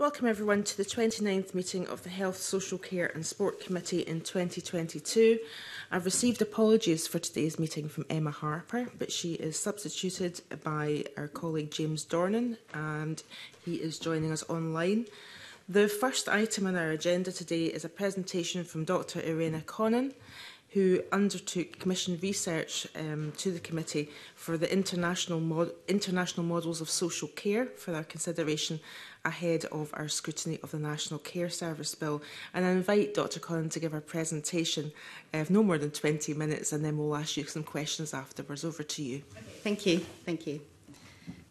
Welcome everyone to the 29th meeting of the Health, Social Care and Sport Committee in 2022. I've received apologies for today's meeting from Emma Harper, but she is substituted by our colleague James Dornan, and he is joining us online. The first item on our agenda today is a presentation from Dr. Irena Connon, who undertook commissioned research to the committee for the international models of social care for their consideration ahead of our scrutiny of the National Care Service Bill. And I invite Dr. Connon to give her presentation of no more than 20 minutes, and then we'll ask you some questions afterwards. Over to you. Okay. Thank you. Thank you.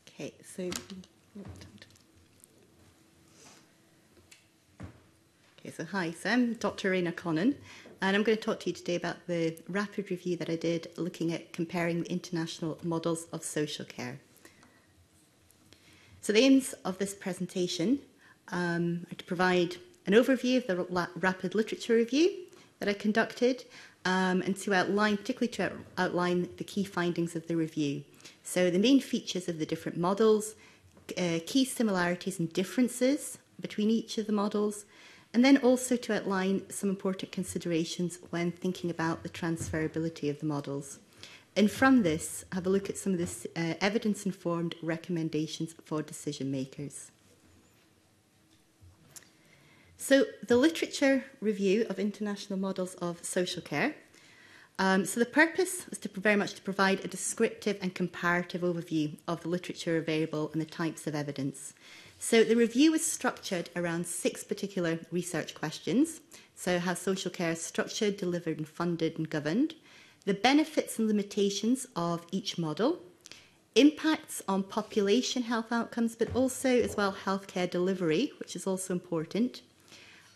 Okay, so... Okay, so hi, so I'm Dr. Irena Connon, and I'm going to talk to you today about the rapid review that I did looking at comparing the international models of social care. So the aims of this presentation are to provide an overview of the rapid literature review that I conducted and to outline, particularly to outline the key findings of the review. So the main features of the different models, key similarities and differences between each of the models, and then also to outline some important considerations when thinking about the transferability of the models. And from this, have a look at some of the evidence-informed recommendations for decision makers. So the literature review of international models of social care. So the purpose was very much to provide a descriptive and comparative overview of the literature available and the types of evidence. So the review was structured around 6 particular research questions. So how social care is structured, delivered and funded and governed. The benefits and limitations of each model. Impacts on population health outcomes, but also as well healthcare delivery, which is also important.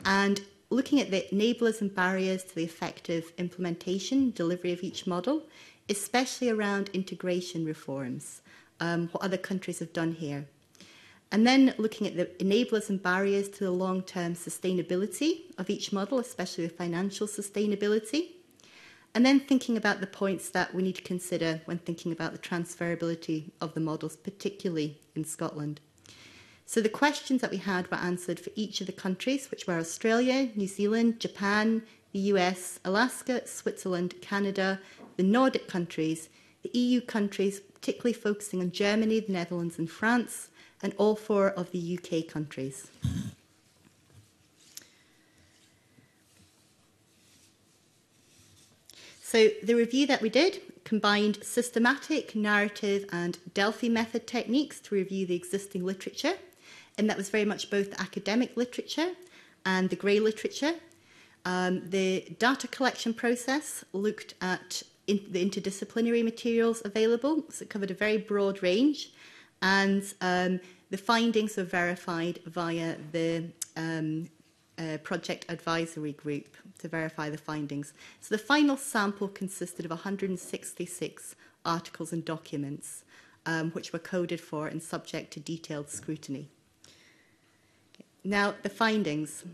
And looking at the enablers and barriers to the effective implementation, delivery of each model, especially around integration reforms, what other countries have done here. And then looking at the enablers and barriers to the long-term sustainability of each model, especially the financial sustainability. And then thinking about the points that we need to consider when thinking about the transferability of the models, particularly in Scotland. So the questions that we had were answered for each of the countries, which were Australia, New Zealand, Japan, the US, Alaska, Switzerland, Canada, the Nordic countries, the EU countries, particularly focusing on Germany, the Netherlands and France, and all 4 of the UK countries. So the review that we did combined systematic, narrative and Delphi method techniques to review the existing literature, and that was very much both the academic literature and the grey literature. The data collection process looked at the interdisciplinary materials available, so it covered a very broad range. And the findings were verified via the project advisory group to verify the findings. So the final sample consisted of 166 articles and documents, which were coded for and subject to detailed scrutiny. Okay. Now, the findings,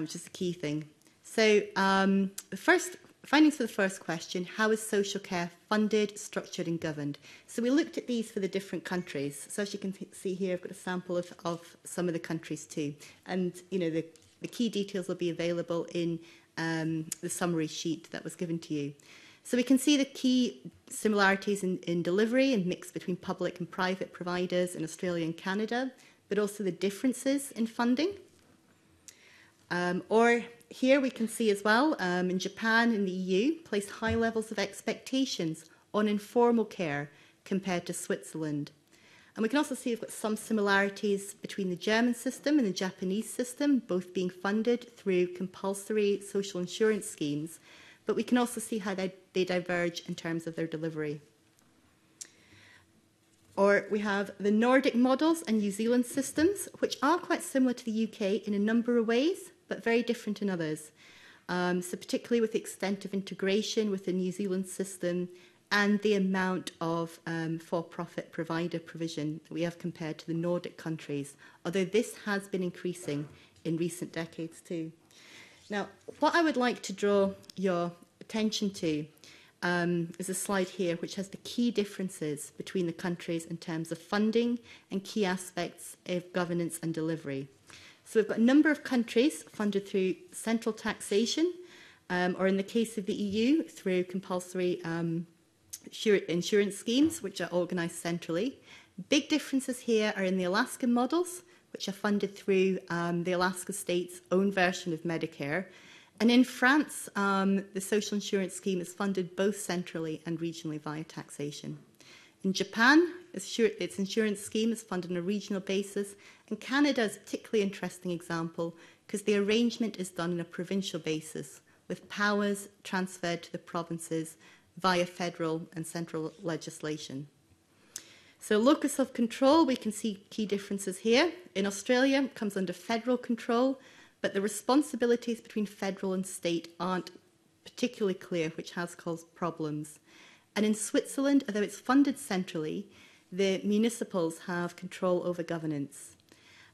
which is the key thing. So the first findings for the first question, how is social care funded, structured and governed? So we looked at these for the different countries. So as you can see here, I've got a sample of some of the countries too. And, you know, the key details will be available in the summary sheet that was given to you. So we can see the key similarities in delivery and mix between public and private providers in Australia and Canada, but also the differences in funding. Here we can see as well, in Japan and the EU, placed high levels of expectations on informal care compared to Switzerland. And we can also see we've got some similarities between the German system and the Japanese system, both being funded through compulsory social insurance schemes. But we can also see how they diverge in terms of their delivery. Or we have the Nordic models and New Zealand systems, which are quite similar to the UK in a number of ways, but very different in others. So particularly with the extent of integration with the New Zealand system and the amount of for-profit provider provision that we have compared to the Nordic countries, although this has been increasing in recent decades too. Now, what I would like to draw your attention to There's a slide here which has the key differences between the countries in terms of funding and key aspects of governance and delivery. So we've got a number of countries funded through central taxation, or in the case of the EU, through compulsory insurance schemes, which are organised centrally. Big differences here are in the Alaskan models, which are funded through the Alaska state's own version of Medicare. And in France, the social insurance scheme is funded both centrally and regionally via taxation. In Japan, its insurance scheme is funded on a regional basis, and Canada is a particularly interesting example because the arrangement is done on a provincial basis, with powers transferred to the provinces via federal and central legislation. So locus of control, we can see key differences here. In Australia, it comes under federal control, but the responsibilities between federal and state aren't particularly clear, which has caused problems. And in Switzerland, although it's funded centrally, the municipals have control over governance.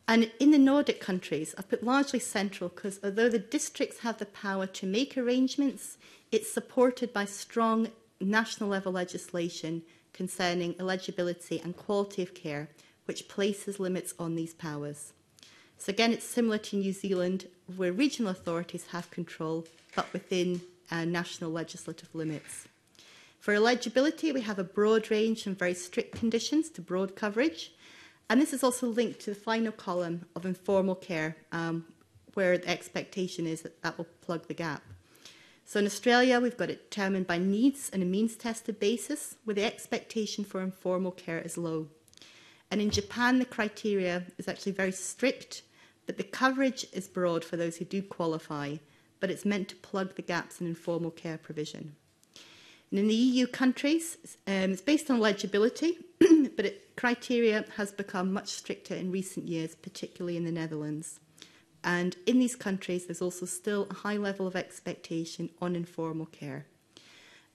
And in the Nordic countries, I've put largely central because although the districts have the power to make arrangements, it's supported by strong national level legislation concerning eligibility and quality of care, which places limits on these powers. So again, it's similar to New Zealand, where regional authorities have control, but within national legislative limits. For eligibility, we have a broad range from very strict conditions to broad coverage. And this is also linked to the final column of informal care, where the expectation is that that will plug the gap. So in Australia, we've got it determined by needs and a means-tested basis, where the expectation for informal care is low. And in Japan, the criteria is actually very strict, but the coverage is broad for those who do qualify, but it's meant to plug the gaps in informal care provision. And in the EU countries, it's based on eligibility, but criteria has become much stricter in recent years, particularly in the Netherlands. And in these countries, there's also still a high level of expectation on informal care.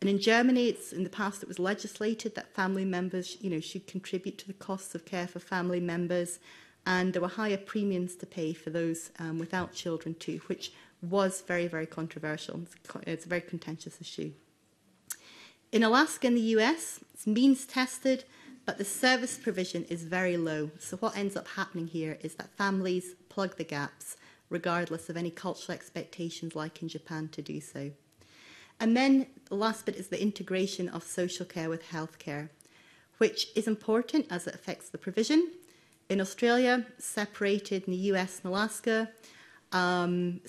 And in Germany, in the past, it was legislated that family members, should contribute to the costs of care for family members, and there were higher premiums to pay for those without children too, which was very, very controversial. It's a very contentious issue. In Alaska and the US, it's means-tested, but the service provision is very low. So what ends up happening here is that families plug the gaps, regardless of any cultural expectations like in Japan to do so. And then the last bit is the integration of social care with healthcare, which is important as it affects the provision. In Australia, separated in the US and Alaska,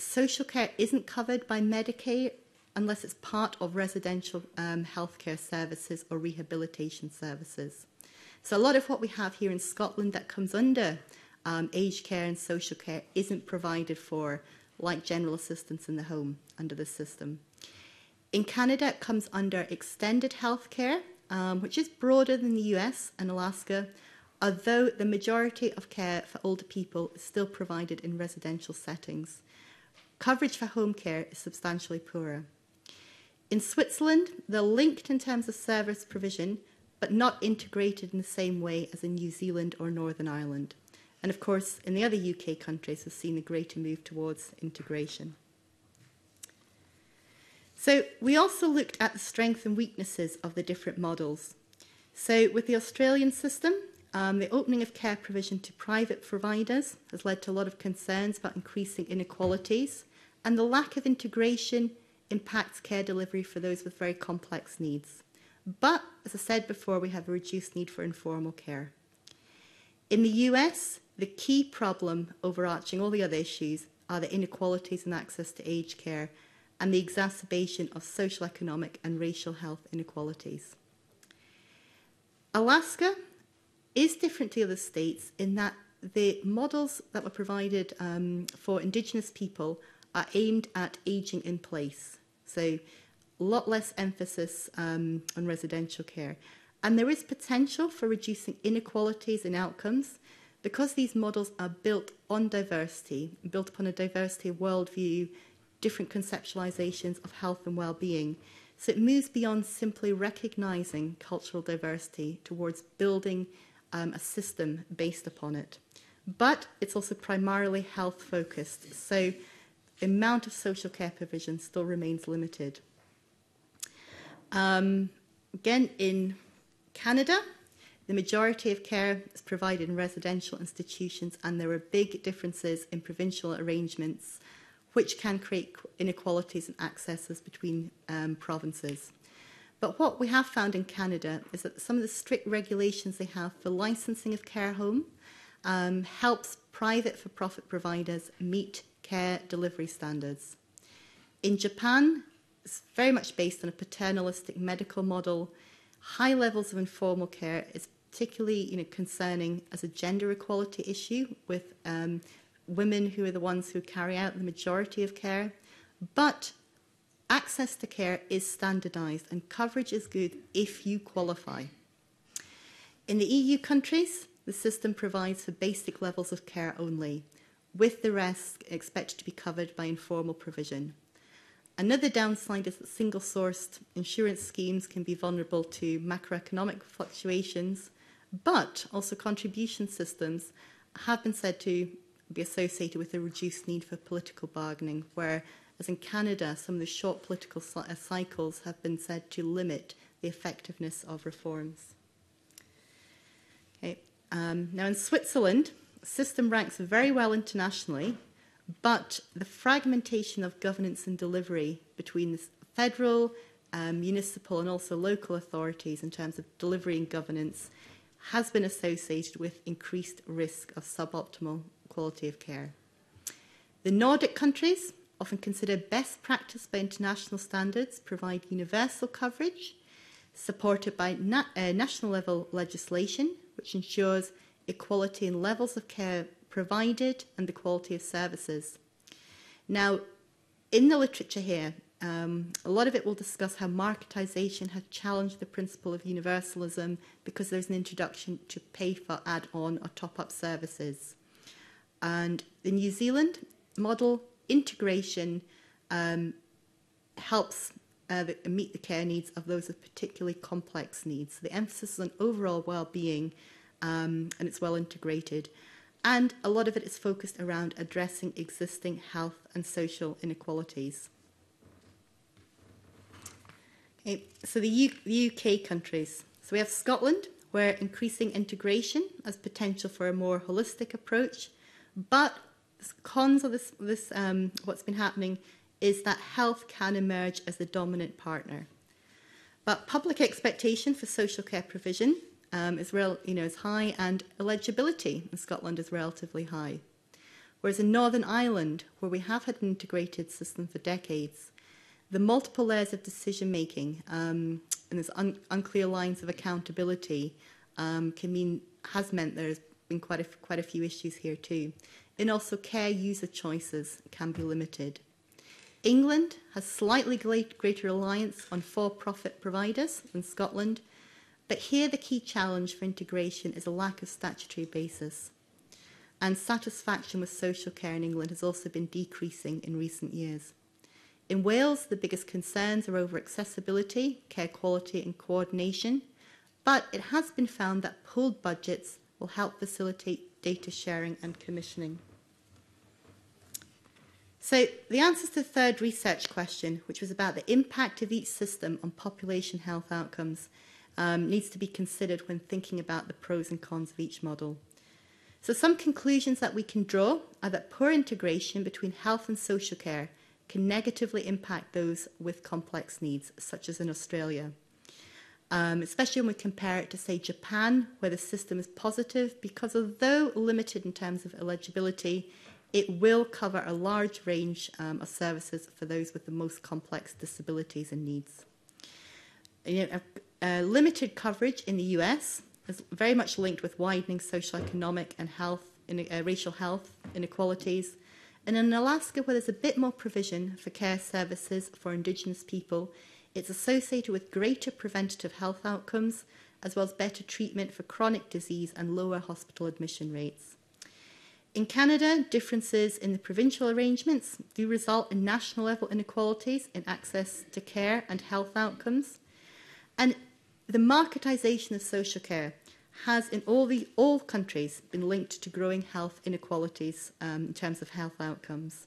social care isn't covered by Medicare unless it's part of residential healthcare services or rehabilitation services. So a lot of what we have here in Scotland that comes under aged care and social care isn't provided for, like general assistance in the home under this system. In Canada, it comes under extended healthcare, which is broader than the US and Alaska, although the majority of care for older people is still provided in residential settings. Coverage for home care is substantially poorer. In Switzerland, they're linked in terms of service provision, but not integrated in the same way as in New Zealand or Northern Ireland. And of course, in the other UK countries, we've seen a greater move towards integration. So we also looked at the strengths and weaknesses of the different models. So with the Australian system, the opening of care provision to private providers has led to a lot of concerns about increasing inequalities, and the lack of integration impacts care delivery for those with very complex needs. But, as I said before, we have a reduced need for informal care. In the US, the key problem overarching all the other issues are the inequalities in access to aged care and the exacerbation of social, economic and racial health inequalities. Alaska is different to the other states in that the models that were provided for Indigenous people are aimed at ageing in place. So a lot less emphasis on residential care. And there is potential for reducing inequalities in outcomes because these models are built on diversity, built upon a diversity of worldview, different conceptualizations of health and well-being. So it moves beyond simply recognizing cultural diversity towards building a system based upon it. But it's also primarily health-focused, so the amount of social care provision still remains limited. Again, in Canada, the majority of care is provided in residential institutions, and there are big differences in provincial arrangements, which can create inequalities and accesses between provinces. But what we have found in Canada is that some of the strict regulations they have for licensing of care home helps private for-profit providers meet care delivery standards. In Japan, it's very much based on a paternalistic medical model. High levels of informal care is particularly concerning as a gender equality issue with women who are the ones who carry out the majority of care. But access to care is standardised and coverage is good if you qualify. In the EU countries, the system provides for basic levels of care only, with the rest expected to be covered by informal provision. Another downside is that single-sourced insurance schemes can be vulnerable to macroeconomic fluctuations, but also contribution systems have been said to be associated with a reduced need for political bargaining, where, as in Canada, some of the short political cycles have been said to limit the effectiveness of reforms. Okay. Now, in Switzerland, the system ranks very well internationally, but the fragmentation of governance and delivery between the federal, municipal and also local authorities in terms of delivery and governance has been associated with increased risk of suboptimal quality of care. The Nordic countries, often considered best practice by international standards, provide universal coverage supported by national level legislation, which ensures equality in levels of care provided and the quality of services. Now, in the literature here, a lot of it will discuss how marketisation has challenged the principle of universalism because there's an introduction to pay for add-on or top-up services. And the New Zealand model, integration helps meet the care needs of those with particularly complex needs. So the emphasis is on overall well-being and it's well integrated. And a lot of it is focused around addressing existing health and social inequalities. Okay, so the UK countries. So we have Scotland, where increasing integration has potential for a more holistic approach, but cons of this what's been happening is that health can emerge as the dominant partner, but public expectation for social care provision is high, and eligibility in Scotland is relatively high. Whereas in Northern Ireland, where we have had an integrated system for decades, the multiple layers of decision making and there's unclear lines of accountability has meant there's been quite a few issues here too. And also care user choices can be limited. England has slightly greater reliance on for-profit providers than Scotland, but here the key challenge for integration is a lack of statutory basis. And satisfaction with social care in England has also been decreasing in recent years. In Wales, the biggest concerns are over accessibility, care quality and coordination, but it has been found that pooled budgets will help facilitate data sharing and commissioning. So the answers to the third research question, which was about the impact of each system on population health outcomes, needs to be considered when thinking about the pros and cons of each model. So some conclusions that we can draw are that poor integration between health and social care can negatively impact those with complex needs, such as in Australia, especially when we compare it to, say, Japan, where the system is positive because, although limited in terms of eligibility, it will cover a large range of services for those with the most complex disabilities and needs. Limited coverage in the US is very much linked with widening social, economic, and health, racial health inequalities. And in Alaska, where there's a bit more provision for care services for Indigenous people, it's associated with greater preventative health outcomes, as well as better treatment for chronic disease and lower hospital admission rates. In Canada, differences in the provincial arrangements do result in national level inequalities in access to care and health outcomes. And the marketisation of social care has, in all countries, been linked to growing health inequalities in terms of health outcomes.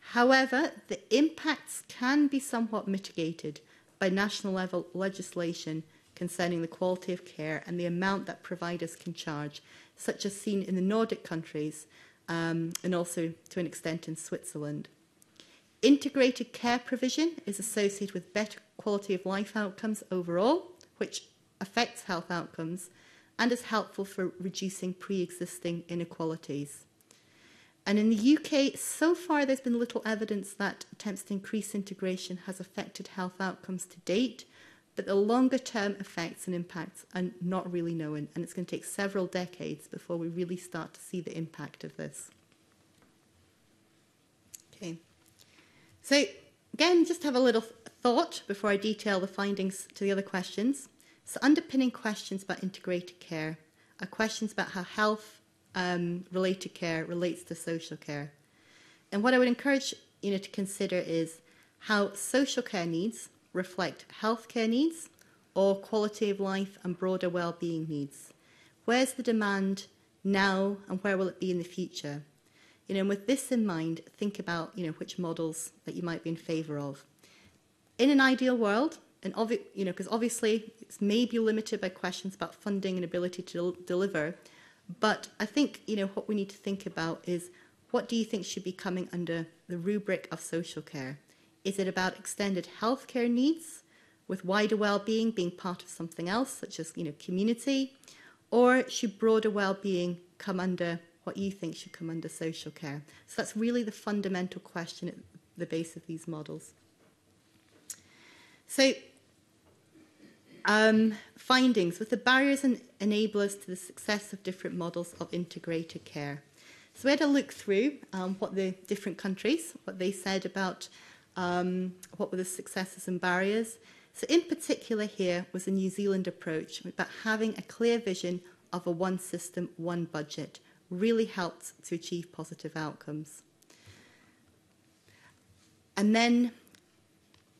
However, the impacts can be somewhat mitigated by national level legislation concerning the quality of care and the amount that providers can charge, such as seen in the Nordic countries and also to an extent in Switzerland. Integrated care provision is associated with better quality of life outcomes overall, which affects health outcomes and is helpful for reducing pre-existing inequalities. And in the UK, so far there's been little evidence that attempts to increase integration has affected health outcomes to date, but the longer term effects and impacts are not really known, and it's going to take several decades before we really start to see the impact of this. Okay. So again, just have a little thought before I detail the findings to the other questions. So underpinning questions about integrated care are questions about how health related care relates to social care. And what I would encourage to consider is how social care needs reflect healthcare needs or quality of life and broader well-being needs. Where's the demand now and where will it be in the future? And with this in mind, think about which models that you might be in favour of. In an ideal world, and because obviously it's maybe limited by questions about funding and ability to deliver, but I think what we need to think about is what do you think should be coming under the rubric of social care? Is it about extended healthcare needs, with wider well-being being part of something else, such as community, or should broader well-being come under what you think should come under social care? So that's really the fundamental question at the base of these models. So findings with the barriers and enablers to the success of different models of integrated care. So we had a look through what the different countries, what they said about what were the successes and barriers. So in particular here was the New Zealand approach about having a clear vision of a one system, one budget, really helped to achieve positive outcomes. And then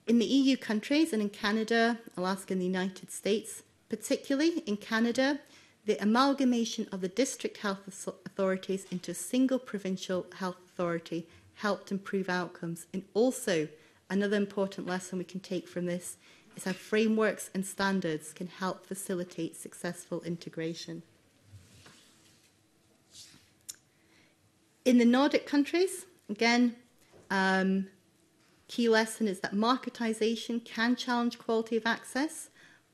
in the EU countries and in Canada, Alaska and the United States, particularly in Canada, the amalgamation of the district health authorities into a single provincial health authority helped improve outcomes. And also another important lesson we can take from this is how frameworks and standards can help facilitate successful integration. In the Nordic countries, again, key lesson is that marketisation can challenge quality of access,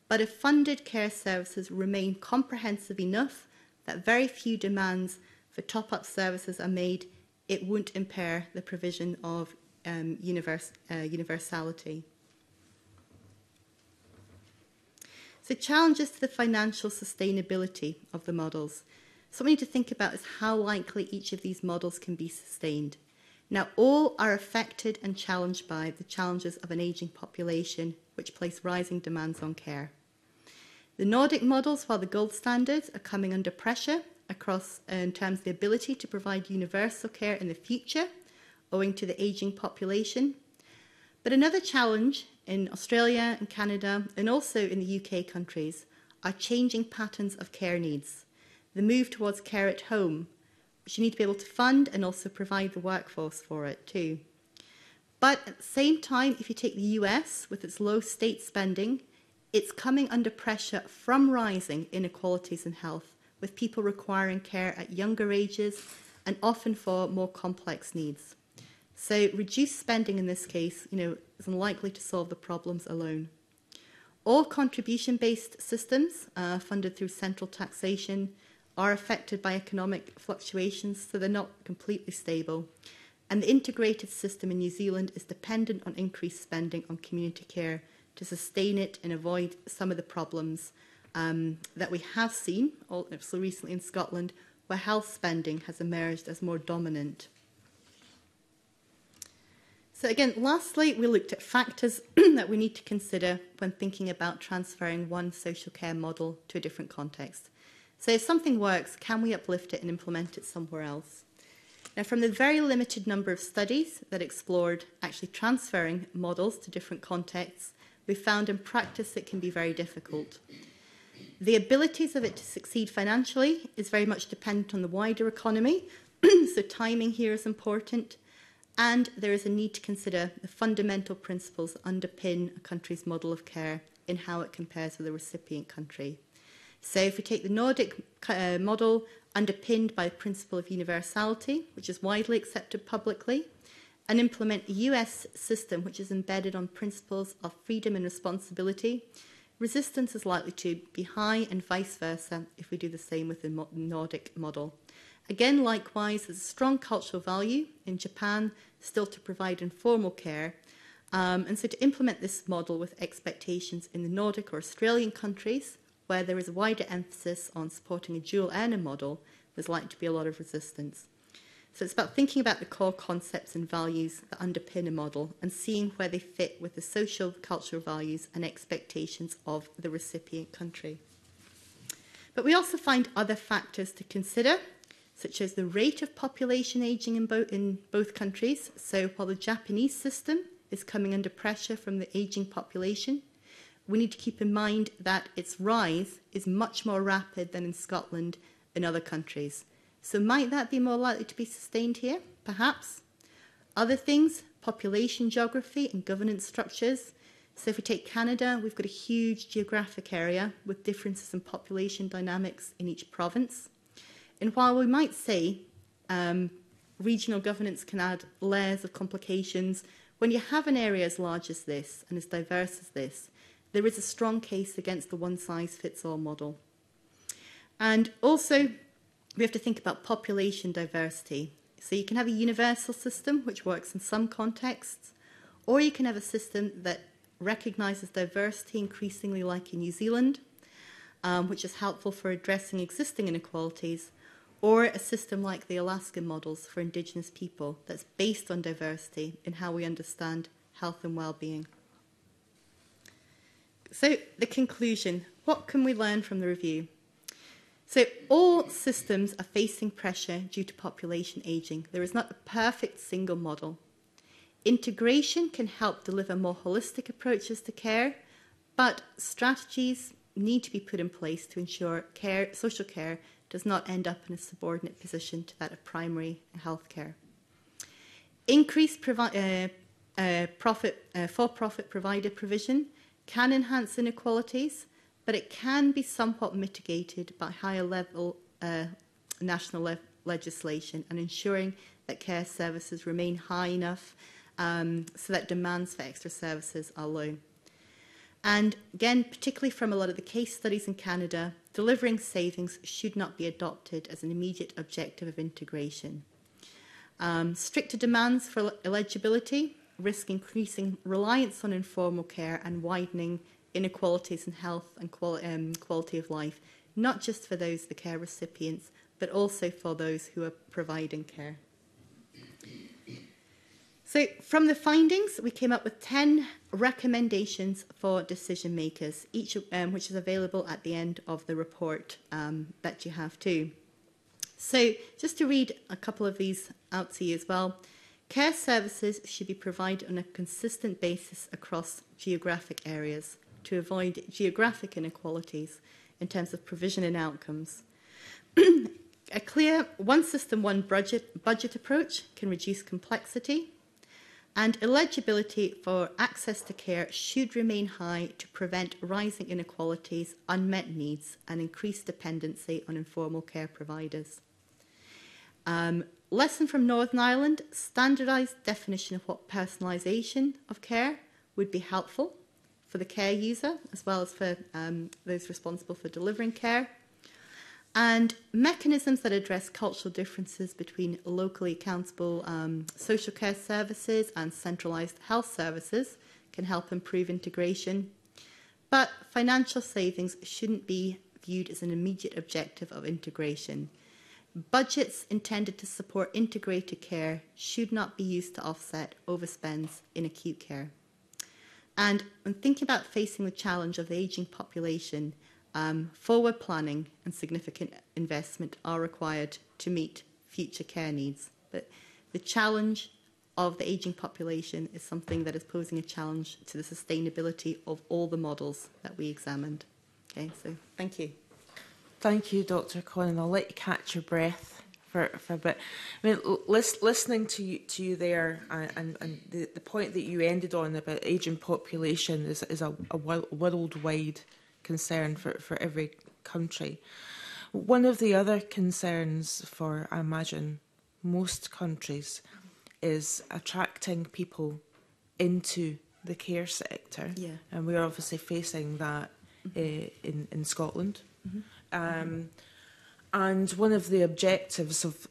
but if funded care services remain comprehensive enough that very few demands for top-up services are made, it won't impair the provision of universality. So challenges to the financial sustainability of the models. So what we need to think about is how likely each of these models can be sustained. Now, all are affected and challenged by the challenges of an ageing population, which place rising demands on care. The Nordic models, while the gold standards, are coming under pressure across in terms of the ability to provide universal care in the future, owing to the ageing population. But another challenge in Australia and Canada, and also in the UK countries, are changing patterns of care needs. The move towards care at home, which you need to be able to fund and also provide the workforce for it too. But at the same time, if you take the US with its low state spending, it's coming under pressure from rising inequalities in health, with people requiring care at younger ages and often for more complex needs. So reduced spending in this case, is unlikely to solve the problems alone. All contribution-based systems funded through central taxation are affected by economic fluctuations, so they're not completely stable. And the integrated system in New Zealand is dependent on increased spending on community care to sustain it and avoid some of the problems that we have seen, also recently in Scotland, where health spending has emerged as more dominant. So again, lastly, we looked at factors that we need to consider when thinking about transferring one social care model to a different context. So if something works, can we uplift it and implement it somewhere else? Now, from the very limited number of studies that explored actually transferring models to different contexts, we found in practice it can be very difficult. The abilities of it to succeed financially is very much dependent on the wider economy, so timing here is important, and there is a need to consider the fundamental principles that underpin a country's model of care in how it compares with a recipient country. So if we take the Nordic model, underpinned by the principle of universality, which is widely accepted publicly, and implement a US system which is embedded on principles of freedom and responsibility, resistance is likely to be high, and vice versa if we do the same with the Nordic model. Again, likewise, there's a strong cultural value in Japan still to provide informal care, and so to implement this model with expectations in the Nordic or Australian countries, where there is a wider emphasis on supporting a dual earner model, there's likely to be a lot of resistance. So it's about thinking about the core concepts and values that underpin a model and seeing where they fit with the social, cultural values and expectations of the recipient country. But we also find other factors to consider, such as the rate of population ageing in both countries. So while the Japanese system is coming under pressure from the ageing population, we need to keep in mind that its rise is much more rapid than in Scotland and other countries. So might that be more likely to be sustained here? Perhaps. Other things, population geography and governance structures. So if we take Canada, we've got a huge geographic area with differences in population dynamics in each province. And while we might say regional governance can add layers of complications, when you have an area as large as this and as diverse as this, there is a strong case against the one-size-fits-all model. And also, we have to think about population diversity. So you can have a universal system which works in some contexts, or you can have a system that recognises diversity increasingly, like in New Zealand, which is helpful for addressing existing inequalities, or a system like the Alaskan models for Indigenous people that's based on diversity in how we understand health and well-being. So the conclusion, what can we learn from the review? So all systems are facing pressure due to population ageing. There is not a perfect single model. Integration can help deliver more holistic approaches to care, but strategies need to be put in place to ensure care, social care does not end up in a subordinate position to that of primary health care. Increased for-profit provider provision can enhance inequalities, but it can be somewhat mitigated by higher level national legislation and ensuring that care services remain high enough so that demands for extra services are low. And again, particularly from a lot of the case studies in Canada, delivering savings should not be adopted as an immediate objective of integration. Stricter demands for eligibility risk increasing reliance on informal care and widening inequalities in health and quality of life, not just for those the care recipients, but also for those who are providing care. So from the findings, we came up with 10 recommendations for decision makers, each of which is available at the end of the report that you have too. So just to read a couple of these out to you as well. Care services should be provided on a consistent basis across geographic areas to avoid geographic inequalities in terms of provision and outcomes. A clear one system, one budget approach can reduce complexity, and eligibility for access to care should remain high to prevent rising inequalities, unmet needs, and increased dependency on informal care providers. Lesson from Northern Ireland, standardised definition of what personalisation of care would be helpful for the care user as well as for those responsible for delivering care. And mechanisms that address cultural differences between locally accountable social care services and centralised health services can help improve integration. But financial savings shouldn't be viewed as an immediate objective of integration. Budgets intended to support integrated care should not be used to offset overspends in acute care. And when thinking about facing the challenge of the ageing population, forward planning and significant investment are required to meet future care needs. But the challenge of the ageing population is something that is posing a challenge to the sustainability of all the models that we examined. Okay, so thank you. Thank you, Dr. Connon. I'll let you catch your breath for a bit. I mean, listening to you there, and the point that you ended on about ageing population is a worldwide concern for every country. One of the other concerns for, I imagine, most countries is attracting people into the care sector. Yeah. And we're obviously facing that in Scotland. Mm-hmm. And one of the objectives of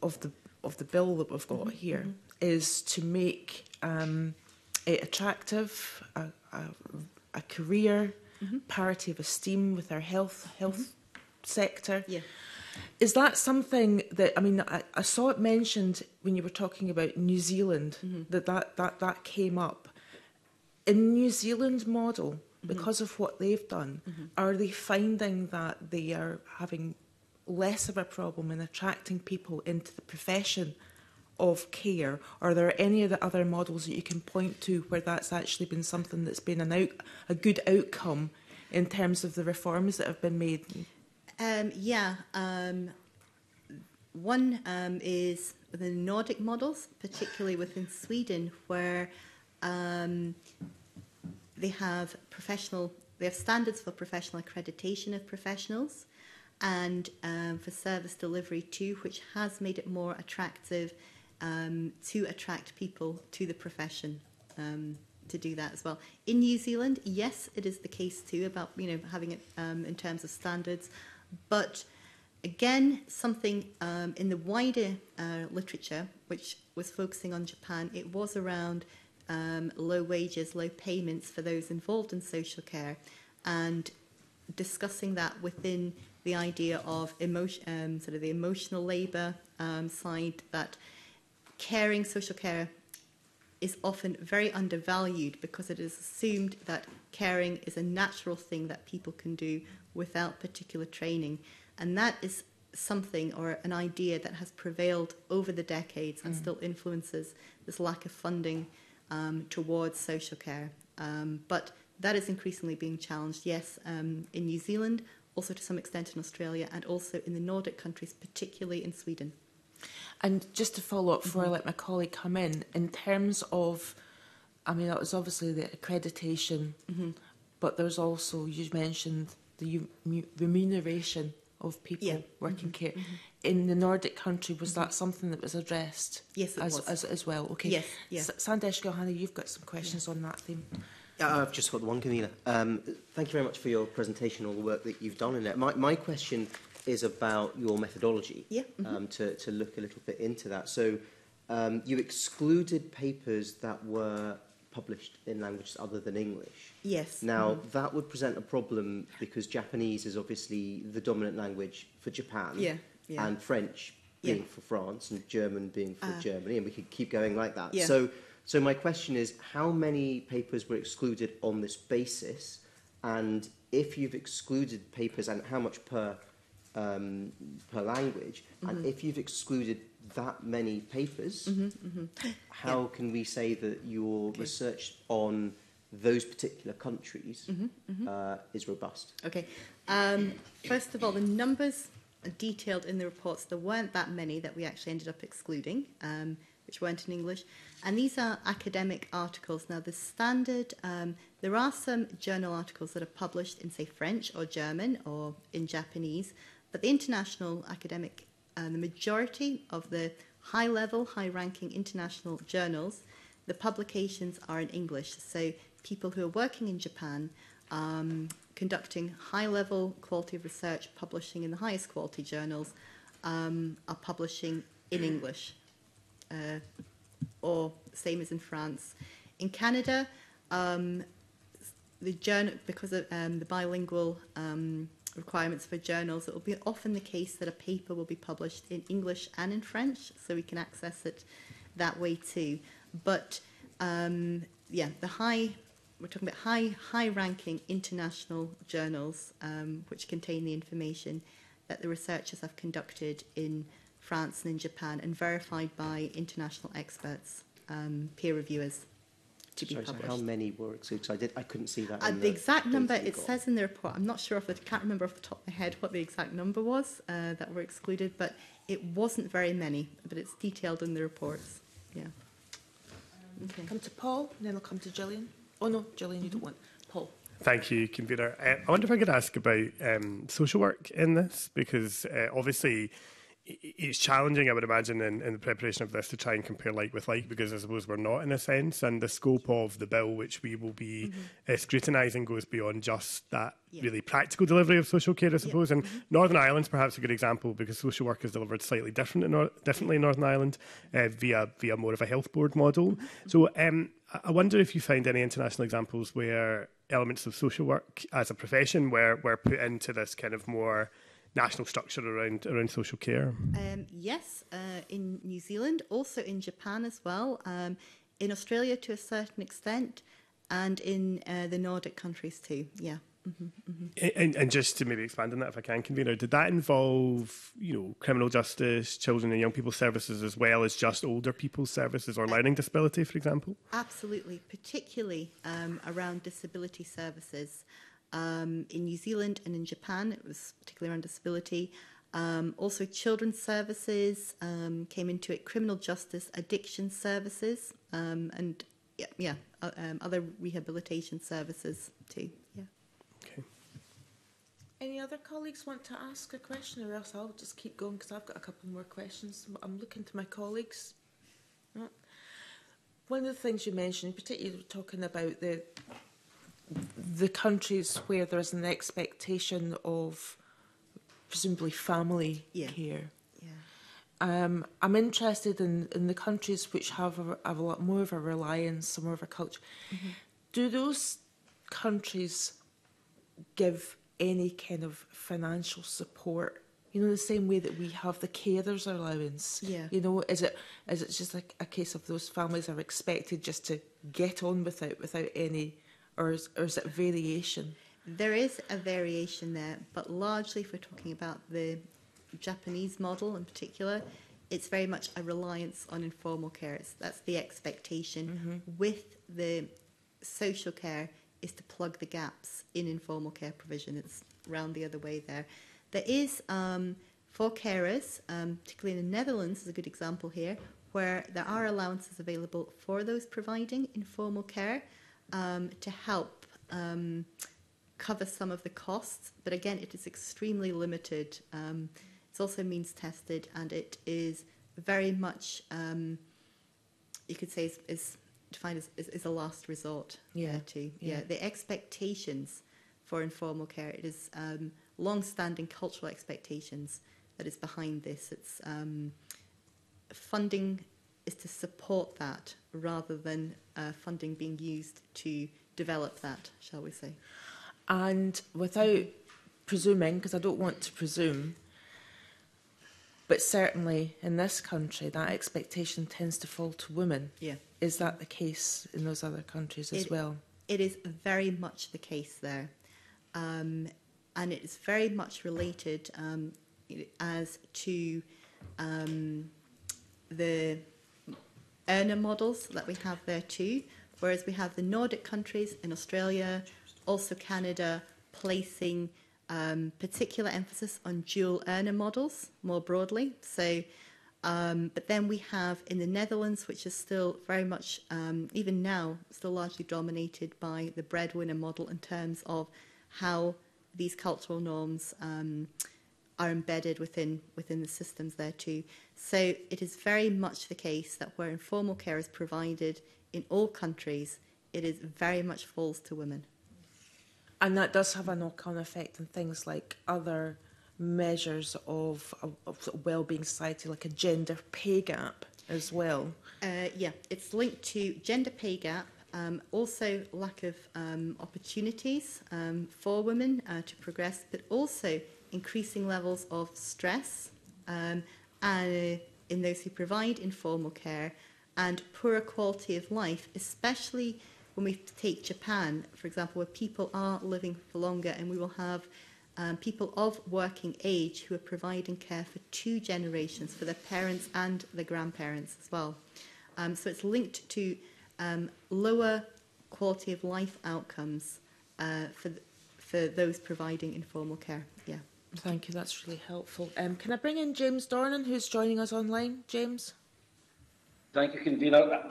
the bill that we've got here is to make it attractive, a career, parity of esteem with our health sector. Yeah. Is that something that, I mean, I saw it mentioned when you were talking about New Zealand, that came up. In New Zealand model, because of what they've done, are they finding that they are having less of a problem in attracting people into the profession of care? Are there any of the other models that you can point to where that's actually been something that's been a good outcome in terms of the reforms that have been made? One is the Nordic models, particularly within Sweden, where they have standards for professional accreditation of professionals, and for service delivery too, which has made it more attractive to attract people to the profession to do that as well. In New Zealand, yes, it is the case too about, you know, having it in terms of standards, but again, something in the wider literature, which was focusing on Japan, it was around low wages, low payments for those involved in social care, and discussing that within the idea of the emotional labour side, that social care is often very undervalued because it is assumed that caring is a natural thing that people can do without particular training. And that is something, or an idea, that has prevailed over the decades and still influences this lack of funding towards social care. But that is increasingly being challenged, yes, in New Zealand, also to some extent in Australia, and also in the Nordic countries, particularly in Sweden. And just to follow up before I let my colleague come in terms of, I mean, that was obviously the accreditation, but there's also, you mentioned the remuneration of people working care. In the Nordic country, was that something that was addressed? Yes, it was. As well? Okay. Yes, yes. Sandesh Gohani, you've got some questions on that theme. I've just got the one, Convener. Thank you very much for your presentation, all the work that you've done in it. My question is about your methodology, to look a little bit into that. So you excluded papers that were published in languages other than English. Yes. Now, that would present a problem because Japanese is obviously the dominant language for Japan, and French being for France, and German being for Germany, and we could keep going like that. Yeah. So my question is, how many papers were excluded on this basis? And if you've excluded papers, and how much per language? And if you've excluded that many papers, how can we say that your research on those particular countries is robust? Okay. First of all, the numbers are detailed in the reports. There weren't that many that we actually ended up excluding, which weren't in English. And these are academic articles. Now, the standard, there are some journal articles that are published in, say, French or German or in Japanese, but the international academic, the majority of the high-level, high-ranking international journals, the publications are in English. So people who are working in Japan, conducting high-level quality of research, publishing in the highest quality journals, are publishing in English. Or same as in France. In Canada, because of the bilingual requirements for journals, it will be often the case that a paper will be published in English and in French, so we can access it that way too. But we're talking about high-ranking international journals which contain the information that the researchers have conducted in France and in Japan, and verified by international experts, peer reviewers. to be published. So how many were excluded? So I couldn't see that. The exact number, it says in the report, I'm not sure, if I can't remember off the top of my head what the exact number was that were excluded, but it wasn't very many, but it's detailed in the reports. Yeah. Okay. Come to Paul, and then I'll come to Gillian. Oh no, Gillian, you don't want. Paul. Thank you, Convener. I wonder if I could ask about social work in this, because obviously it's challenging, I would imagine, in the preparation of this to try and compare like with like, because I suppose we're not in a sense, and the scope of the bill which we will be scrutinising goes beyond just that really practical delivery of social care, I suppose. And Northern Ireland's perhaps a good example, because social work is delivered slightly differently in Northern Ireland via more of a health board model. So I wonder if you find any international examples where elements of social work as a profession were put into this kind of more national structure around social care? Yes, in New Zealand, also in Japan as well, in Australia to a certain extent, and in the Nordic countries too, yeah. And just to maybe expand on that, if I can, Convener, did that involve, criminal justice, children and young people services, as well as just older people's services or learning disability, for example? Absolutely, particularly around disability services. In New Zealand and in Japan, it was particularly around disability. Also, children's services came into it, criminal justice, addiction services, and other rehabilitation services too. Yeah. Any other colleagues want to ask a question, or else I'll just keep going because I've got a couple more questions. I'm looking to my colleagues. One of the things you mentioned, particularly talking about the countries where there is an expectation of presumably family care. Yeah. I'm interested in the countries which have a lot more of a reliance, more of a culture. Do those countries give any kind of financial support, the same way that we have the carers allowance? Yeah. Is it just a case of those families are expected just to get on without any, or is it variation? There is a variation there, but largely, if we're talking about the Japanese model in particular, it's very much a reliance on informal care. That's the expectation with the social care, is to plug the gaps in informal care provision. It's round the other way there. There is, for carers, particularly in the Netherlands is a good example here, where there are allowances available for those providing informal care to help cover some of the costs. But again, it is extremely limited. It's also means tested, and it is very much, you could say, is defined as a last resort. The expectations for informal care, it is long-standing cultural expectations that is behind this. It's funding is to support that rather than funding being used to develop that, shall we say. And without presuming, because I don't want to presume, but certainly in this country that expectation tends to fall to women. Yeah. Is that the case in those other countries as well? It is very much the case there. And it is very much related as to the earner models that we have there too, whereas we have the Nordic countries and Australia, also Canada, placing particular emphasis on dual earner models more broadly. So. But then we have in the Netherlands, which is still very much, even now, still largely dominated by the breadwinner model in terms of how these cultural norms are embedded within the systems there too. So it is very much the case that where informal care is provided in all countries, it is very much falls to women. And that does have a knock-on effect on things like other measures of well-being society, like a gender pay gap as well. It's linked to gender pay gap, also lack of opportunities for women to progress, but also increasing levels of stress in those who provide informal care, and poorer quality of life, especially when we take Japan, for example, where people are living for longer, and we will have people of working age who are providing care for two generations, for their parents and their grandparents as well. So it's linked to lower quality of life outcomes for those providing informal care. Yeah. Thank you. That's really helpful. Can I bring in James Dornan, who's joining us online? James. Thank you, Convener.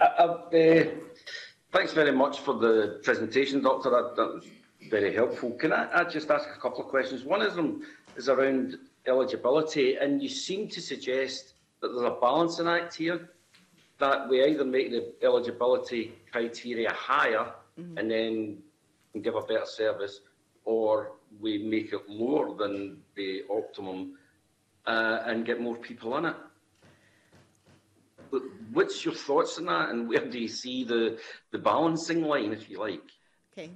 Thanks very much for the presentation, Doctor. That was very helpful. Can I just ask a couple of questions? One of them is around eligibility, and you seem to suggest that there's a balancing act here, that we either make the eligibility criteria higher and then give a better service, or we make it lower than the optimum and get more people in it. But what's your thoughts on that, and where do you see the balancing line, if you like? Okay,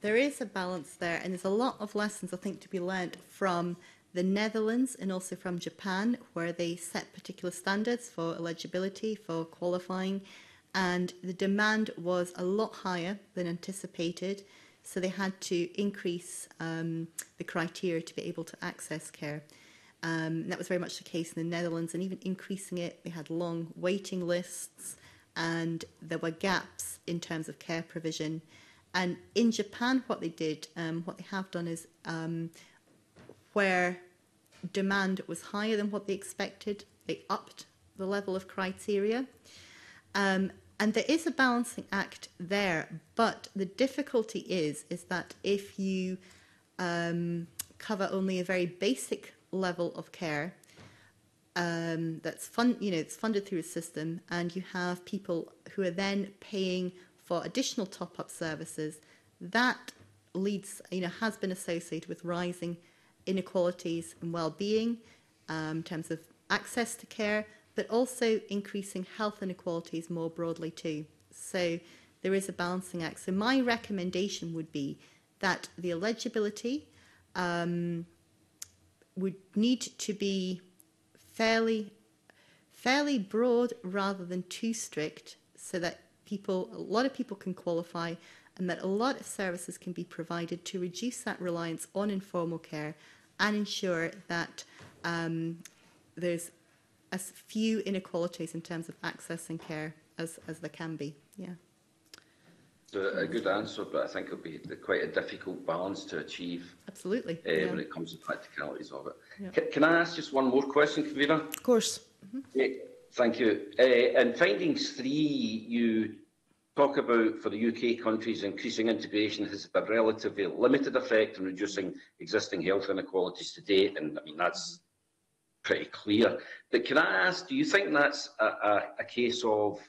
there is a balance there, and there's a lot of lessons, I think, to be learnt from the Netherlands and also from Japan, where they set particular standards for eligibility, for qualifying, and the demand was a lot higher than anticipated. So they had to increase the criteria to be able to access care. That was very much the case in the Netherlands, and even increasing it, they had long waiting lists and there were gaps in terms of care provision. And in Japan, what they did, what they have done is where demand was higher than what they expected, they upped the level of criteria. And there is a balancing act there, but the difficulty is that if you cover only a very basic level of care that's it's funded through a system, and you have people who are then paying for additional top-up services, that leads, has been associated with rising inequalities in well-being in terms of access to care, but also increasing health inequalities more broadly too. So there is a balancing act. So my recommendation would be that the eligibility would need to be fairly broad rather than too strict, so that a lot of people can qualify, and that a lot of services can be provided to reduce that reliance on informal care and ensure that there's as few inequalities in terms of accessing care as there can be. Yeah. So a good answer, but I think it'll be quite a difficult balance to achieve. Absolutely. When it comes to practicalities of it. Yeah. Can I ask just one more question, Convener? Of course. Thank you. In findings 3, you talk about, for the UK countries, increasing integration has a relatively limited effect on reducing existing health inequalities to date, and I mean that's pretty clear. But can I ask, do you think that's a case of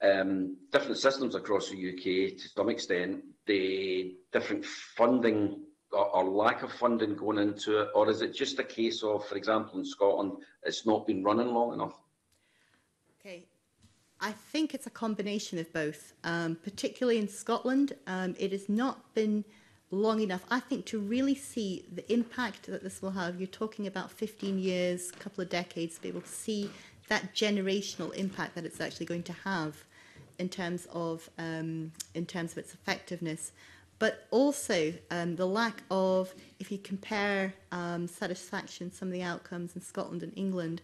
different systems across the UK, to some extent, the different funding or lack of funding going into it, or is it just a case of, for example, in Scotland, it's not been running long enough? Okay, I think it's a combination of both. Particularly in Scotland, it has not been long enough, I think, to really see the impact that this will have. You're talking about 15 years, a couple of decades, to be able to see that generational impact that it's actually going to have in terms of its effectiveness. But also the lack of, if you compare satisfaction, some of the outcomes in Scotland and England,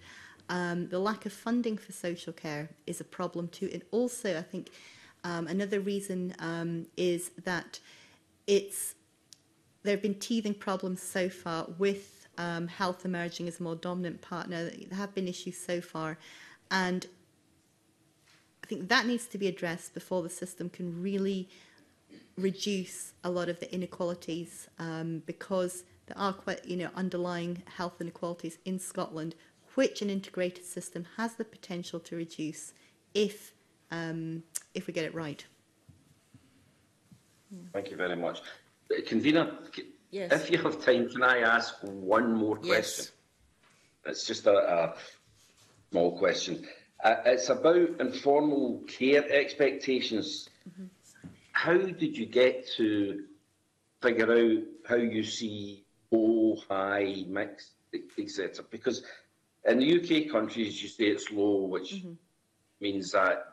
the lack of funding for social care is a problem too. And also, I think another reason is that there have been teething problems so far with health emerging as a more dominant partner. There have been issues so far, and I think that needs to be addressed before the system can really reduce a lot of the inequalities, because there are quite, underlying health inequalities in Scotland, which an integrated system has the potential to reduce if we get it right. Thank you very much. Convener, yes. If you have time, can I ask one more question? Yes. It's just a small question. It's about informal care expectations. How did you get to figure out how you see low, high, mixed, etc.? Because in the UK countries, you say it's low, which means that,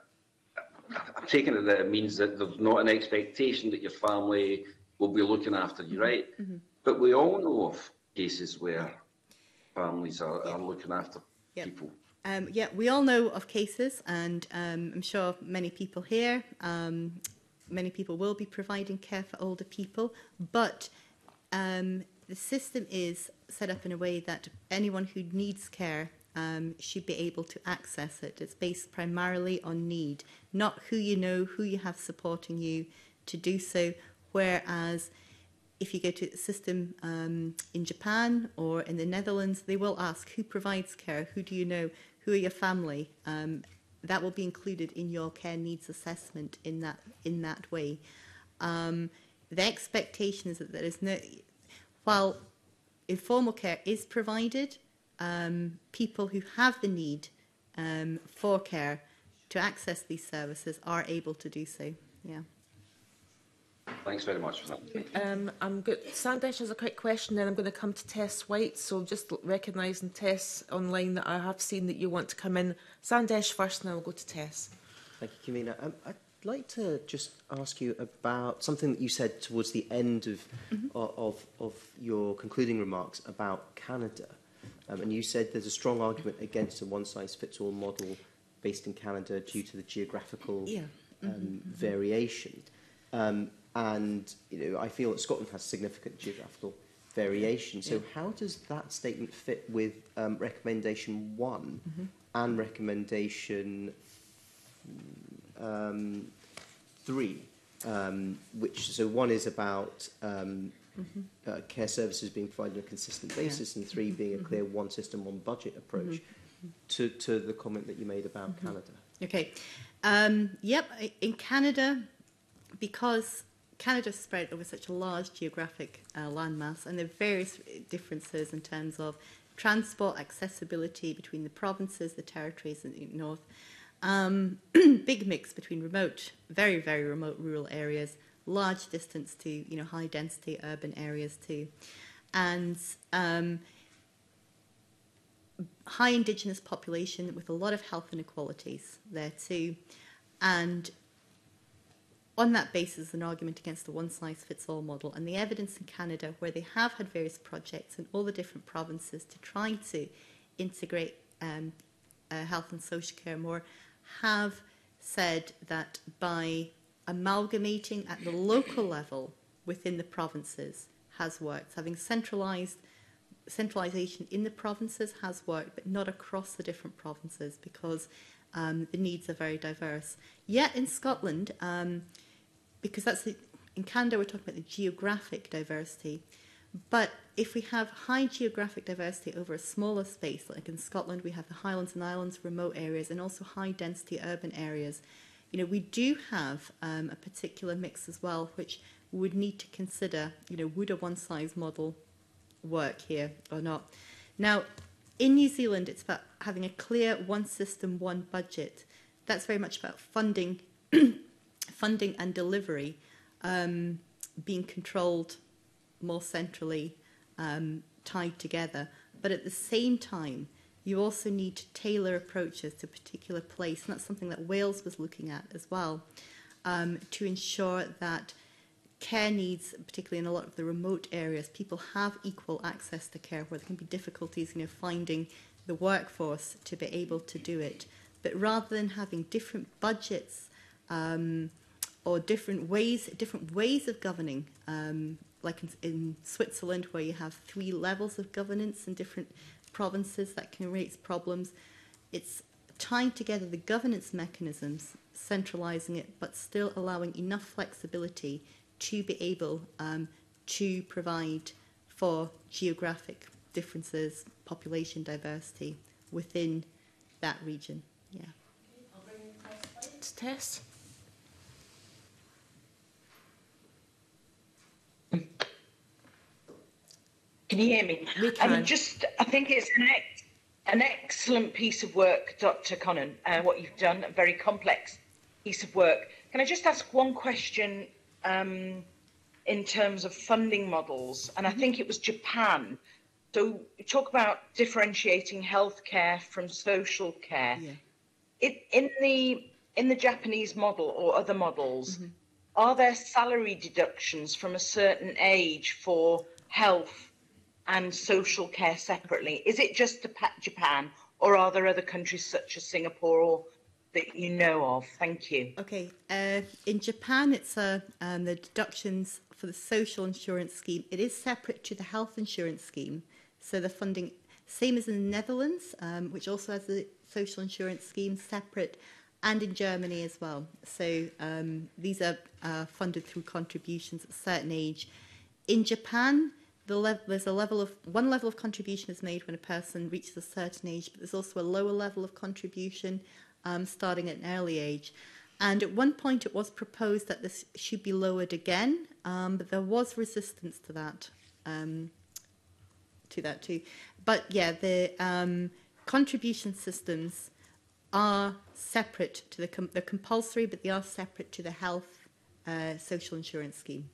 I'm taking it that it means that there's not an expectation that your family will be looking after you, right? But we all know of cases where families are looking after people. Yeah, we all know of cases, and I'm sure many people here, many people will be providing care for older people, but the system is set up in a way that anyone who needs care should be able to access it. It's based primarily on need, not who you know, who you have supporting you to do so, whereas if you go to the system in Japan or in the Netherlands, they will ask who provides care, who do you know, who are your family. That will be included in your care needs assessment in that way. The expectation is that there is no, while informal care is provided, people who have the need for care to access these services are able to do so. Yeah. Thanks very much for that. I'm good. Sandesh has a quick question, then I'm going to come to Tess White. So just recognising Tess online that I have seen that you want to come in. Sandesh first, and then we'll go to Tess. Thank you, Kamina. I'd like to just ask you about something that you said towards the end of your concluding remarks about Canada, and you said there's a strong argument against a one-size-fits-all model based in Canada due to the geographical variation. And I feel that Scotland has significant geographical variation. So how does that statement fit with recommendation 1 and recommendation 3? Which so 1 is about care services being provided on a consistent basis, and 3 being a clear one system, one budget approach. To the comment that you made about Canada. Okay. Yep. In Canada, because Canada's spread over such a large geographic landmass, and there are various differences in terms of transport accessibility between the provinces, the territories in the north, big mix between remote, very, very remote rural areas, large distance to high density urban areas too, and high indigenous population with a lot of health inequalities there too. And on that basis, an argument against the one-size-fits-all model, and the evidence in Canada, where they have had various projects in all the different provinces to try to integrate health and social care more, have said that by amalgamating at the local level within the provinces has worked. Having centralisation in the provinces has worked, but not across the different provinces, because the needs are very diverse. Yet in Scotland, because that's in Canada we're talking about the geographic diversity, but if we have high geographic diversity over a smaller space, like in Scotland we have the Highlands and Islands, remote areas, and also high density urban areas, we do have a particular mix as well, which we would need to consider, would a one size model work here or not? Now, in New Zealand, it's about having a clear one system, one budget. That's very much about funding, funding and delivery being controlled more centrally, tied together. But at the same time, you also need to tailor approaches to a particular place, and that's something that Wales was looking at as well, to ensure that care needs, particularly in a lot of the remote areas, people have equal access to care, where there can be difficulties, finding the workforce to be able to do it. But rather than having different budgets or different ways of governing, like in Switzerland, where you have 3 levels of governance in different provinces, that can create problems. It's tying together the governance mechanisms, centralising it, but still allowing enough flexibility to be able to provide for geographic differences, population diversity within that region. Yeah. I'll bring Tess. Tess. Can you hear me? We can. I think it's an excellent piece of work, Dr. Connon. What you've done, a very complex piece of work. Can I just ask one question? In terms of funding models, and I think it was Japan. So you talk about differentiating healthcare from social care. Yeah. In the Japanese model or other models, are there salary deductions from a certain age for health and social care separately? Is it just Japan, or are there other countries such as Singapore that you know of? Thank you. Okay. In Japan, it's the deductions for the social insurance scheme. It is separate to the health insurance scheme. So the funding, same as in the Netherlands, which also has a social insurance scheme separate, and in Germany as well. So these are funded through contributions at a certain age. In Japan, one level of contribution is made when a person reaches a certain age, but there's also a lower level of contribution starting at an early age. And at one point it was proposed that this should be lowered again, but there was resistance to that, too. But yeah, the contribution systems are separate to they're compulsory, but they are separate to the health social insurance scheme.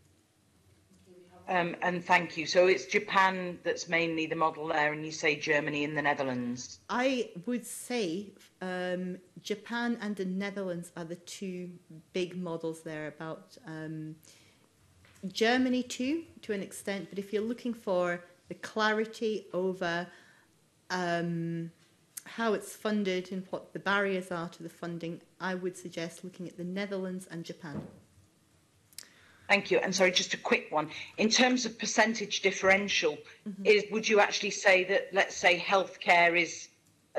And thank you. So it's Japan that's mainly the model there, and you say Germany and the Netherlands. I would say Japan and the Netherlands are the two big models there. About Germany too, to an extent, but if you're looking for the clarity over how it's funded and what the barriers are to the funding, I would suggest looking at the Netherlands and Japan. Thank you. And sorry, just a quick one. In terms of percentage differential, would you actually say that, let's say, healthcare is,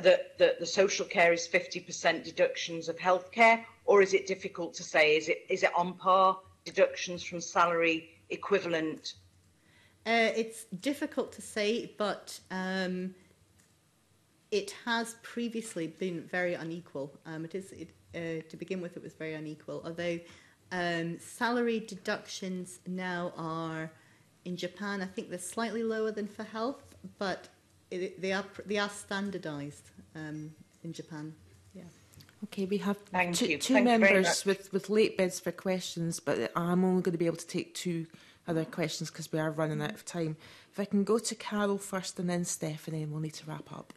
the social care is 50% deductions of healthcare, or is it difficult to say? Is it on par, deductions from salary equivalent? It's difficult to say, but it has previously been very unequal. To begin with, it was very unequal, although salary deductions now are, in Japan, I think they're slightly lower than for health, but they are standardised in Japan. Yeah. Okay, we have two members with late bids for questions, but I'm only going to be able to take two other questions because we are running out of time. If I can go to Carol first and then Stephanie, and we'll need to wrap up.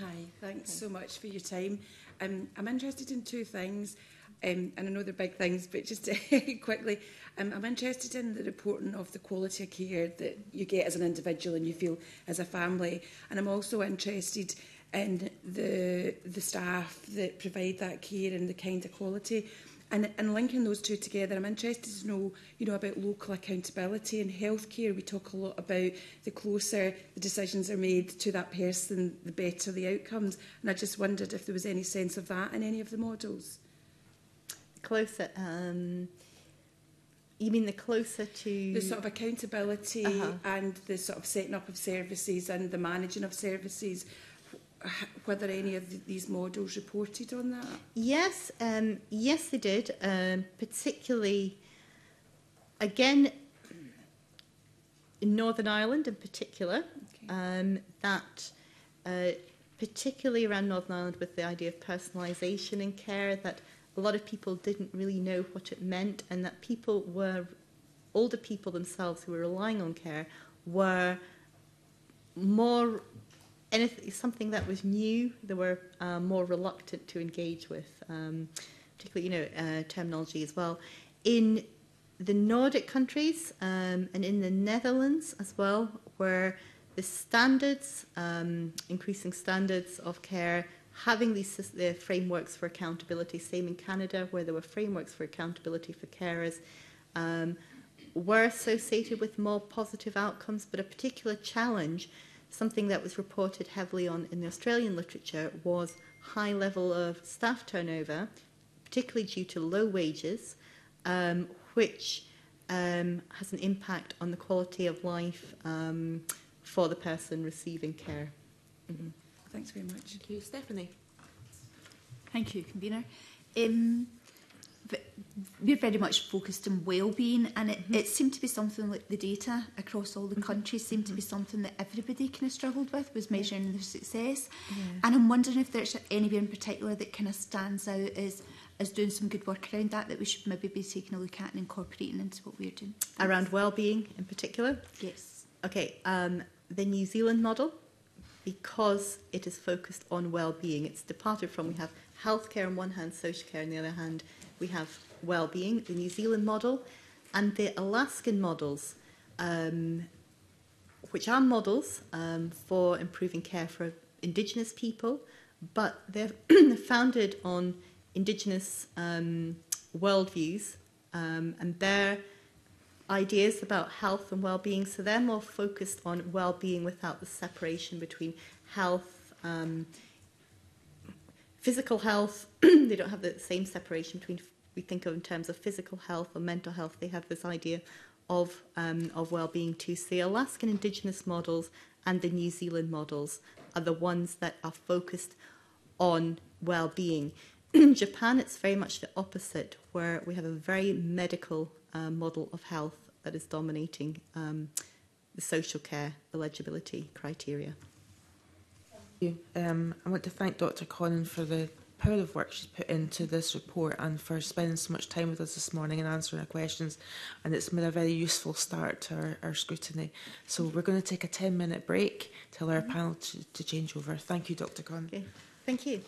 Hi, thanks so much for your time. I'm interested in two things. And I know they're big things, but just quickly, I'm interested in the reporting of the quality of care that you get as an individual and you feel as a family. And I'm also interested in the staff that provide that care and the kind of quality. And linking those two together, I'm interested to know, about local accountability in healthcare. We talk a lot about the closer the decisions are made to that person, the better the outcomes. And I just wondered if there was any sense of that in any of the models. Closer, you mean the closer to the sort of accountability and the sort of setting up of services and the managing of services, whether any of these models reported on that? Yes, yes they did, particularly again in Northern Ireland in particular, okay. Particularly around Northern Ireland with the idea of personalisation in care, that a lot of people didn't really know what it meant, and that people were, older people themselves who were relying on care, were more, something that was new, they were more reluctant to engage with, particularly, terminology as well. In the Nordic countries and in the Netherlands as well, where the standards, increasing standards of care, having the frameworks for accountability, same in Canada, where there were frameworks for accountability for carers, were associated with more positive outcomes. But a particular challenge, something that was reported heavily on in the Australian literature, was high level of staff turnover, particularly due to low wages, which has an impact on the quality of life for the person receiving care. Mm-hmm. Thanks very much. Thank you. Stephanie. Thank you, Convener. We're very much focused on well-being, and it seemed to be something like the data across all the countries seemed to be something that everybody kind of struggled with, was measuring their success. Yeah. And I'm wondering if there's anywhere in particular that kind of stands out as doing some good work around that we should maybe be taking a look at and incorporating into what we're doing. Thanks. Around well-being in particular? Yes. Okay. The New Zealand model, because it is focused on well-being. It's departed from, we have healthcare on one hand, social care on the other hand, we have well-being, the New Zealand model, and the Alaskan models, which are models for improving care for Indigenous people, but they're founded on Indigenous worldviews and their ideas about health and well-being. So they're more focused on well-being without the separation between health, physical health. They don't have the same separation between, we think of in terms of physical health or mental health. They have this idea of well-being too. So the Alaskan Indigenous models and the New Zealand models are the ones that are focused on well-being. In Japan, it's very much the opposite, where we have a very medical model of health that is dominating the social care eligibility criteria. Thank you. I want to thank Dr. Connon for the power of work she's put into this report and for spending so much time with us this morning and answering our questions, and it's made a very useful start to our scrutiny. So we're going to take a 10-minute break to allow our panel to change over. Thank you, Dr. Connon. Okay. Thank you.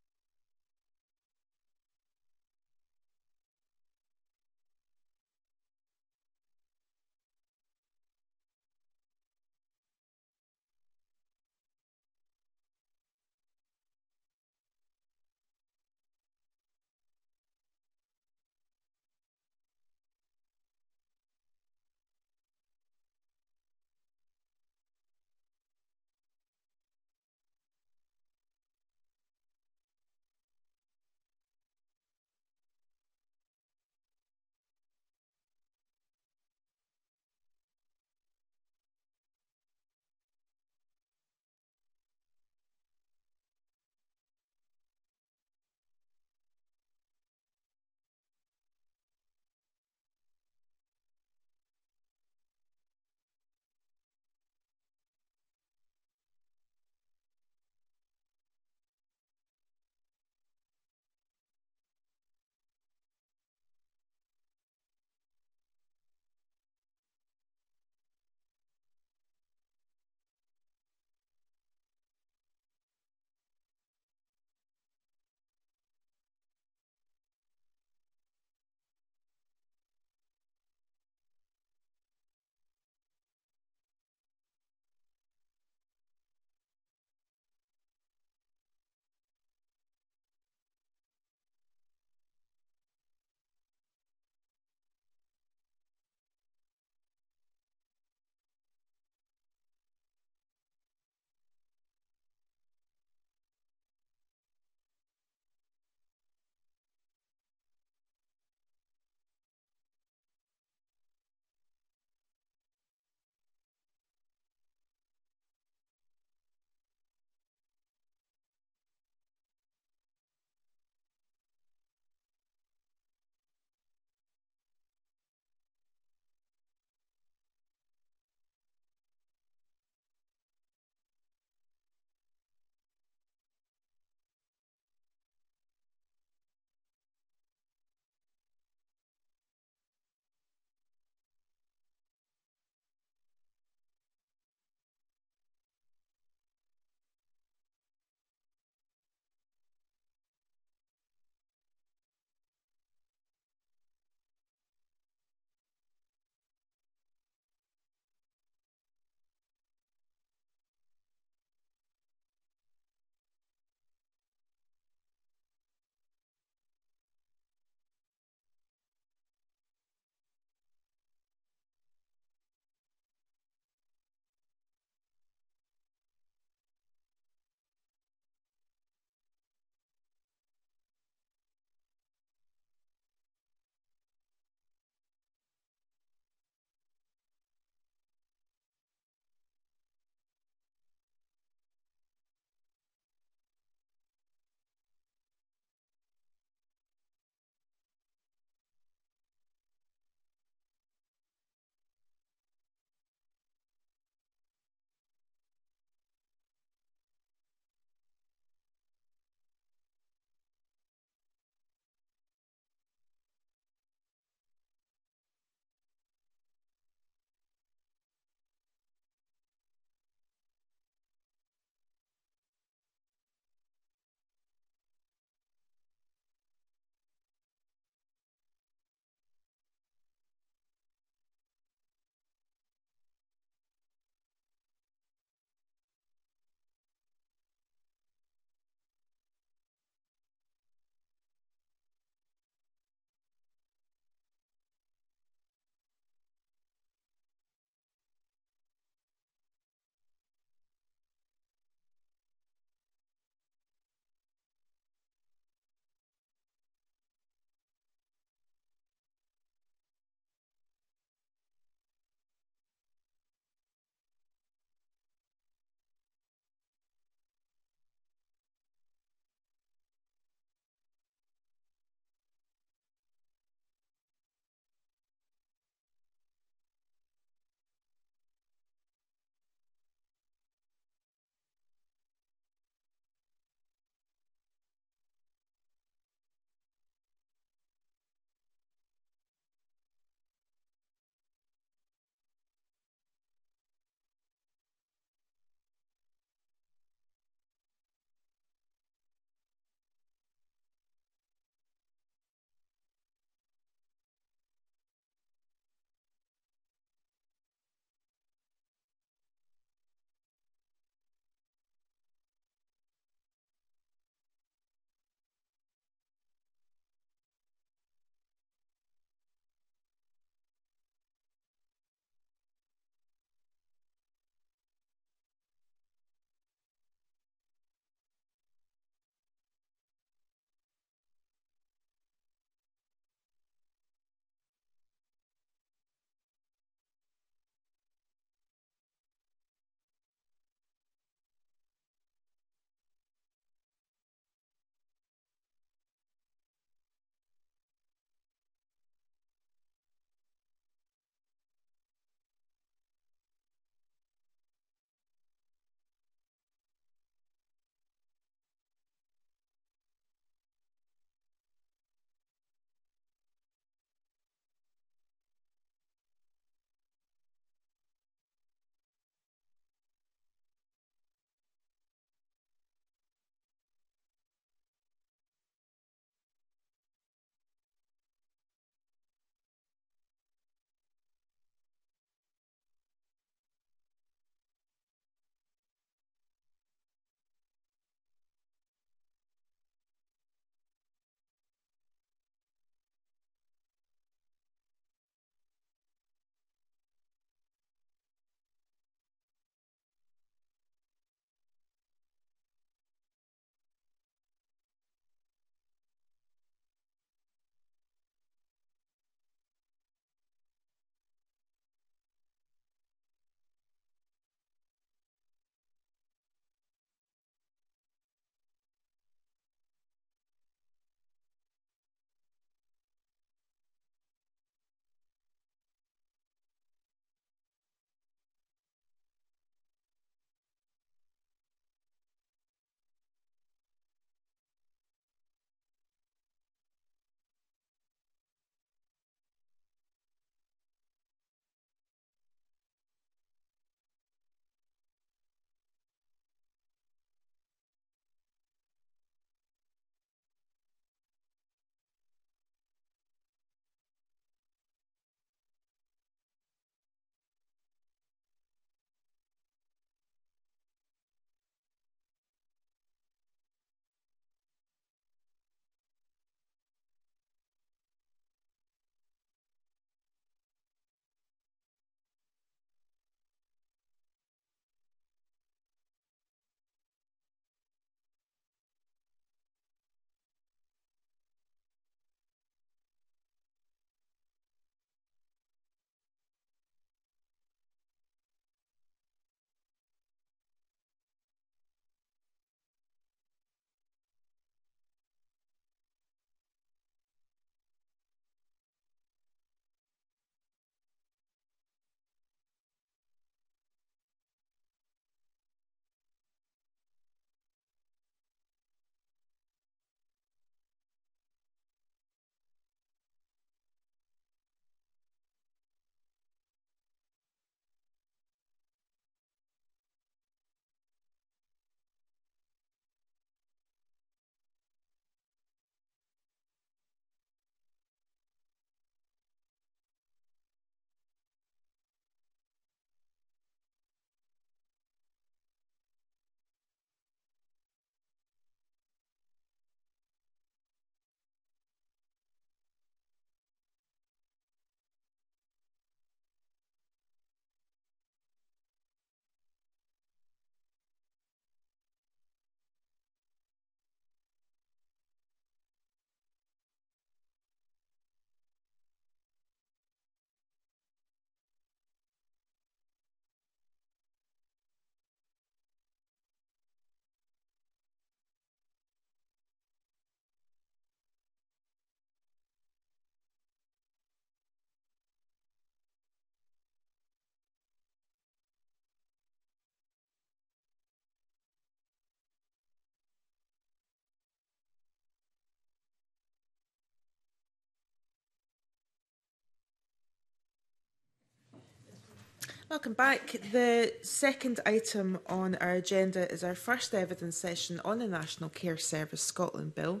Welcome back. The second item on our agenda is our first evidence session on the National Care Service Scotland Bill,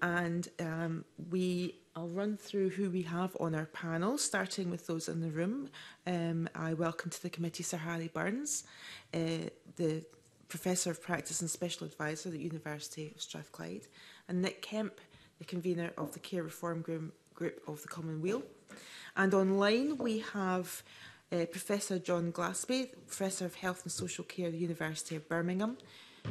and I'll run through who we have on our panel, starting with those in the room. I welcome to the committee Sir Harry Burns, the Professor of Practice and Special Advisor at the University of Strathclyde, and Nick Kemp, the convener of the Care Reform Group of the Commonweal. And online we have Professor John Glasby, Professor of Health and Social Care at the University of Birmingham,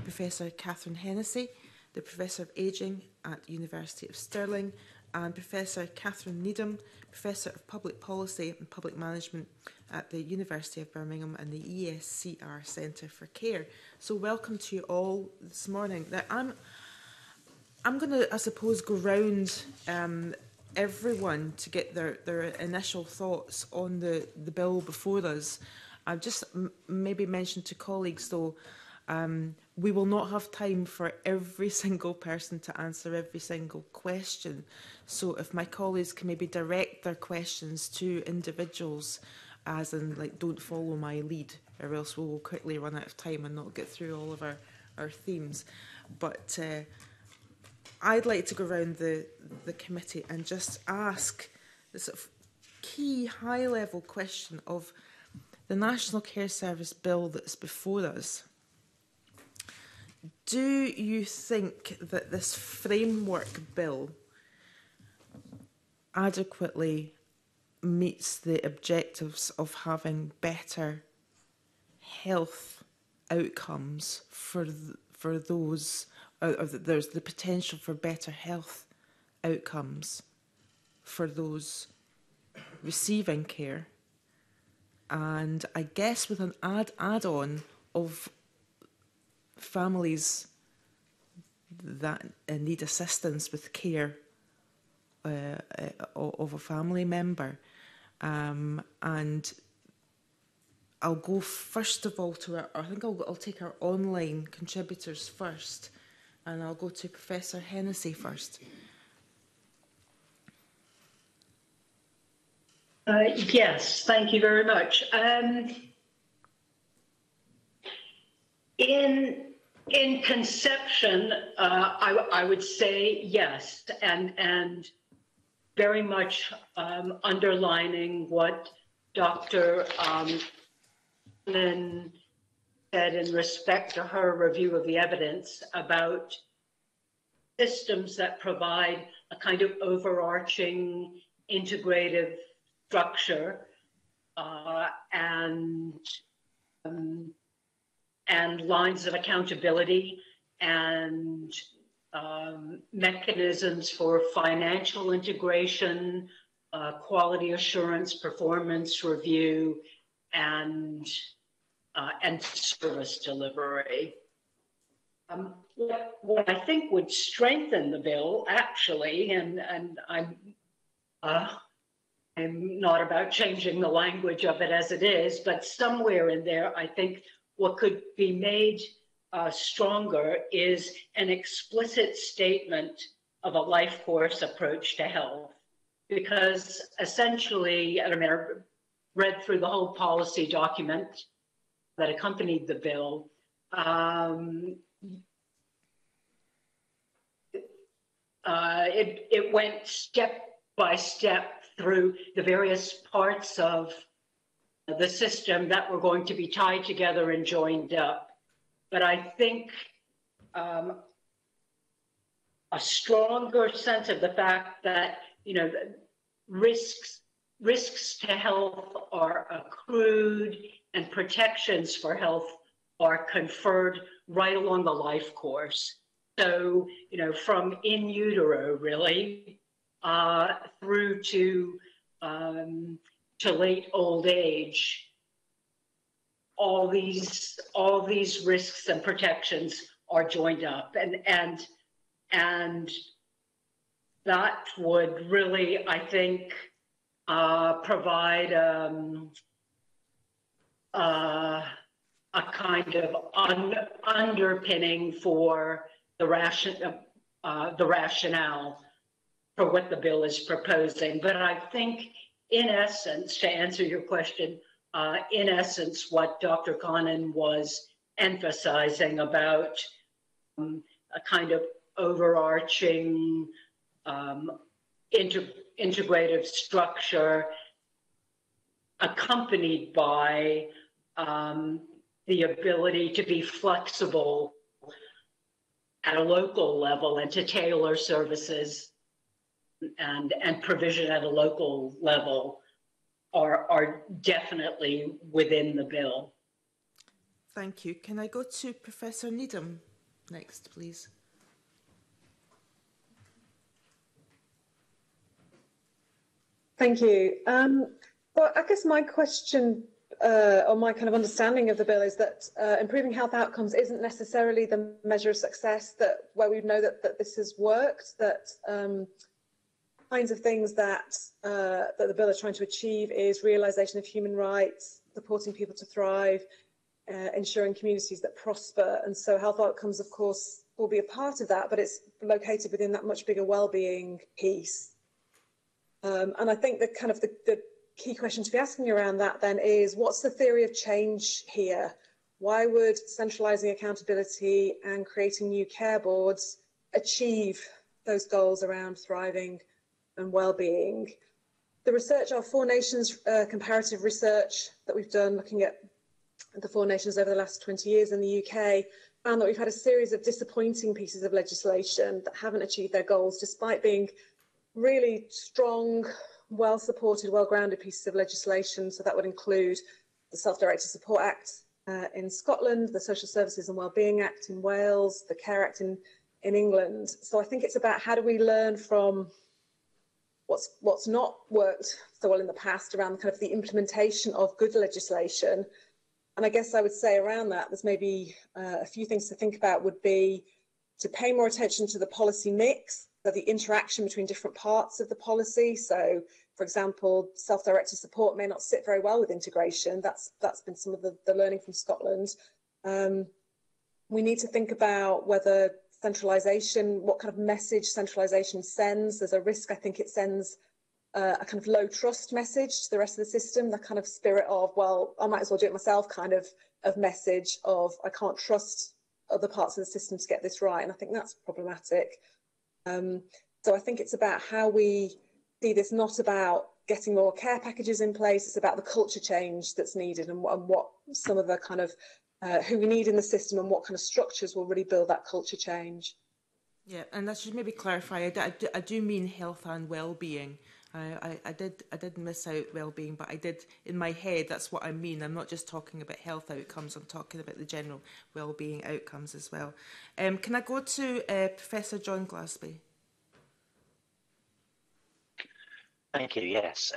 Professor Catherine Hennessy, the Professor of Ageing at the University of Stirling, and Professor Catherine Needham, Professor of Public Policy and Public Management at the University of Birmingham and the ESCR Centre for Care. So welcome to you all this morning. Now, I'm going to, I suppose, go round everyone to get their initial thoughts on the bill before us. I've just maybe mentioned to colleagues, though, we will not have time for every single person to answer every single question. So if my colleagues can maybe direct their questions to individuals, as in, like, don't follow my lead, or else we will quickly run out of time and not get through all of our themes. But I'd like to go around the committee and just ask the sort of key high-level question of the National Care Service Bill that's before us. Do you think that this framework bill adequately meets the objectives of having better health outcomes for those, or there's the potential for better health outcomes for those receiving care, and I guess with an add-on of families that need assistance with care of a family member. And I'll go first of all to our, I think I'll take our online contributors first, and I'll go to Professor Hennessy first. Yes, thank you very much. In conception, I would say yes, and very much underlining what Dr. Lynn said in respect to her review of the evidence about systems that provide a kind of overarching, integrative structure and lines of accountability and mechanisms for financial integration, quality assurance, performance review, and service delivery. What I think would strengthen the bill, actually, and I'm not about changing the language of it as it is, but somewhere in there, I think what could be made stronger is an explicit statement of a life course approach to health, because essentially, I mean, I read through the whole policy document that accompanied the bill. It went step by step through the various parts of the system that were going to be tied together and joined up. But I think a stronger sense of the fact that, you know, risks to health are accrued and protections for health are conferred right along the life course. So, you know, from in utero, really, through to late old age, all these risks and protections are joined up, and that would really, I think, provide a kind of underpinning for the rationale for what the bill is proposing. But I think, in essence, to answer your question, in essence, what Dr. Connon was emphasizing about a kind of overarching integrative structure accompanied by the ability to be flexible at a local level and to tailor services and provision at a local level are definitely within the bill. Thank you. Can I go to Professor Needham next, please? Thank you. Well, I guess my question or my kind of understanding of the bill is that improving health outcomes isn't necessarily the measure of success that where we know that this has worked, that kinds of things that that the bill is trying to achieve is realisation of human rights, supporting people to thrive, ensuring communities that prosper. And so health outcomes, of course, will be a part of that, but it's located within that much bigger wellbeing piece. And I think that kind of the key question to be asking around that then is, what's the theory of change here? Why would centralising accountability and creating new care boards achieve those goals around thriving and wellbeing? The research, our Four Nations comparative research that we've done looking at the Four Nations over the last 20 years in the UK, found that we've had a series of disappointing pieces of legislation that haven't achieved their goals, despite being really strong, well-supported, well-grounded pieces of legislation. So that would include the Self-Directed Support Act in Scotland, the Social Services and Wellbeing Act in Wales, the Care Act in England. So I think it's about how do we learn from what's not worked so well in the past around kind of the implementation of good legislation. And I guess I would say around that, there's maybe a few things to think about would be to pay more attention to the policy mix. So the interaction between different parts of the policy. So, for example, self-directed support may not sit very well with integration. That's been some of the learning from Scotland. We need to think about whether centralisation, what kind of message centralisation sends. There's a risk, I think, it sends a kind of low trust message to the rest of the system, the kind of spirit of, well, I might as well do it myself kind of message of, I can't trust other parts of the system to get this right. And I think that's problematic. So I think it's about how we see this, not about getting more care packages in place, it's about the culture change that's needed and what some of the kind of, who we need in the system and what kind of structures will really build that culture change. Yeah, and I should maybe clarify, I do mean health and well-being. I did miss out well-being, but I did, in my head, that's what I mean. I'm not just talking about health outcomes, I'm talking about the general well-being outcomes as well. Can I go to Professor John Glasby? Thank you, yes.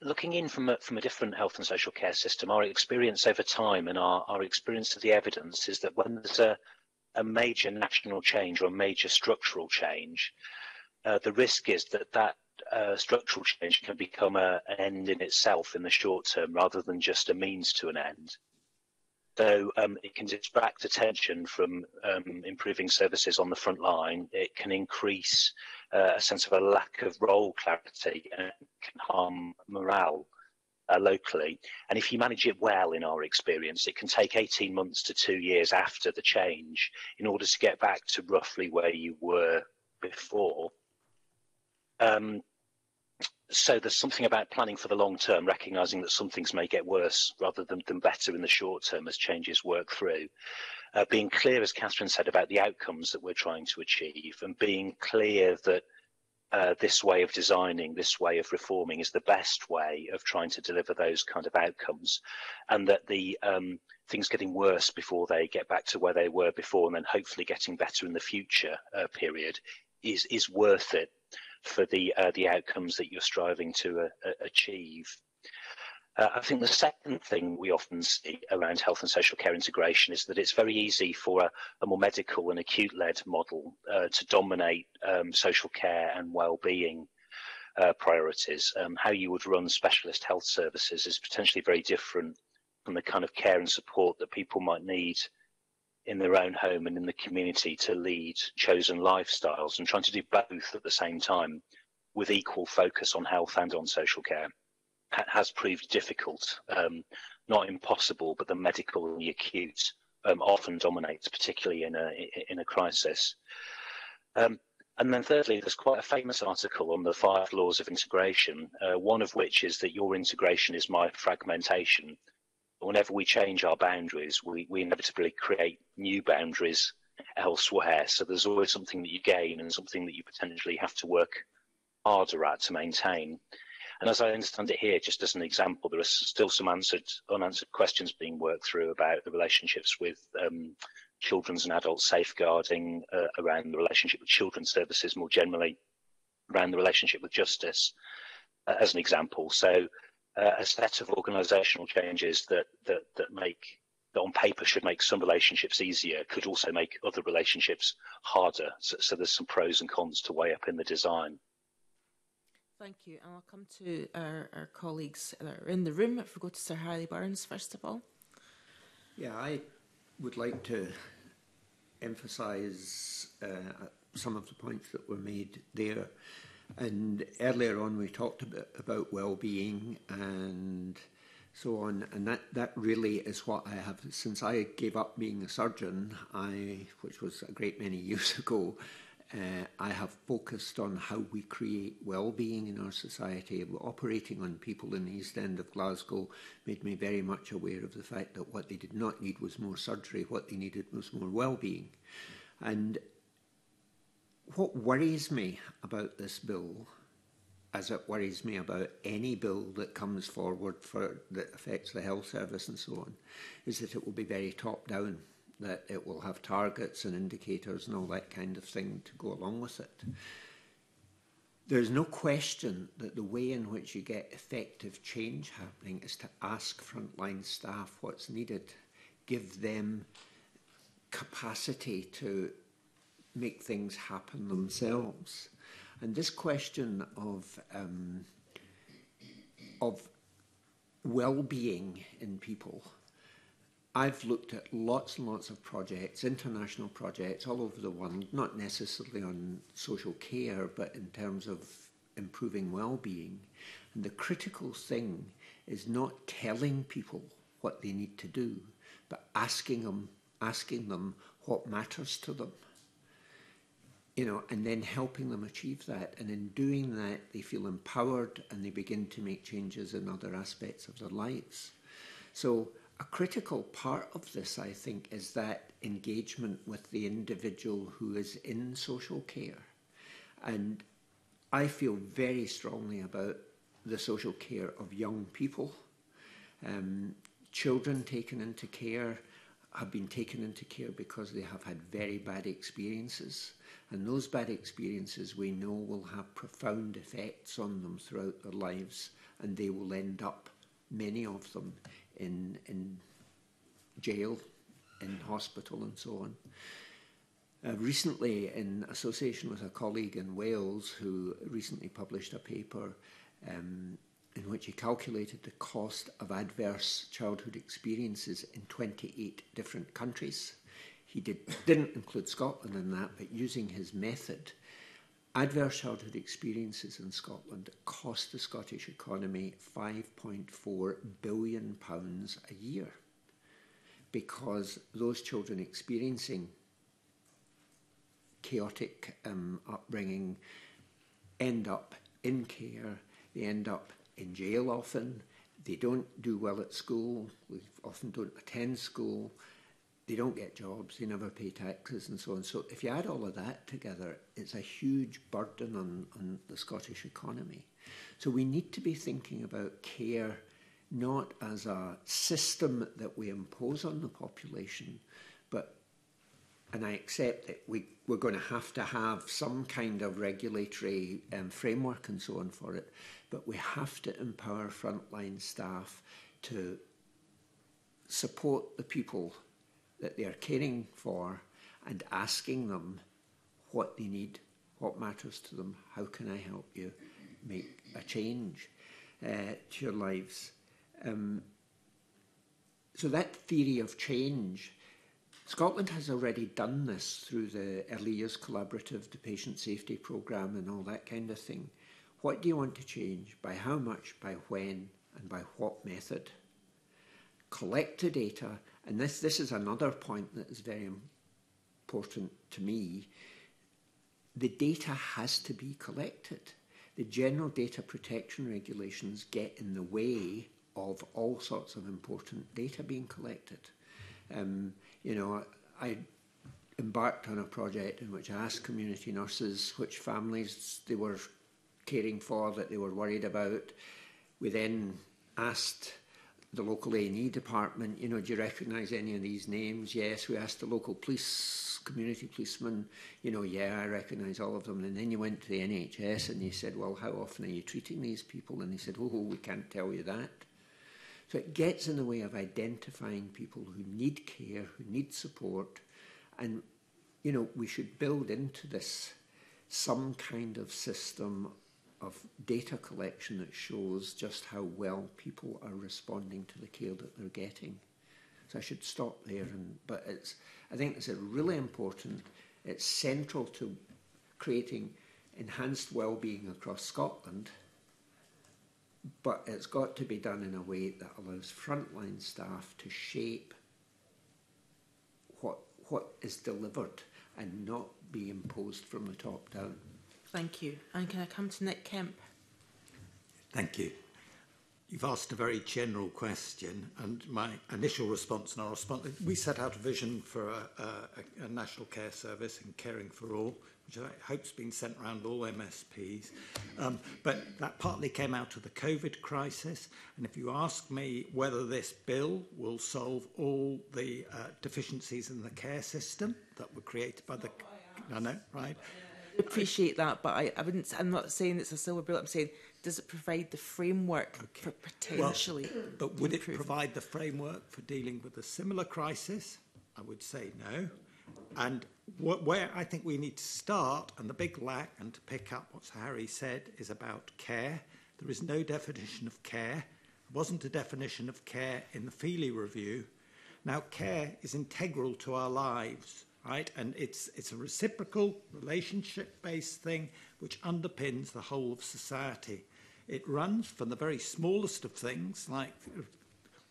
Looking in from a different health and social care system, our experience over time and our experience of the evidence is that when there's a major national change or a major structural change, the risk is that structural change can become an end in itself in the short term rather than just a means to an end. So it can distract attention from improving services on the front line. It can increase a sense of a lack of role clarity and can harm morale locally. And if you manage it well, in our experience, it can take 18 months to 2 years after the change in order to get back to roughly where you were before. So there's something about planning for the long term, recognising that some things may get worse rather than better in the short term as changes work through. Being clear, as Catherine said, about the outcomes that we're trying to achieve, and being clear that this way of designing, this way of reforming is the best way of trying to deliver those kind of outcomes, and that the things getting worse before they get back to where they were before and then hopefully getting better in the future period is worth it for the outcomes that you're striving to achieve. I think the second thing we often see around health and social care integration is that it's very easy for a more medical and acute-led model to dominate social care and well-being priorities. How you would run specialist health services is potentially very different from the kind of care and support that people might need in their own home and in the community to lead chosen lifestyles, and trying to do both at the same time with equal focus on health and on social care. has proved difficult, not impossible, but the medical and the acute often dominates, particularly in a crisis. And then thirdly, there's quite a famous article on the 5 laws of integration, one of which is that your integration is my fragmentation. Whenever we change our boundaries, we inevitably create new boundaries elsewhere. So there's always something that you gain and something that you potentially have to work harder at to maintain. And as I understand it here, just as an example, there are still some unanswered questions being worked through about the relationships with children's and adult safeguarding, around the relationship with children's services more generally, around the relationship with justice, as an example. So a set of organisational changes that on paper should make some relationships easier could also make other relationships harder. So there's some pros and cons to weigh up in the design. Thank you. And I'll come to our colleagues that are in the room. If we go to Sir Harry Burns, first of all. Yeah, I would like to emphasise some of the points that were made there. And earlier on, we talked about well-being and so on. And that really is what I have. Since I gave up being a surgeon, which was a great many years ago, I have focused on how we create well-being in our society. Operating on people in the East End of Glasgow made me very much aware of the fact that what they did not need was more surgery, what they needed was more well-being. And what worries me about this bill, as it worries me about any bill that comes forward that affects the health service and so on, is that it will be very top-down, that it will have targets and indicators and all that kind of thing to go along with it. There's no question that the way in which you get effective change happening is to ask frontline staff what's needed, give them capacity to make things happen themselves. And this question of well-being in people, I've looked at lots and lots of projects, international projects all over the world, not necessarily on social care, but in terms of improving well-being. And the critical thing is not telling people what they need to do, but asking them what matters to them, you know, and then helping them achieve that. And in doing that, they feel empowered and they begin to make changes in other aspects of their lives. So a critical part of this, I think, is that engagement with the individual who is in social care. And I feel very strongly about the social care of young people. Children taken into care have been taken into care because they have had very bad experiences. And those bad experiences we know will have profound effects on them throughout their lives, and they will end up, many of them, in jail, in hospital and so on. Recently, in association with a colleague in Wales who recently published a paper in which he calculated the cost of adverse childhood experiences in 28 different countries. He didn't include Scotland in that, but using his method, adverse childhood experiences in Scotland cost the Scottish economy £5.4 billion a year, because those children experiencing chaotic upbringing end up in care, they end up in jail often, they don't do well at school, they often don't attend school, they don't get jobs, they never pay taxes and so on. So if you add all of that together, it's a huge burden on the Scottish economy. So we need to be thinking about care not as a system that we impose on the population, but, and I accept that we're going to have some kind of regulatory framework and so on for it, but we have to empower frontline staff to support the people that they are caring for and asking them what they need, what matters to them, how can I help you make a change to your lives. So that theory of change, Scotland has already done this through the Early Years Collaborative, the Patient Safety Programme and all that kind of thing. What do you want to change? By how much? By when? and by what method. Collect the data, and this is another point that is very important to me. The data has to be collected. The general data protection regulations get in the way of all sorts of important data being collected. You know, I embarked on a project in which I asked community nurses which families they were caring for that they were worried about. We then asked the local A&E department, you know, do you recognise any of these names? Yes. We asked the local police, community policeman, you know, yeah, I recognise all of them. And then you went to the NHS and you said, well, how often are you treating these people? And they said, oh, we can't tell you that. So it gets in the way of identifying people who need care, who need support. And, you know, we should build into this some kind of system of data collection that shows just how well people are responding to the care that they're getting. So I should stop there, but I think it's a really important, it's central to creating enhanced wellbeing across Scotland, but it's got to be done in a way that allows frontline staff to shape what is delivered and not be imposed from the top down. Thank you. And can I come to Nick Kemp? Thank you. You've asked a very general question, and my initial response and our response, we set out a vision for a national care service and caring for all, which I hope has been sent around all MSPs. But that partly came out of the COVID crisis. And if you ask me whether this bill will solve all the deficiencies in the care system that were created by the... I know, right? I appreciate that, but I wouldn't, I'm not saying it's a silver bullet. I'm saying, does it provide the framework for potentially but would it provide the framework for dealing with a similar crisis? I would say no. And where I think we need to start, and the big lack, and to pick up what Sir Harry said, is about care. There is no definition of care. There wasn't a definition of care in the Feely review. Now, care is integral to our lives. Right? And it's a reciprocal, relationship-based thing which underpins the whole of society. It runs from the very smallest of things, like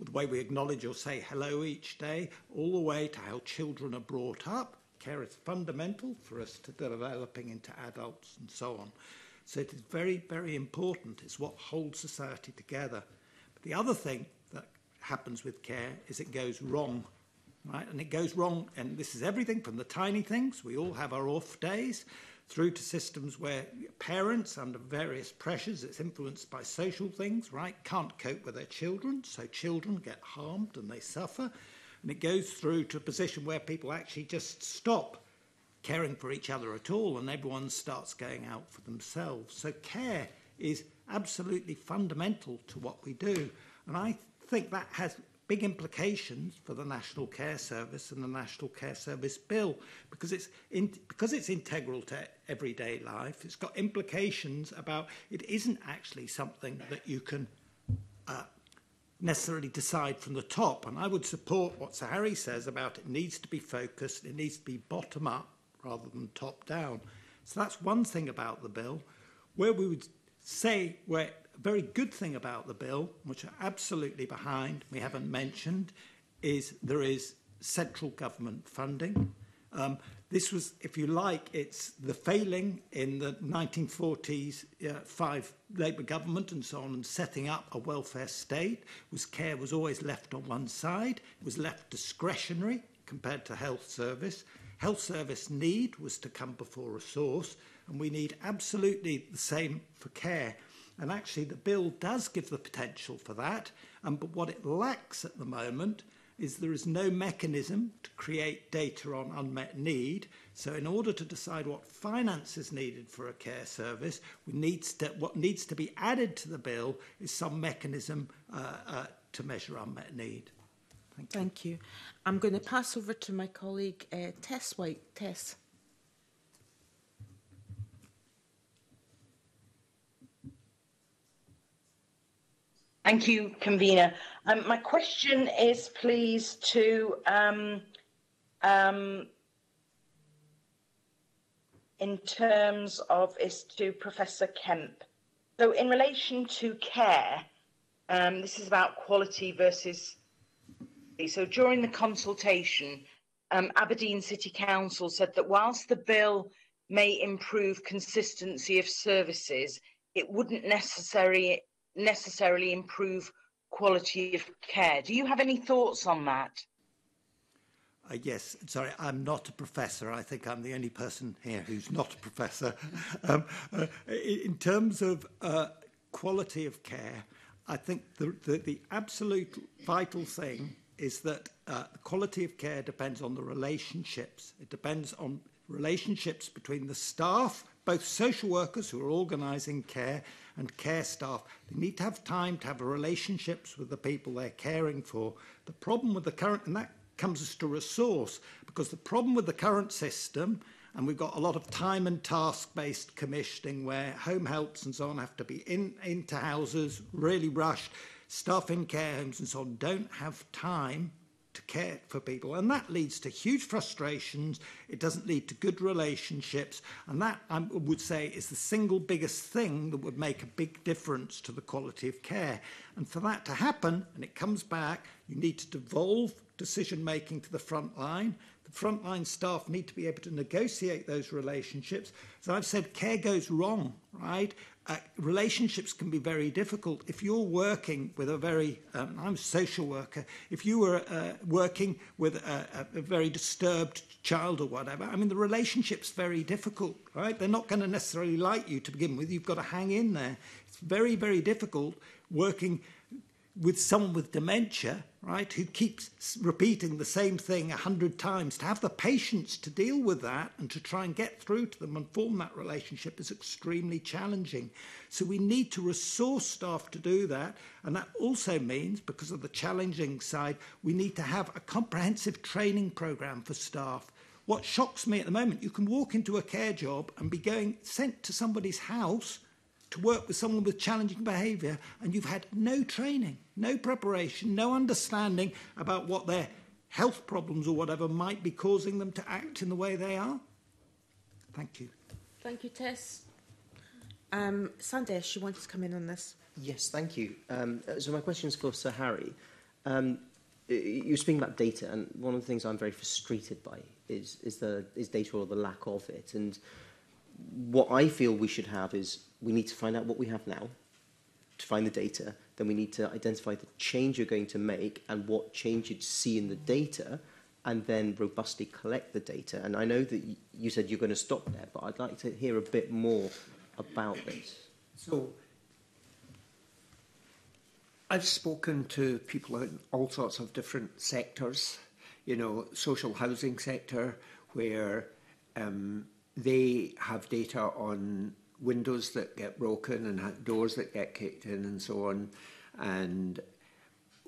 the way we acknowledge or say hello each day, all the way to how children are brought up. Care is fundamental for us to developing into adults and so on. So it is very, very important. It's what holds society together. But the other thing that happens with care is it goes wrong. Right, and it goes wrong, and this is everything from the tiny things, we all have our off days, through to systems where parents, under various pressures, it's influenced by social things, right, can't cope with their children, so children get harmed and they suffer, and it goes through to a position where people actually just stop caring for each other at all, and everyone starts going out for themselves. So care is absolutely fundamental to what we do, and I think that has big implications for the National Care Service and the National Care Service Bill, because it's integral to everyday life. It's got implications about it isn't actually something that you can necessarily decide from the top. And I would support what Sir Harry says about it needs to be focused, it needs to be bottom up rather than top down. So that's one thing about the bill. Where we would say where a very good thing about the bill, which are absolutely behind, we haven't mentioned, is there is central government funding. This was, if you like, it's the failing in the 1940s, five Labour government and so on, and setting up a welfare state, was care was always left on one side, it was left discretionary compared to health service. Health service need was to come before resource, and we need absolutely the same for care. And actually the bill does give the potential for that, but what it lacks at the moment is there is no mechanism to create data on unmet need. So in order to decide what finance is needed for a care service, what needs to be added to the bill is some mechanism to measure unmet need. Thank you. Thank you. I'm going to pass over to my colleague Tess White. Tess. Thank you, Convener. My question is, please, to in terms of, is to Professor Kemp. So in relation to care, This is about quality versus. So during the consultation, Aberdeen City Council said that whilst the bill may improve consistency of services, it wouldn't necessarily improve quality of care. Do you have any thoughts on that? Yes, sorry, I'm not a professor. I think I'm the only person here who's not a professor. In terms of quality of care, I think the absolute vital thing is that the quality of care depends on the relationships. It depends on relationships between the staff, both social workers who are organising care and care staff. They need to have time to have relationships with the people they're caring for. The problem with the current, and that comes as to resource, because the problem with the current system, and we've got a lot of time and task-based commissioning where home helps and so on have to be into houses, really rushed. Staff in care homes and so on don't have time to care for people, and that leads to huge frustrations. It doesn't lead to good relationships, and that I would say is the single biggest thing that would make a big difference to the quality of care. And for that to happen, and it comes back, you need to devolve decision making to the front line. The front line staff need to be able to negotiate those relationships. As I've said, care goes wrong, right? Relationships can be very difficult. If you're working with a very, I'm a social worker, if you were working with a very disturbed child or whatever, I mean, the relationship's very difficult, right? They're not going to necessarily like you to begin with. You've got to hang in there. It's very, very difficult working with someone with dementia, right, who keeps repeating the same thing 100 times. To have the patience to deal with that and to try and get through to them and form that relationship is extremely challenging. So we need to resource staff to do that, and that also means, because of the challenging side, we need to have a comprehensive training programme for staff. What shocks me at the moment, you can walk into a care job and be sent to somebody's house to work with someone with challenging behaviour, and you've had no training, no preparation, no understanding about what their health problems or whatever might be causing them to act in the way they are. Thank you. Thank you, Tess. Sandesh, you wanted to come in on this? Yes, thank you. So my question is for Sir Harry. You're speaking about data, and one of the things I'm very frustrated by is data, or the lack of it. And what I feel we should have is, we need to find out what we have now, to find the data, then we need to identify the change you're going to make and what change you'd see in the data, and then robustly collect the data. And I know that you said you're going to stop there, but I'd like to hear a bit more about this. So, I've spoken to people in all sorts of different sectors, you know, social housing sector, where they have data on windows that get broken and doors that get kicked in and so on. And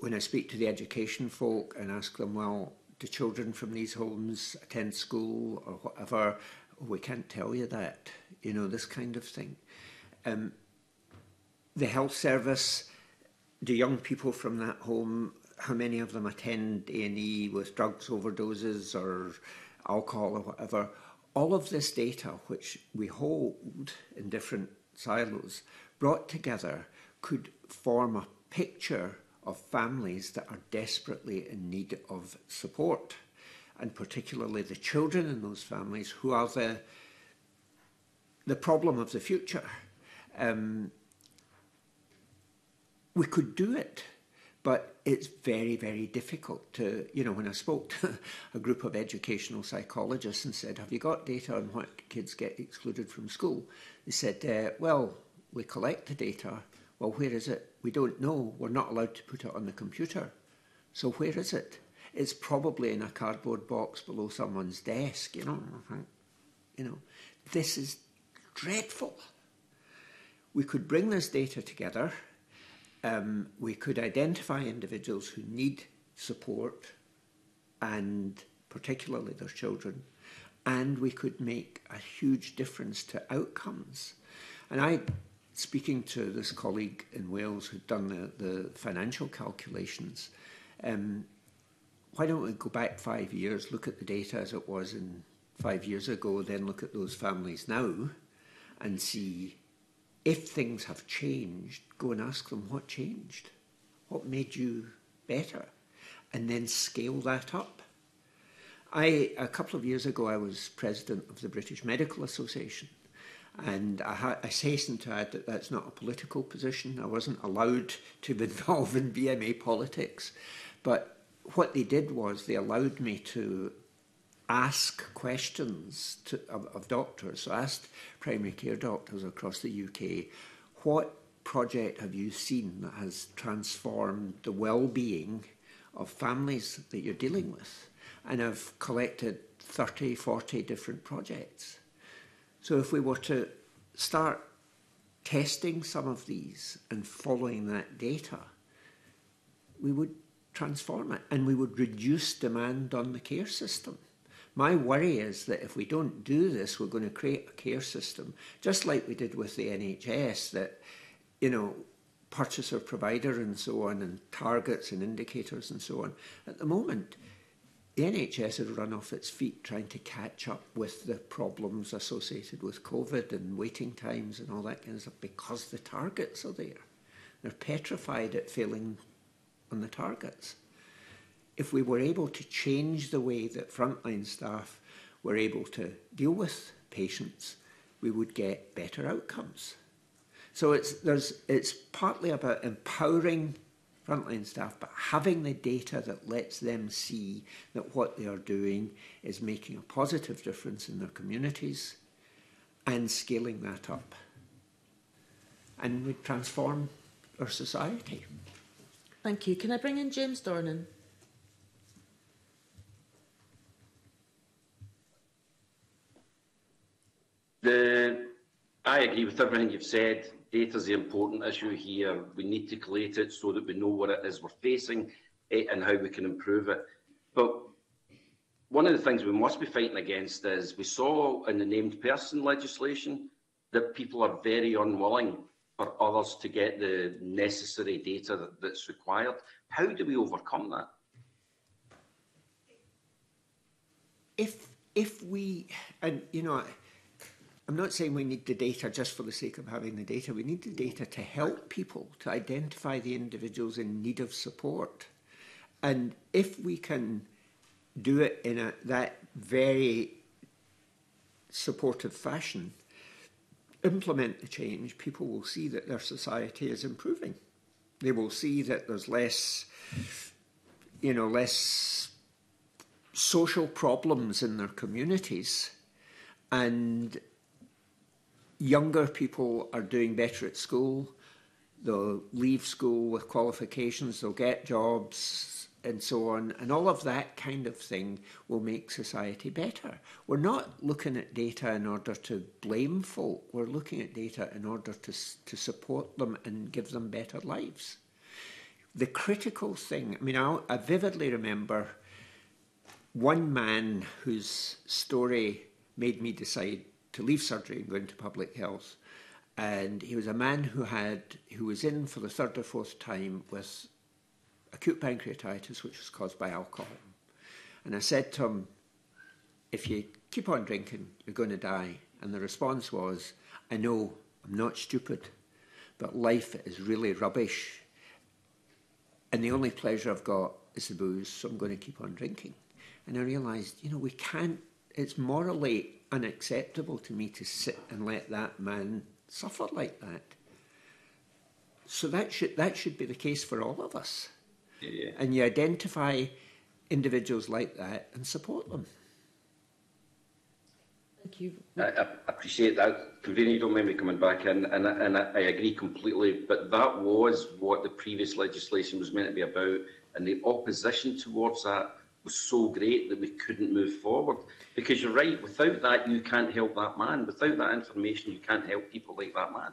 when I speak to the education folk and ask them, well, do children from these homes attend school or whatever? Oh, we can't tell you that, you know, this kind of thing. The health service, do young people from that home, how many of them attend A&E with drugs, overdoses or alcohol or whatever? All of this data, which we hold in different silos, brought together could form a picture of families that are desperately in need of support, and particularly the children in those families who are the problem of the future. We could do it, but it's very, very difficult to, you know, when I spoke to a group of educational psychologists and said, have you got data on what kids get excluded from school? They said, well, we collect the data. Well, where is it? We don't know. We're not allowed to put it on the computer. So where is it? It's probably in a cardboard box below someone's desk, you know. This is dreadful. We could bring this data together. We could identify individuals who need support, and particularly their children, and we could make a huge difference to outcomes. And I, speaking to this colleague in Wales who'd done the financial calculations, why don't we go back 5 years, look at the data as it was in 5 years ago, then look at those families now and see if things have changed, go and ask them what changed. what made you better, and then scale that up. A couple of years ago, I was president of the British Medical Association, and I hasten to add that that's not a political position. I wasn't allowed to be involved in BMA politics, but what they did was they allowed me to ask questions of doctors. So I asked primary care doctors across the UK, what project have you seen that has transformed the well-being of families that you're dealing with? And I've collected 30, 40 different projects. So if we were to start testing some of these and following that data, we would transform it and we would reduce demand on the care system. My worry is that if we don't do this, we're going to create a care system, just like we did with the NHS, that, you know, purchaser, provider and so on, and targets and indicators and so on. At the moment, the NHS has run off its feet trying to catch up with the problems associated with COVID and waiting times and all that kind of stuff because the targets are there. They're petrified at failing on the targets. If we were able to change the way that frontline staff were able to deal with patients, we would get better outcomes. So it's partly about empowering frontline staff, but having the data that lets them see that what they are doing is making a positive difference in their communities and scaling that up. And we transform our society. Thank you. Can I bring in James Dornan? I agree with everything you've said. Data is the important issue here. We need to collate it so that we know what it is we're facing and how we can improve it. But one of the things we must be fighting against is we saw in the named person legislation that people are very unwilling for others to get the necessary data that's required. How do we overcome that? If we, and you know, I'm not saying we need the data just for the sake of having the data. We need the data to help people, to identify the individuals in need of support. And if we can do it in that very supportive fashion, implement the change, people will see that their society is improving. They will see that there's less, you know, less social problems in their communities, and younger people are doing better at school, they'll leave school with qualifications, they'll get jobs and so on, and all of that kind of thing will make society better. We're not looking at data in order to blame folk, we're looking at data in order to support them and give them better lives. The critical thing, I mean, I vividly remember one man whose story made me decide to leave surgery and go into public health. And he was a man who was in for the third or fourth time with acute pancreatitis, which was caused by alcohol. And I said to him, if you keep on drinking, you're going to die. And the response was, I know, I'm not stupid, but life is really rubbish. And the only pleasure I've got is the booze, so I'm going to keep on drinking. And I realised, you know, we can't, it's morally unacceptable to me to sit and let that man suffer like that. So that should be the case for all of us. Yeah. And you identify individuals like that and support them. Thank you. I appreciate that. Convener, you don't mind me coming back in, and I agree completely. But that was what the previous legislation was meant to be about, and the opposition towards that was so great that we couldn't move forward. Because you're right, without that, you can't help that man. Without that information, you can't help people like that man.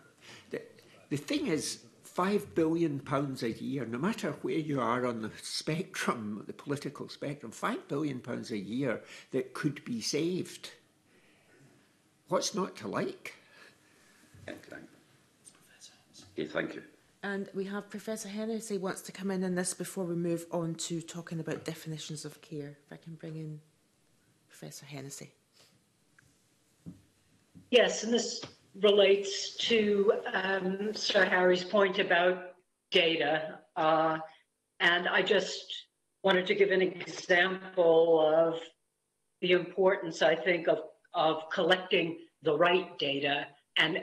The thing is, £5 billion a year, no matter where you are on the spectrum, the political spectrum, £5 billion a year that could be saved. What's not to like? Okay, thank you. And we have Professor Hennessy wants to come in this before we move on to talking about definitions of care. If I can bring in Professor Hennessy. Yes, and this relates to Sir Harry's point about data. And I just wanted to give an example of the importance, I think, of collecting the right data and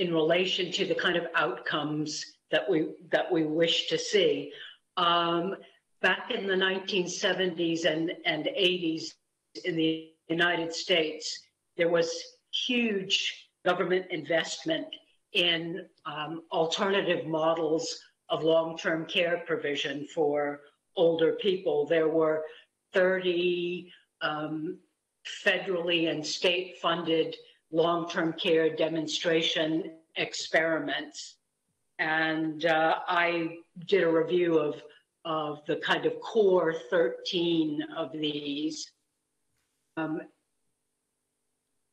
in relation to the kind of outcomes that we wish to see. Back in the 1970s and 80s in the United States, there was huge government investment in alternative models of long-term care provision for older people. There were 30 federally and state-funded long-term care demonstration experiments. And I did a review of the kind of core 13 of these,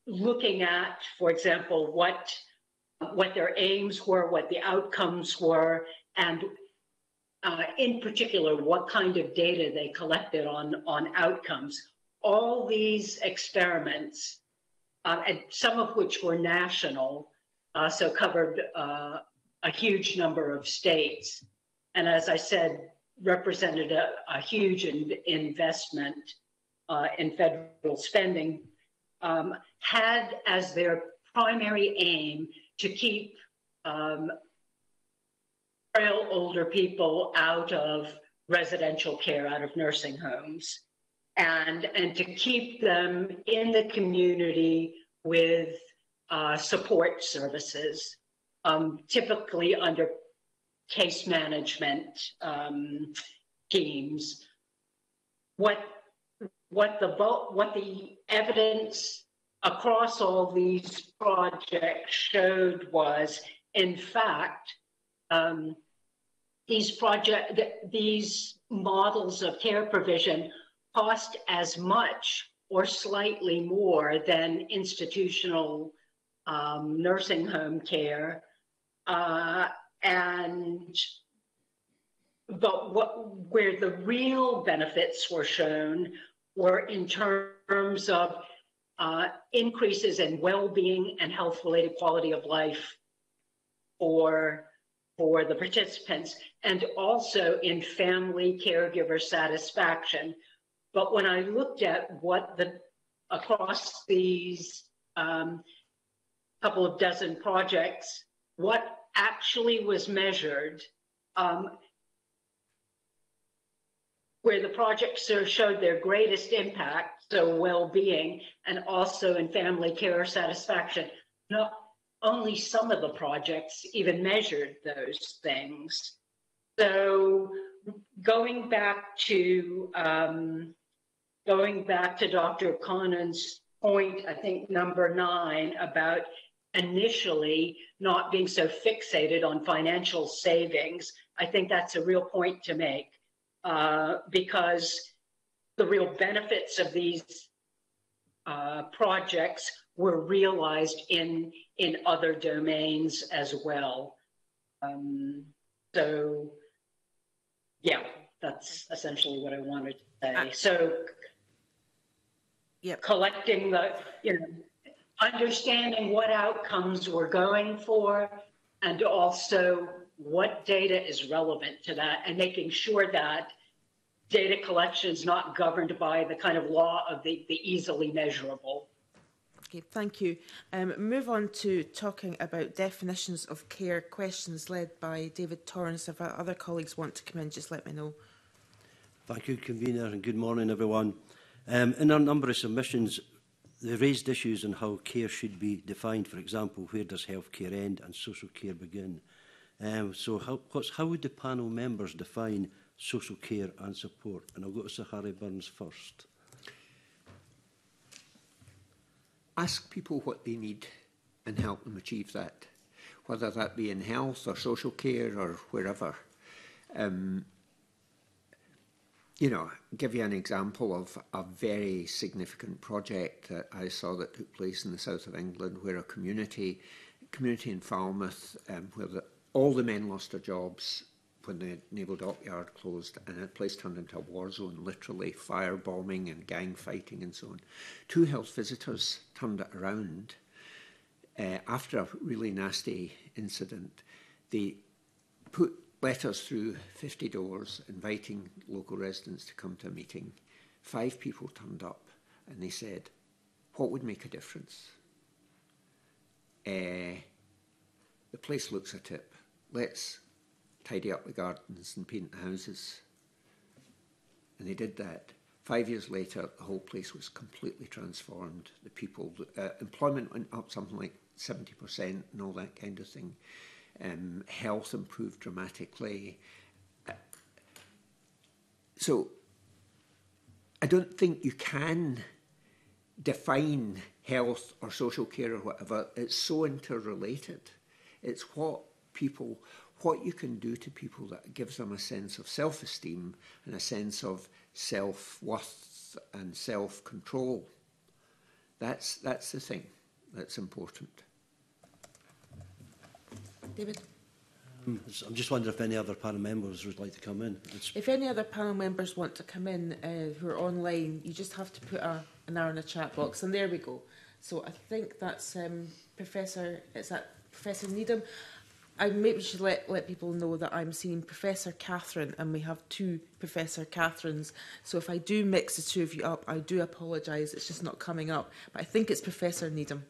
looking at, for example, what their aims were, what the outcomes were, and in particular, what kind of data they collected on outcomes. All these experiments, and some of which were national, so covered a huge number of states, and as I said, represented a huge investment in federal spending, had as their primary aim to keep frail older people out of residential care, out of nursing homes, and to keep them in the community with support services, typically under case management teams. What the evidence across all these projects showed was, in fact, these models of care provision cost as much or slightly more than institutional nursing home care, but where the real benefits were shown were in terms of increases in well-being and health-related quality of life for the participants, and also in family caregiver satisfaction. But when I looked at what across these couple of dozen projects, what actually was measured, where the projects showed their greatest impact, so well-being, and also in family care satisfaction, not only some of the projects even measured those things. So going back to Dr. Connon's point, I think number 9, about initially not being so fixated on financial savings, I think that's a real point to make, because the real benefits of these projects were realized in other domains as well. So yeah, that's essentially what I wanted to say. So yeah, collecting the, understanding what outcomes we're going for, and also what data is relevant to that, and making sure that data collection is not governed by the kind of law of the easily measurable. Okay, thank you. Move on to talking about definitions of care, questions led by David Torrance. If other colleagues want to come in, just let me know. Thank you, convener, and good morning, everyone. In our number of submissions, they raised issues on how care should be defined. For example, where does health care end and social care begin? So how would the panel members define social care and support? And I'll go to Sir Harry Burns first. Ask people what they need and help them achieve that, whether that be in health or social care or wherever. Give you an example of a very significant project that I saw that took place in the south of England, where a community in Falmouth, where all the men lost their jobs when the naval dockyard closed, and the place turned into a war zone, literally firebombing and gang fighting and so on. 2 health visitors turned it around after a really nasty incident. They put letters through 50 doors inviting local residents to come to a meeting. 5 people turned up and they said, what would make a difference? The place looks a tip. Let's tidy up the gardens and paint the houses. And they did that. 5 years later, the whole place was completely transformed. The people, employment went up something like 70% and all that kind of thing. Health improved dramatically. So I don't think you can define health or social care or whatever. It's so interrelated. It's what people, what you can do to people that gives them a sense of self-esteem and a sense of self-worth and self-control. That's the thing that's important. David? I'm just wondering if any other panel members would like to come in. If any other panel members want to come in who are online, you just have to put an R in a chat box, and there we go. So I think that's Professor Needham. I maybe should let people know that I'm seeing Professor Catherine, and we have 2 Professor Catherines. So if I do mix the 2 of you up, I do apologise. It's just not coming up. But I think it's Professor Needham.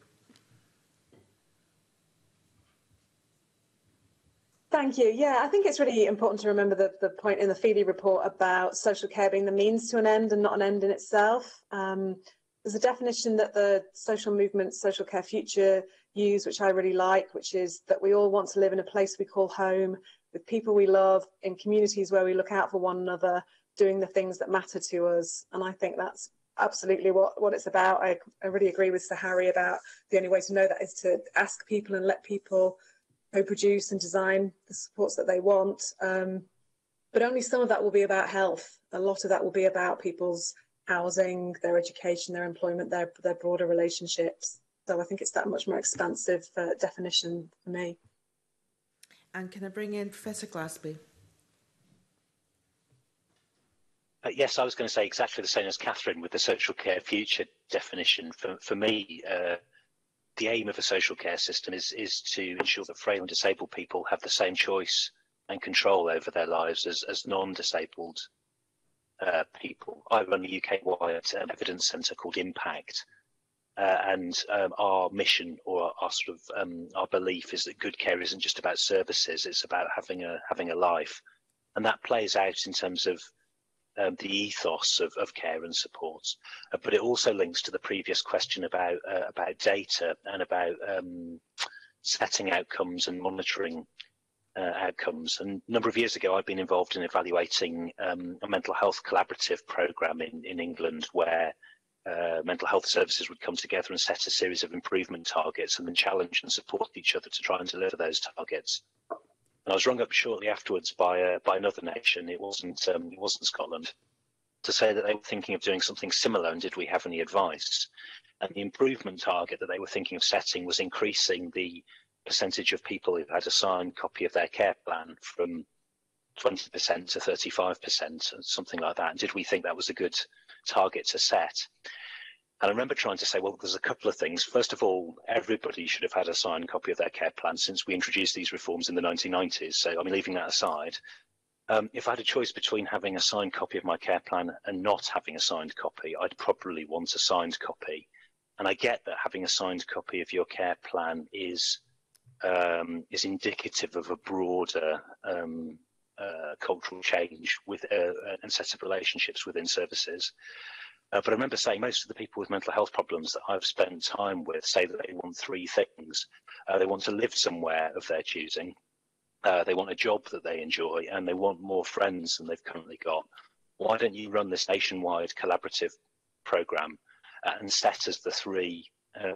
Thank you. Yeah, I think it's really important to remember the point in the Feely report about social care being the means to an end and not an end in itself. There's a definition that the social movement, Social Care Future, use, which I really like, which is that we all want to live in a place we call home, with people we love, in communities where we look out for one another, doing the things that matter to us. And I think that's absolutely what it's about. I really agree with Sir Harry about the only way to know that is to ask people and let people co-produce and design the supports that they want. But only some of that will be about health. A lot of that will be about people's housing, their education, their employment, their broader relationships. So I think it's that much more expansive definition for me. And can I bring in Professor Glasby? Yes, I was going to say exactly the same as Catherine with the social care future definition. For me, the aim of a social care system is to ensure that frail and disabled people have the same choice and control over their lives as non-disabled people. I run a UK-wide evidence centre called Impact, and our mission, or our sort of our belief, is that good care isn't just about services; it's about having a life, and that plays out in terms of the ethos of care and support. But it also links to the previous question about data and about setting outcomes and monitoring outcomes. And a number of years ago, I've been involved in evaluating a mental health collaborative programme in England, where mental health services would come together and set a series of improvement targets and then challenge and support each other to try and deliver those targets. And I was rung up shortly afterwards by another nation. It wasn't Scotland, to say that they were thinking of doing something similar, and did we have any advice? And the improvement target that they were thinking of setting was increasing the percentage of people who had a signed copy of their care plan from 20% to 35%, something like that. And did we think that was a good target to set? And I remember trying to say, well, there's a couple of things. First of all, everybody should have had a signed copy of their care plan since we introduced these reforms in the 1990s. So, I mean, leaving that aside, if I had a choice between having a signed copy of my care plan and not having a signed copy, I'd probably want a signed copy. And I get that having a signed copy of your care plan is indicative of a broader cultural change with and set of relationships within services. But I remember saying most of the people with mental health problems that I've spent time with say that they want 3 things. They want to live somewhere of their choosing, they want a job that they enjoy, and they want more friends than they've currently got. Why don't you run this nationwide collaborative programme and set as the 3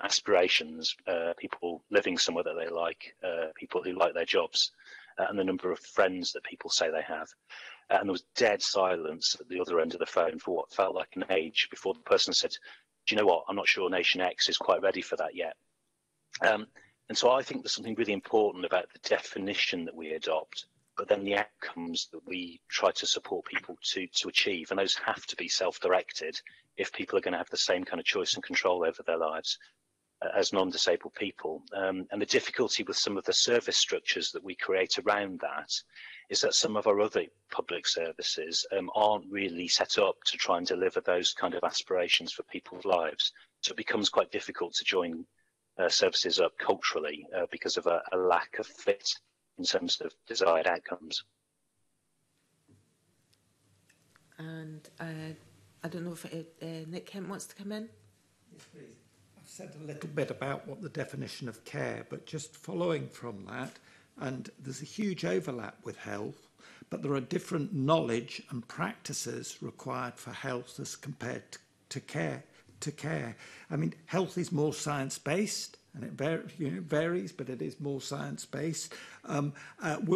aspirations, people living somewhere that they like, people who like their jobs, and the number of friends that people say they have. And there was dead silence at the other end of the phone for what felt like an age before the person said, do you know what, I'm not sure Nation X is quite ready for that yet. And so I think there's something really important about the definition that we adopt, but then the outcomes that we try to support people to achieve. And those have to be self-directed if people are going to have the same kind of choice and control over their lives. as non-disabled people. And the difficulty with some of the service structures that we create around that is that some of our other public services aren't really set up to try and deliver those kind of aspirations for people's lives. So it becomes quite difficult to join services up culturally because of a lack of fit in terms of desired outcomes. And I don't know if Nick Kemp wants to come in. Yes, please. I've said a little bit about what the definition of care, but just following from that, and there's a huge overlap with health, but there are different knowledge and practices required for health as compared to care. I mean, health is more science-based, and it varies, but it is more science-based,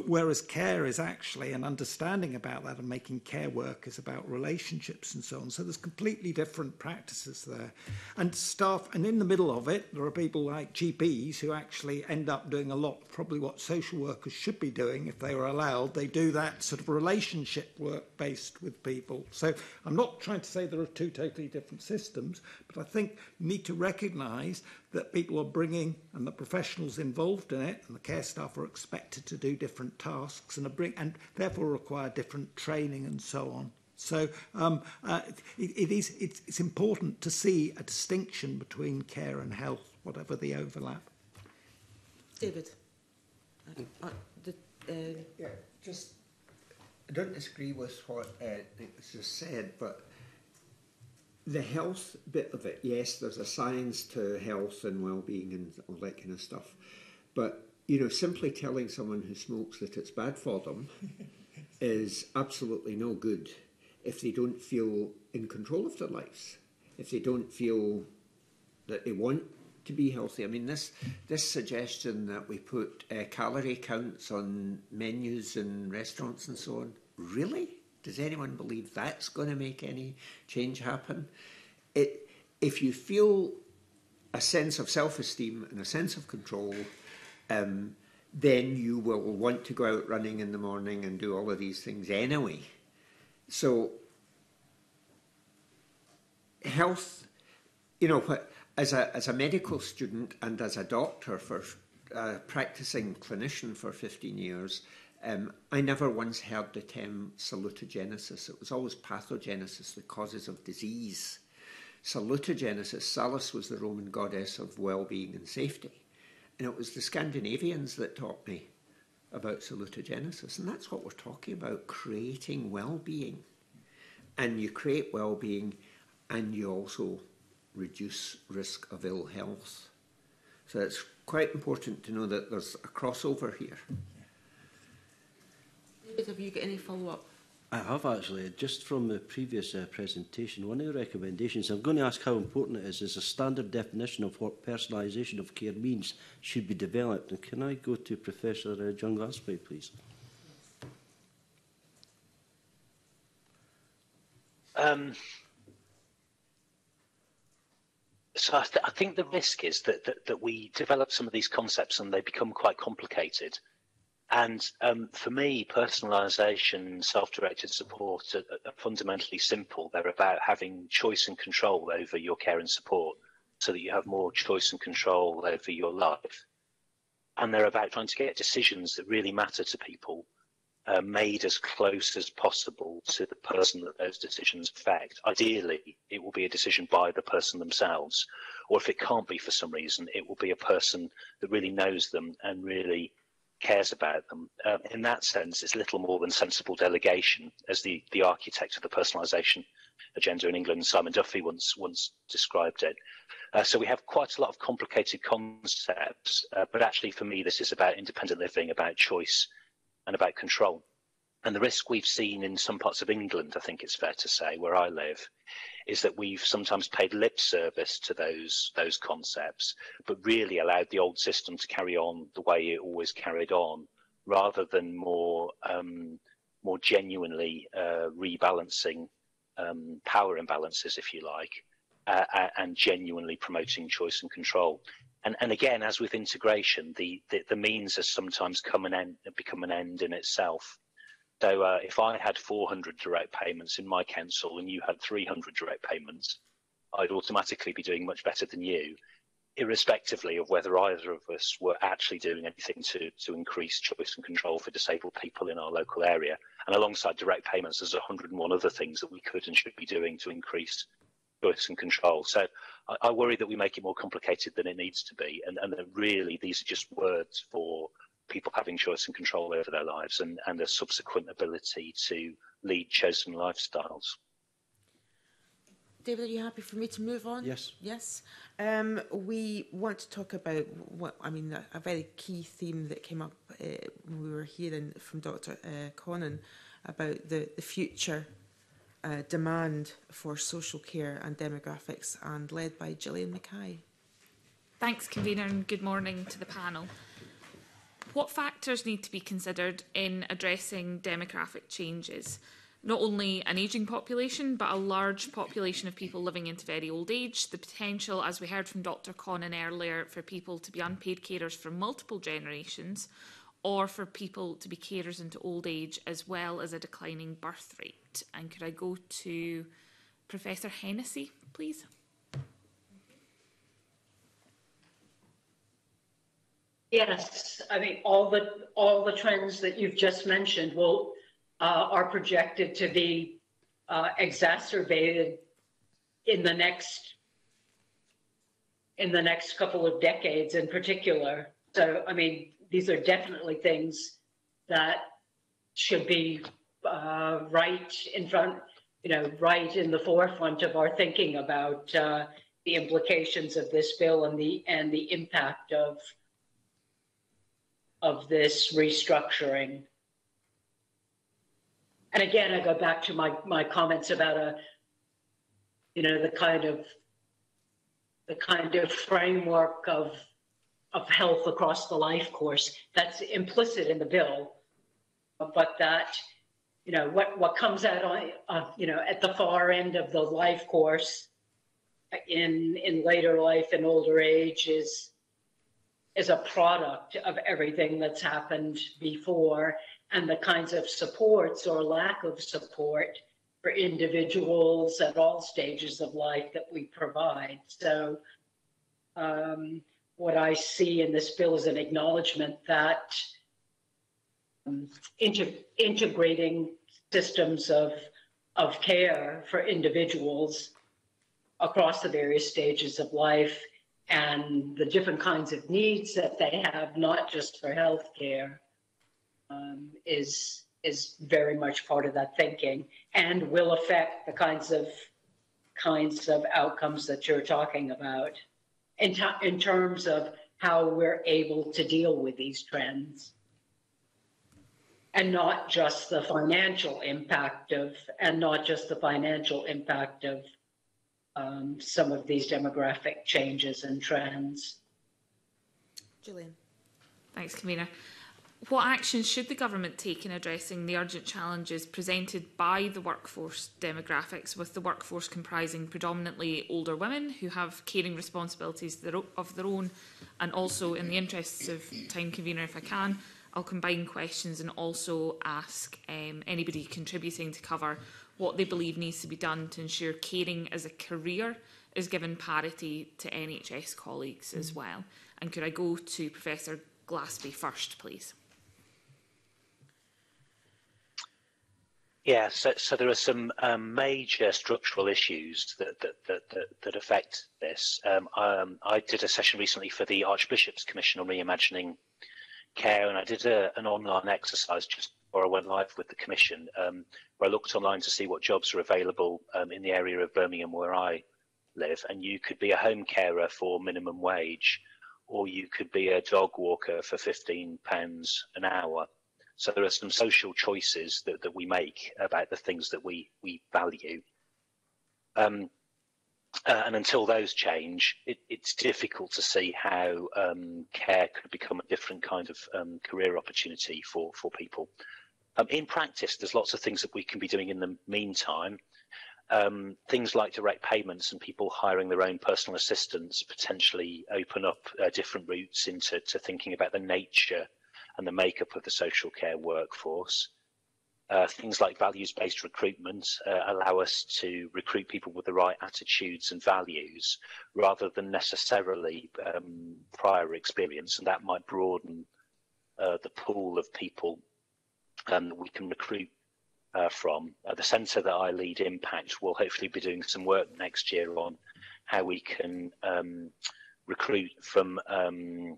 whereas care is actually an understanding about that, and making care work is about relationships and so on. So there's completely different practices there. And staff, and in the middle of it, there are people like GPs who actually end up doing a lot, probably what social workers should be doing if they were allowed. They do that sort of relationship work based with people. So I'm not trying to say there are two totally different systems, but I think you need to recognise that people are bringing, and the professionals involved in it, and the care staff are expected to do different tasks and therefore require different training and so on. So it's important to see a distinction between care and health, whatever the overlap. David, yeah, just I don't disagree with what Nick was just said, but. The health bit of it, yes, there's a science to health and well-being and all that kind of stuff. But, you know, simply telling someone who smokes that it's bad for them is absolutely no good if they don't feel in control of their lives, if they don't feel that they want to be healthy. I mean, this suggestion that we put calorie counts on menus in restaurants and so on, really? Does anyone believe that's going to make any change happen? If you feel a sense of self-esteem and a sense of control, then you will want to go out running in the morning and do all of these things anyway. So health, you know, as a medical student and as a doctor, for practicing clinician for 15 years, I never once heard the term salutogenesis. It was always pathogenesis, the causes of disease. Salutogenesis, Salus was the Roman goddess of well-being and safety. And it was the Scandinavians that taught me about salutogenesis. And that's what we're talking about, creating well-being. And you create well-being and you also reduce risk of ill health. So it's quite important to know that there's a crossover here. Have you got any follow-up? I have, actually. Just from the previous presentation, one of the recommendations, I'm going to ask how important it is a standard definition of what personalisation of care means should be developed. And can I go to Professor John Glasby, please? So I think the risk is that we develop some of these concepts and they become quite complicated. And for me, personalisation, self-directed support are fundamentally simple. They're about having choice and control over your care and support so that you have more choice and control over your life. And they're about trying to get decisions that really matter to people made as close as possible to the person that those decisions affect. Ideally, it will be a decision by the person themselves. Or if it can't be for some reason, it will be a person that really knows them and really cares about them. In that sense, it's little more than sensible delegation, as the architect of the personalisation agenda in England, Simon Duffy, once described it. So we have quite a lot of complicated concepts, but actually for me this is about independent living, about choice and about control. And the risk we've seen in some parts of England, I think it's fair to say, where I live, is that we've sometimes paid lip service to those concepts, but really allowed the old system to carry on the way it always carried on, rather than more genuinely rebalancing power imbalances, if you like, and genuinely promoting choice and control. And again, as with integration, the means has sometimes become an end in itself. So if I had 400 direct payments in my council and you had 300 direct payments, I'd automatically be doing much better than you. irrespectively of whether either of us were actually doing anything to increase choice and control for disabled people in our local area. And alongside direct payments, there's 101 other things that we could and should be doing to increase choice and control. So I worry that we make it more complicated than it needs to be. And that really, these are just words for people having choice and control over their lives and a subsequent ability to lead chosen lifestyles. David, are you happy for me to move on? Yes. Yes. We want to talk about what, a very key theme that came up when we were hearing from Dr. Connon about the future demand for social care and demographics, and led by Gillian Mackay. Thanks, Convener, and good morning to the panel. What factors need to be considered in addressing demographic changes? Not only an ageing population, but a large population of people living into very old age, the potential, as we heard from Dr. Connon earlier, for people to be unpaid carers for multiple generations, or for people to be carers into old age, as well as a declining birth rate. And could I go to Professor Hennessy, please? Yes, all the trends that you've just mentioned will are projected to be exacerbated in the next couple of decades in particular. So these are definitely things that should be right in the forefront of our thinking about the implications of this bill and the impact of this restructuring. And again, I go back to my comments about the kind of framework of health across the life course that's implicit in the bill, but that what comes out at the far end of the life course in later life and older age is a product of everything that's happened before, and the kinds of supports or lack of support for individuals at all stages of life that we provide. So what I see in this bill is an acknowledgement that integrating systems of care for individuals across the various stages of life and the different kinds of needs that they have, not just for healthcare, is very much part of that thinking and will affect the kinds of outcomes that you're talking about in terms of how we're able to deal with these trends, and not just the financial impact of some of these demographic changes and trends. Gillian. Thanks, Convener. What actions should the government take in addressing the urgent challenges presented by the workforce demographics, with the workforce comprising predominantly older women who have caring responsibilities of their own? And also, in the interests of time, Convener, if I can, I'll combine questions and also ask anybody contributing to cover what they believe needs to be done to ensure caring as a career is given parity to NHS colleagues as well. And could I go to Professor Glasby first, please? Yeah, so there are some major structural issues that affect this. I did a session recently for the Archbishop's Commission on Reimagining Care, and I did an online exercise just before I went live with the Commission, where I looked online to see what jobs are available in the area of Birmingham where I live. And you could be a home carer for minimum wage, or you could be a dog walker for £15 an hour. So there are some social choices that we make about the things that we value. And until those change, it's difficult to see how care could become a different kind of career opportunity for people. In practice, there's lots of things that we can be doing in the meantime. Things like direct payments and people hiring their own personal assistants potentially open up different routes into thinking about the nature and the makeup of the social care workforce. Things like values-based recruitment allow us to recruit people with the right attitudes and values rather than necessarily prior experience, and that might broaden the pool of people that we can recruit from. The centre that I lead, Impact, will hopefully be doing some work next year on how we can recruit from men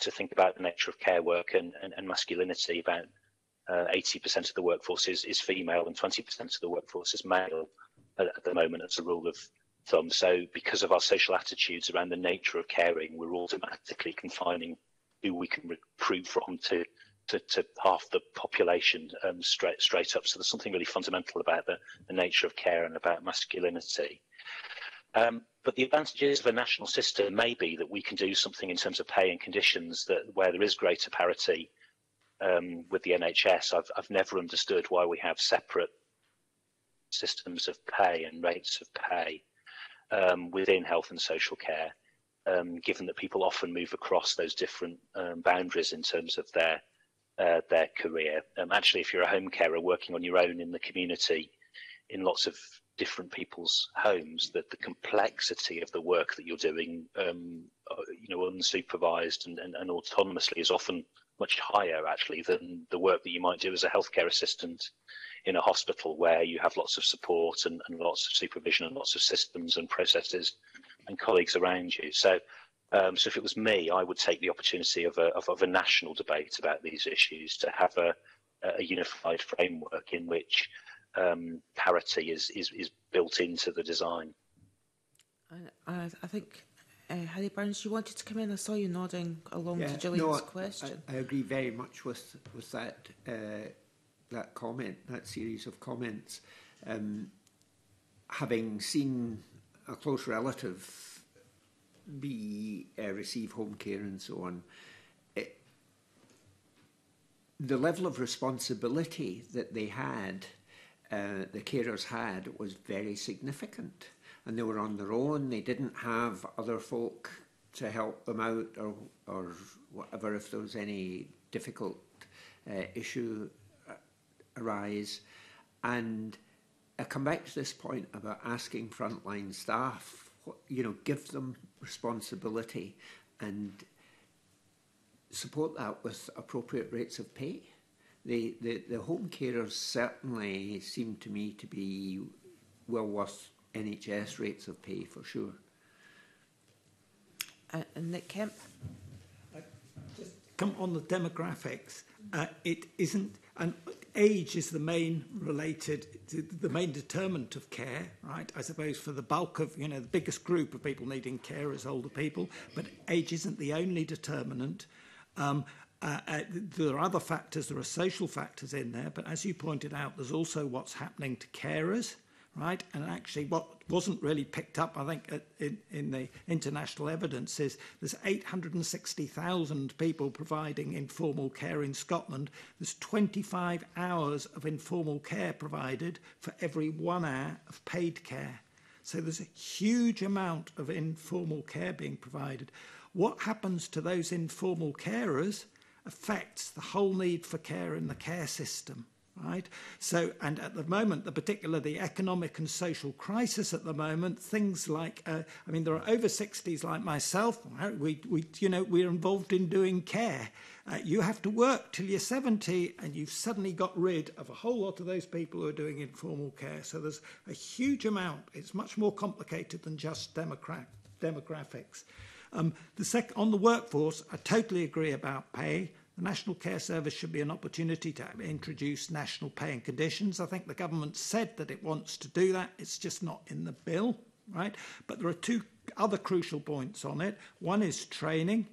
to think about the nature of care work and masculinity. About 80% of the workforce is female and 20% of the workforce is male at the moment as a rule of thumb. So because of our social attitudes around the nature of caring, we're automatically confining who we can recruit from to half the population straight up. So there's something really fundamental about the nature of care and about masculinity. But the advantages of a national system may be that we can do something in terms of pay and conditions where there is greater parity with the NHS. I've never understood why we have separate systems of pay and rates of pay within health and social care, given that people often move across those different boundaries in terms of their career. Actually, if you're a home carer working on your own in the community in lots of different people's homes, that the complexity of the work that you're doing, unsupervised and autonomously, is often much higher actually than the work that you might do as a healthcare assistant in a hospital, where you have lots of support and lots of supervision and lots of systems and processes and colleagues around you. So so if it was me, I would take the opportunity of a national debate about these issues to have a unified framework in which parity is built into the design. I think Harry Burns, you wanted to come in. I saw you nodding along to Gillian's question. I agree very much with that that comment, that series of comments. Having seen a close relative receive home care and so on, the level of responsibility that they had, the carers had, was very significant. And they were on their own. They didn't have other folk to help them out or whatever, if there was any difficult issue arise. And I come back to this point about asking frontline staff, give them responsibility and support that with appropriate rates of pay. The home carers certainly seem to me to be well worth NHS rates of pay, for sure. And Nick Kemp? Just come on the demographics. It isn't, and age is the main determinant of care, right? I suppose for the bulk of, the biggest group of people needing care is older people, but age isn't the only determinant. There are other factors, there are social factors in there, but as you pointed out, there's also what's happening to carers. Right, and actually what wasn't really picked up, I think, in the international evidence is there's 860,000 people providing informal care in Scotland. There's 25 hours of informal care provided for every 1 hour of paid care. So there's a huge amount of informal care being provided. What happens to those informal carers affects the whole need for care in the care system. Right. So, and at the moment, particularly the economic and social crisis at the moment, things like, there are over 60s like myself. We're involved in doing care. You have to work till you're 70, and you've suddenly got rid of a whole lot of those people who are doing informal care. So there's a huge amount. It's much more complicated than just demographics. On the workforce, I totally agree about pay. The National Care Service should be an opportunity to introduce national pay and conditions. I think the government said that it wants to do that. It's just not in the bill, right? But there are two other crucial points on it. One is training.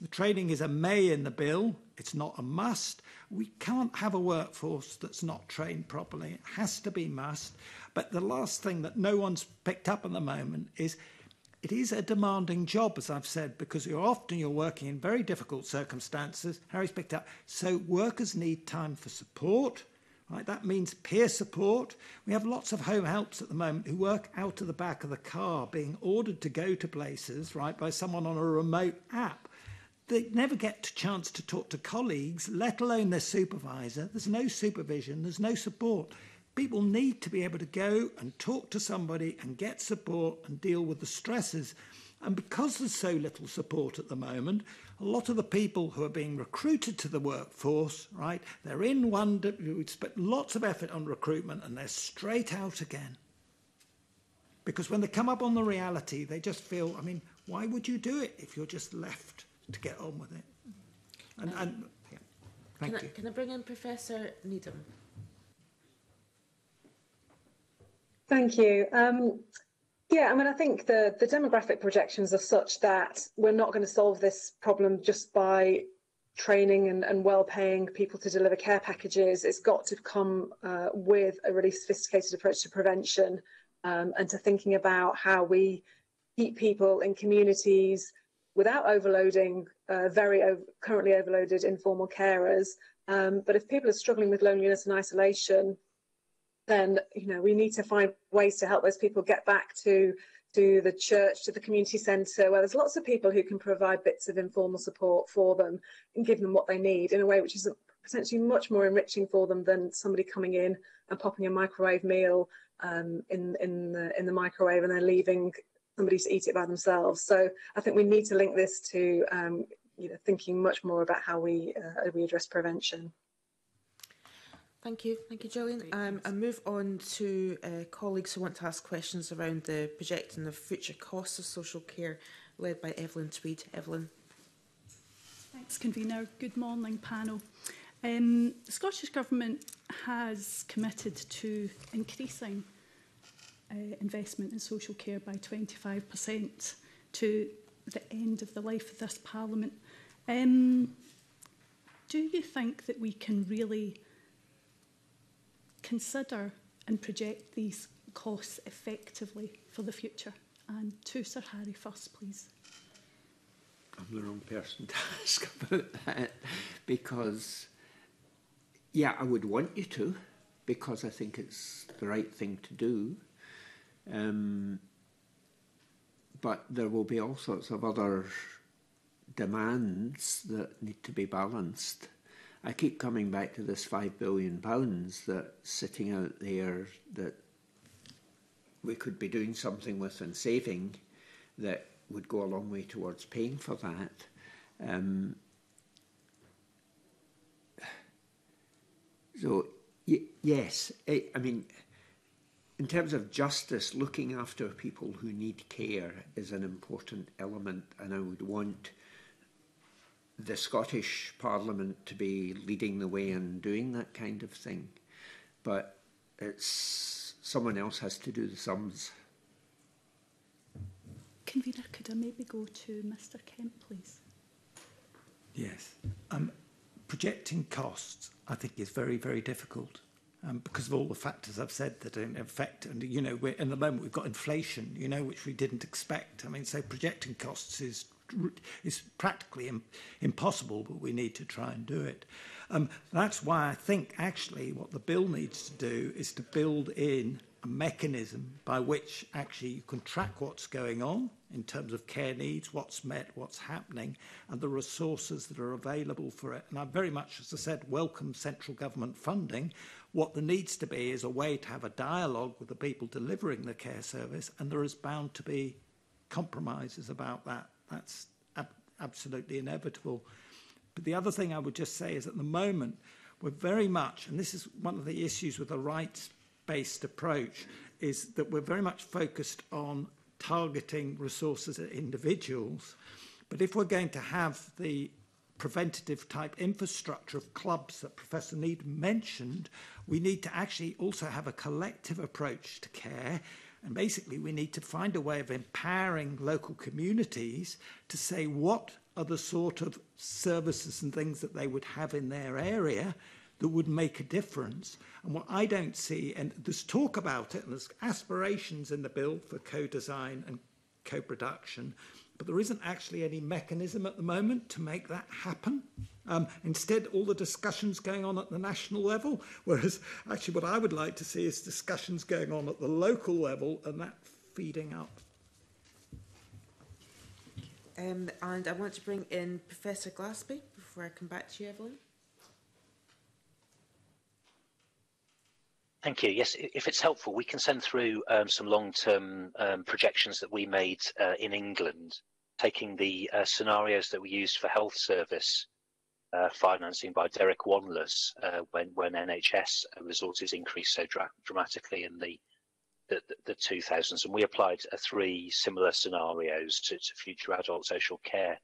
The training is a may in the bill. It's not a must. We can't have a workforce that's not trained properly. It has to be must. But the last thing that no one's picked up at the moment is it is a demanding job, as I've said, because you're often working in very difficult circumstances. Harry's picked up. So workers need time for support. Right? That means peer support. We have lots of home helps at the moment who work out of the back of the car, being ordered to go to places, right, by someone on a remote app. They never get a chance to talk to colleagues, let alone their supervisor. There's no supervision, there's no support. People need to be able to go and talk to somebody and get support and deal with the stresses. And because there's so little support at the moment, a lot of the people who are being recruited to the workforce, right, they're in one, we'd spend lots of effort on recruitment and they're straight out again. Because when they come up on the reality, they just feel, I mean, why would you do it if you're just left to get on with it? And yeah. Thank you. Can I bring in Professor Needham? Thank you. Yeah, I mean, I think the demographic projections are such that we're not going to solve this problem just by training and well-paying people to deliver care packages. It's got to come with a really sophisticated approach to prevention and to thinking about how we keep people in communities without overloading currently overloaded informal carers. But if people are struggling with loneliness and isolation, then we need to find ways to help those people get back to the church, to the community centre, where there's lots of people who can provide bits of informal support for them and give them what they need in a way which is potentially much more enriching for them than somebody coming in and popping a microwave meal in the microwave and then leaving somebody to eat it by themselves. So I think we need to link this to thinking much more about how we address prevention. Thank you, Gillian. I move on to colleagues who want to ask questions around the projecting of future costs of social care, led by Evelyn Tweed. Evelyn. Thanks, convener. Good morning, panel. The Scottish Government has committed to increasing investment in social care by 25% to the end of the life of this Parliament. Do you think that we can really consider and project these costs effectively for the future? And to Sir Harry first, please. I'm the wrong person to ask about that, because, yeah, I would want you to, because I think it's the right thing to do. But there will be all sorts of other demands that need to be balanced. I keep coming back to this £5 billion that's sitting out there that we could be doing something with and saving that would go a long way towards paying for that. I mean, in terms of justice, looking after people who need care is an important element, and I would want the Scottish Parliament to be leading the way in doing that kind of thing, but it's someone else has to do the sums. Convener, could I maybe go to Mr. Kemp, please? Yes, projecting costs I think is very, very difficult because of all the factors I've said that affect, and we're, in the moment we've got inflation, which we didn't expect. I mean, so projecting costs is practically impossible, but we need to try and do it. That's why I think actually what the bill needs to do is to build in a mechanism by which actually you can track what's going on in terms of care needs, what's met, what's happening, and the resources that are available for it. And I very much, as I said, welcome central government funding. What there needs to be is a way to have a dialogue with the people delivering the care service, and there is bound to be compromises about that. That's absolutely inevitable. But the other thing I would just say is at the moment, we're very much, and this is one of the issues with a rights-based approach, is that we're very much focused on targeting resources at individuals. But if we're going to have the preventative type infrastructure of clubs that Professor Needham mentioned, we need to actually also have a collective approach to care. And basically, we need to find a way of empowering local communities to say what are the sort of services and things that they would have in their area that would make a difference. And what I don't see, and there's talk about it, and there's aspirations in the bill for co-design and co-production, but there isn't actually any mechanism at the moment to make that happen. Instead, all the discussions going on at the national level, whereas actually what I would like to see is discussions going on at the local level and that feeding up. And I want to bring in Professor Glasby before I come back to you, Evelyn. Thank you. Yes, if it's helpful, we can send through some long-term projections that we made in England, taking the scenarios that we used for health service financing by Derek Wanless when NHS resources increased so dramatically in the 2000s, and we applied three similar scenarios to future adult social care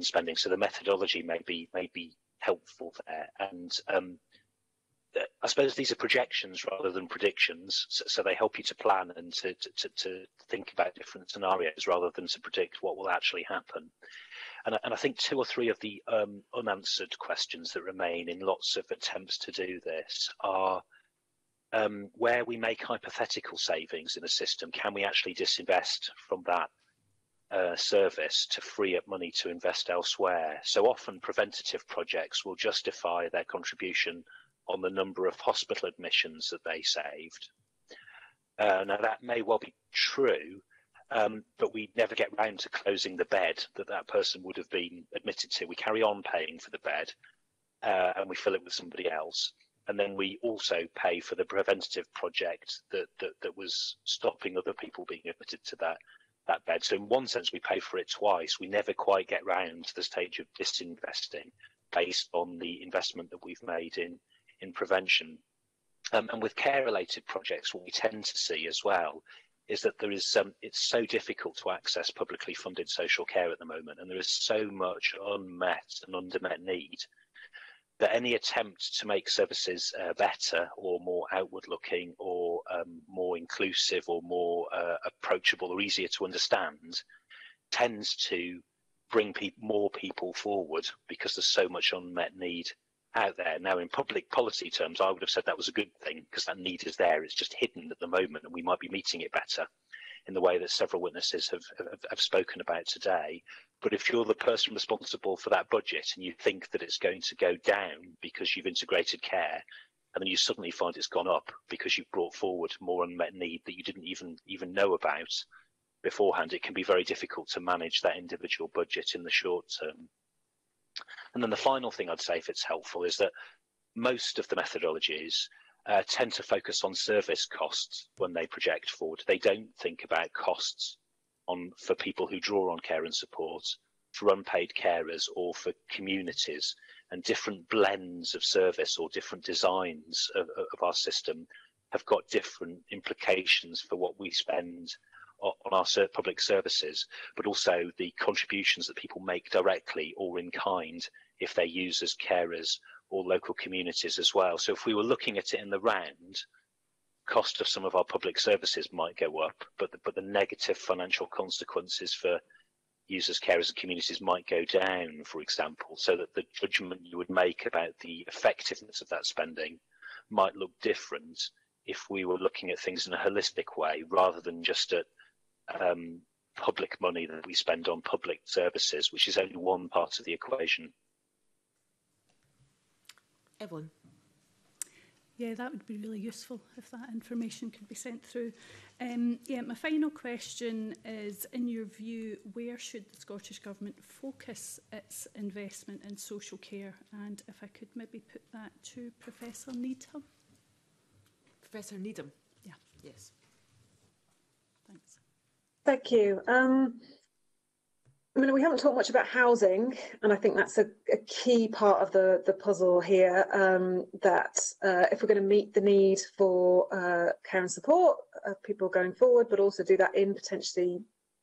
spending. So the methodology may be helpful there, and I suppose these are projections rather than predictions, so they help you to plan and to think about different scenarios rather than to predict what will actually happen. And I think two or three of the unanswered questions that remain in lots of attempts to do this are where we make hypothetical savings in a system, can we actually disinvest from that service to free up money to invest elsewhere? So often preventative projects will justify their contribution on the number of hospital admissions that they saved. Now that may well be true, but we never get round to closing the bed that person would have been admitted to. We carry on paying for the bed and we fill it with somebody else. And then we also pay for the preventative project that was stopping other people being admitted to that bed. So in one sense, we pay for it twice. We never quite get round to the stage of disinvesting based on the investment that we've made in prevention. And with care-related projects, what we tend to see as well is that there is it's so difficult to access publicly funded social care at the moment, and there is so much unmet and undermet need that any attempt to make services better or more outward-looking or more inclusive or more approachable or easier to understand tends to bring more people forward because there's so much unmet need out there. Now, in public policy terms, I would have said that was a good thing because that need is there. It's just hidden at the moment, and we might be meeting it better in the way that several witnesses have spoken about today. But if you're the person responsible for that budget and you think that it's going to go down because you've integrated care, and then you suddenly find it's gone up because you've brought forward more unmet need that you didn't even know about beforehand, it can be very difficult to manage that individual budget in the short term. And then the final thing I'd say, if it's helpful, is that most of the methodologies tend to focus on service costs when they project forward. They don't think about costs for people who draw on care and support, for unpaid carers or for communities, and different blends of service or different designs of our system have got different implications for what we spend on our public services, but also the contributions that people make directly or in kind if they use as carers or local communities as well. So if we were looking at it in the round, cost of some of our public services might go up, but the negative financial consequences for users, carers and communities might go down, for example, so that the judgment you would make about the effectiveness of that spending might look different if we were looking at things in a holistic way rather than just at public money that we spend on public services, which is only one part of the equation. Evelyn. Yeah, that would be really useful if that information could be sent through. Yeah, my final question is, in your view, where should the Scottish Government focus its investment in social care? And if I could maybe put that to Professor Needham. Professor Needham. Yeah. Yes. Thanks. Thank you. I mean, we haven't talked much about housing, and I think that's a key part of the puzzle here, that if we're going to meet the need for care and support of people going forward, but also do that in potentially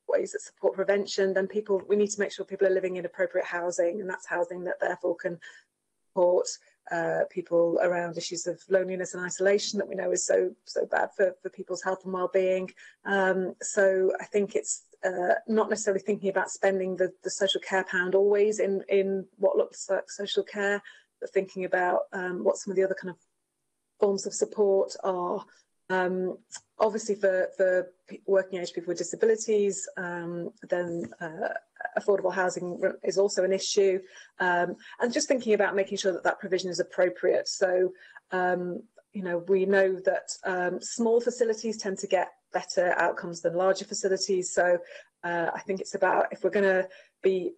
ways that support prevention, then we need to make sure people are living in appropriate housing, and that's housing that therefore can support people around issues of loneliness and isolation that we know is so bad for people's health and well-being. So I think it's not necessarily thinking about spending the social care pound always in what looks like social care, but thinking about what some of the other kind of forms of support are. Obviously for working age people with disabilities, then affordable housing is also an issue, and just thinking about making sure that provision is appropriate. So, you know, we know that small facilities tend to get better outcomes than larger facilities. So I think it's about, if we're going to be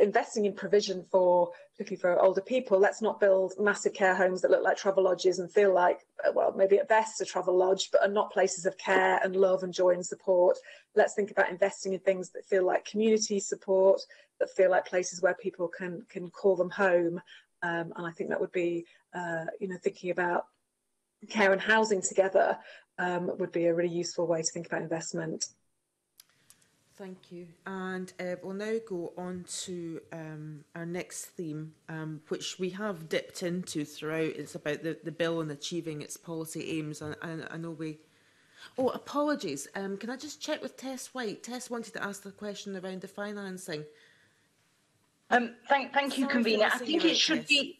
investing in provision for, particularly for older people, let's not build massive care homes that look like travel lodges and feel like, well, maybe at best a travel lodge, but are not places of care and love and joy and support. Let's think about investing in things that feel like community support, that feel like places where people can call them home. And I think that would be, you know, thinking about care and housing together would be a really useful way to think about investment. Thank you. And we'll now go on to our next theme, which we have dipped into throughout. It's about the bill and achieving its policy aims. And I know we... Oh, apologies. Can I just check with Tess White? Tess wanted to ask the question around the financing. Thank you, Convener. I think it should be...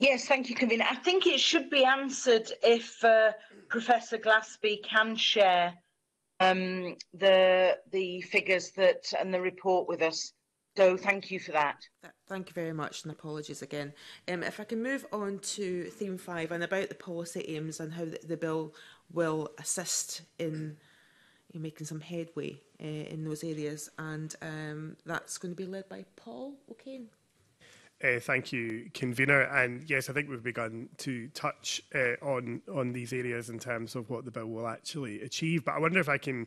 Yes, thank you, Convener. I think it should be answered if Professor Glasby can share the figures that and the report with us. So thank you for that. Thank you very much, and apologies again. If I can move on to theme 5 and about the policy aims and how the bill will assist in making some headway in those areas, and that's going to be led by Paul O'Kane. Thank you, Convener. And yes, I think we've begun to touch on these areas in terms of what the bill will actually achieve. But I wonder if I can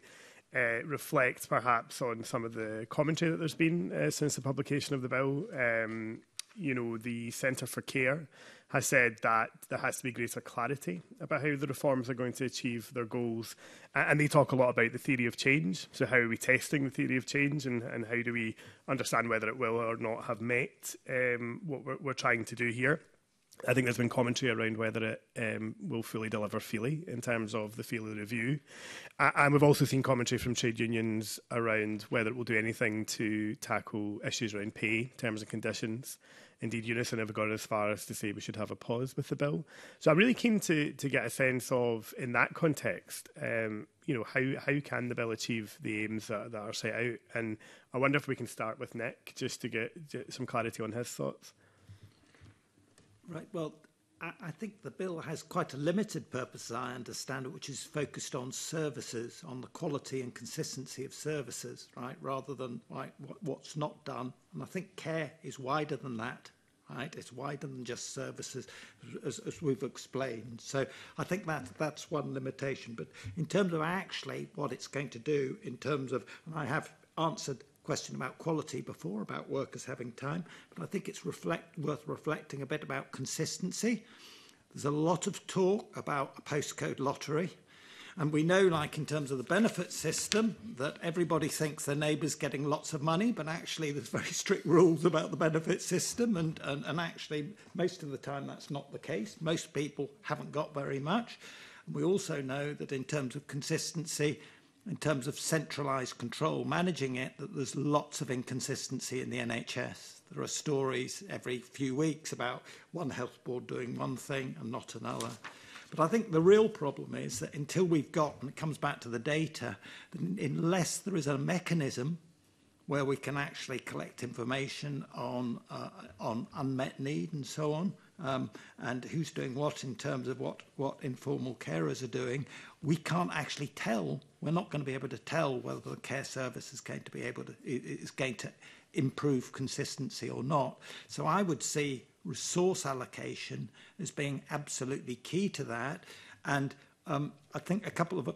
reflect perhaps on some of the commentary that there's been since the publication of the bill. You know, the Centre for Care has said that there has to be greater clarity about how the reforms are going to achieve their goals. And they talk a lot about the theory of change. So how are we testing the theory of change, and how do we understand whether it will or not have met what we're trying to do here? I think there's been commentary around whether it will fully deliver Feely in terms of the Feely review. And we've also seen commentary from trade unions around whether it will do anything to tackle issues around pay, terms and conditions. Indeed, Unison have gone as far as to say we should have a pause with the bill. So I'm really keen to get a sense of, in that context, you know, how can the bill achieve the aims that are set out? And I wonder if we can start with Nick, just to get some clarity on his thoughts. Right, well, I think the bill has quite a limited purpose, as I understand it, which is focused on services, on the quality and consistency of services, right, rather than right, what's not done. And I think care is wider than that, right? It's wider than just services, as we've explained. So I think that's one limitation. But in terms of actually what it's going to do in terms of, and I have answered question about quality before, about workers having time, but I think it's worth reflecting a bit about consistency. There's a lot of talk about a postcode lottery, and we know, like in terms of the benefit system, that everybody thinks their neighbour's getting lots of money, but actually there's very strict rules about the benefit system, and actually most of the time that's not the case. Most people haven't got very much. And we also know that in terms of consistency, in terms of centralised control, managing it, that there's lots of inconsistency in the NHS. There are stories every few weeks about one health board doing one thing and not another. But I think the real problem is that until we've got, and it comes back to the data, that unless there is a mechanism where we can actually collect information on unmet need and so on, and who's doing what in terms of what informal carers are doing, we can't actually tell. We're not going to be able to tell whether the care service is going to be able to improve consistency or not. So I would see resource allocation as being absolutely key to that. And I think a couple of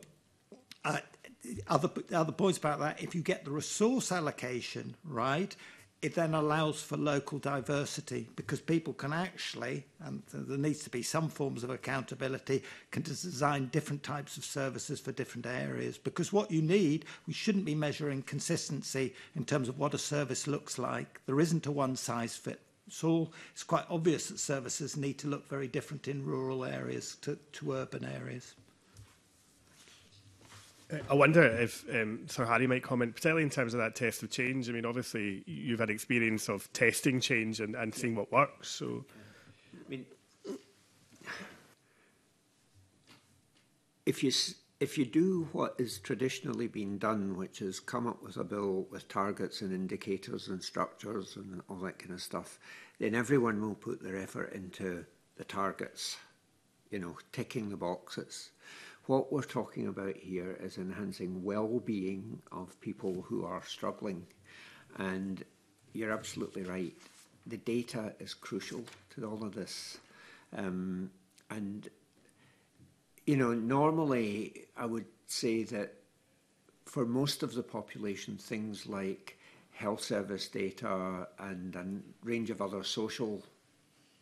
other points about that. If you get the resource allocation right, it then allows for local diversity, because people can actually, and there needs to be some forms of accountability, can design different types of services for different areas. Because what you need, we shouldn't be measuring consistency in terms of what a service looks like. There isn't a one-size-fits-all. It's quite obvious that services need to look very different in rural areas to urban areas. I wonder if Sir Harry might comment, particularly in terms of that test of change. I mean, obviously, you've had experience of testing change and seeing what works. So, I mean, if you do what is traditionally been done, which is come up with a bill with targets and indicators and structures and all that kind of stuff, then everyone will put their effort into the targets, you know, ticking the boxes. What we're talking about here is enhancing well-being of people who are struggling. And you're absolutely right. The data is crucial to all of this. And, you know, normally I would say that for most of the population, things like health service data and a range of other social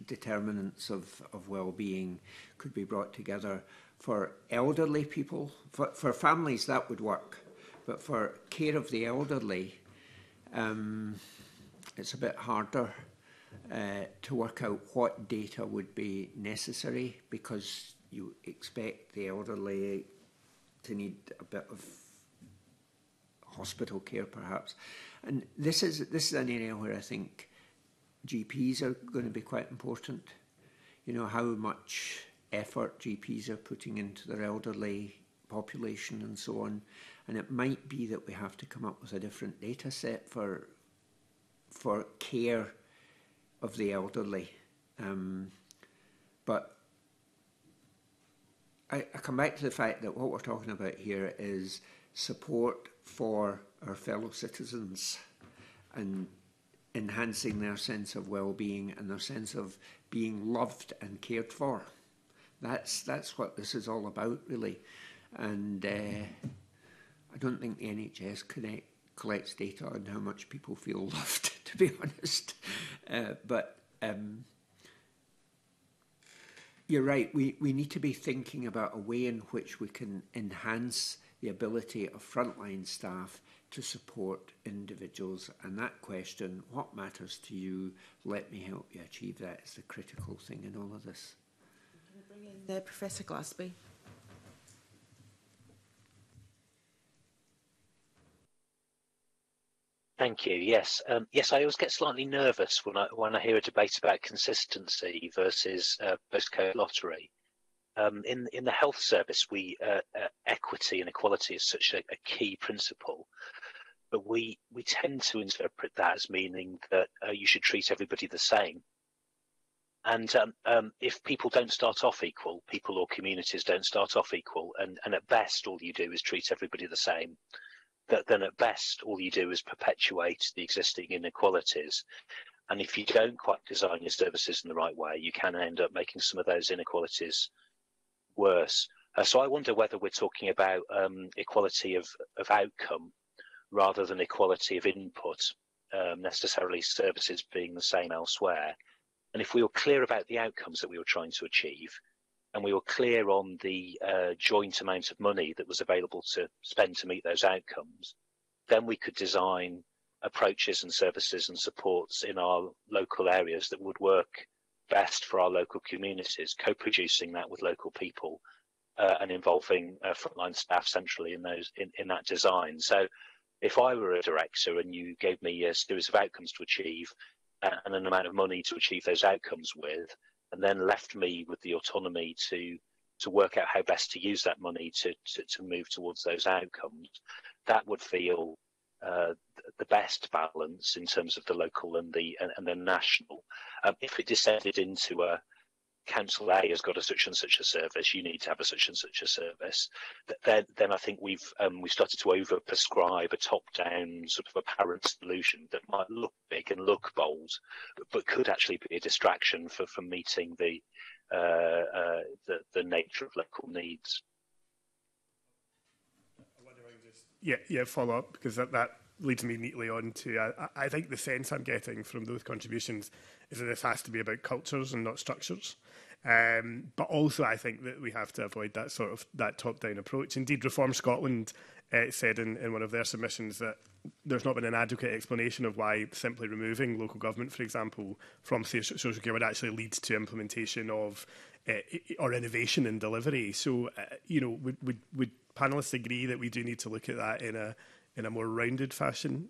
determinants of well-being could be brought together. For elderly people, for families, that would work. But for care of the elderly, it's a bit harder to work out what data would be necessary, because you expect the elderly to need a bit of hospital care, perhaps. And this is an area where I think GPs are going to be quite important. You know, how much effort GPs are putting into their elderly population and so on. And it might be that we have to come up with a different data set for care of the elderly. But I come back to the fact that what we're talking about here is support for our fellow citizens and enhancing their sense of well-being and their sense of being loved and cared for. That's what this is all about, really. And I don't think the NHS collects data on how much people feel loved, to be honest. But you're right, we need to be thinking about a way in which we can enhance the ability of frontline staff to support individuals. And that question, what matters to you, let me help you achieve that, is the critical thing in all of this. Professor Glasby. Thank you. Yes, I always get slightly nervous when I hear a debate about consistency versus postcode lottery. In the health service, equity and equality is such a key principle, but we tend to interpret that as meaning that you should treat everybody the same. And if people don't start off equal, people or communities don't start off equal, and at best all you do is treat everybody the same, then at best all you do is perpetuate the existing inequalities. And if you don't quite design your services in the right way, you can end up making some of those inequalities worse. So I wonder whether we're talking about equality of outcome rather than equality of input, necessarily services being the same elsewhere. And if we were clear about the outcomes that we were trying to achieve, and we were clear on the joint amount of money that was available to spend to meet those outcomes, then we could design approaches and services and supports in our local areas that would work best for our local communities, co-producing that with local people and involving frontline staff centrally in that design. So if I were a director and you gave me a series of outcomes to achieve, and an amount of money to achieve those outcomes with, and then left me with the autonomy to work out how best to use that money to move towards those outcomes, that would feel the best balance in terms of the local and the national. If it descended into a council A has got a such and such a service, you need to have a such and such a service, then I think we've started to over prescribe a top down sort of apparent solution that might look big and look bold, but could actually be a distraction for meeting the nature of local needs. I wonder if I can just follow up, because that leads me neatly on to, I think the sense I'm getting from those contributions is that this has to be about cultures and not structures. But also I think that we have to avoid that sort of top-down approach. Indeed, Reform Scotland said in one of their submissions that there's not been an adequate explanation of why simply removing local government, for example, from social care would actually lead to implementation of or innovation in delivery. So, you know, would panellists agree that we do need to look at that in a more rounded fashion?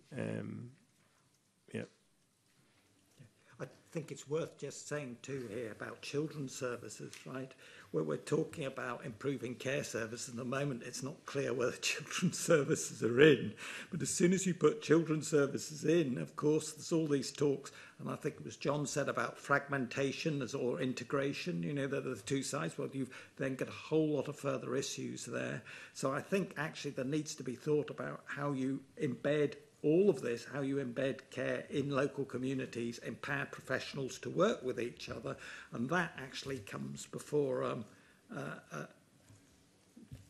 think it's worth just saying too here about children's services, right? Where we're talking about improving care services. At the moment, it's not clear whether children's services are in. But as soon as you put children's services in, of course, there's all these talks. And I think it was John said about fragmentation or integration, you know, that are the two sides. Well, you've then got a whole lot of further issues there. So I think actually there needs to be thought about how you embed all of this, how you embed care in local communities, empower professionals to work with each other, and that actually comes before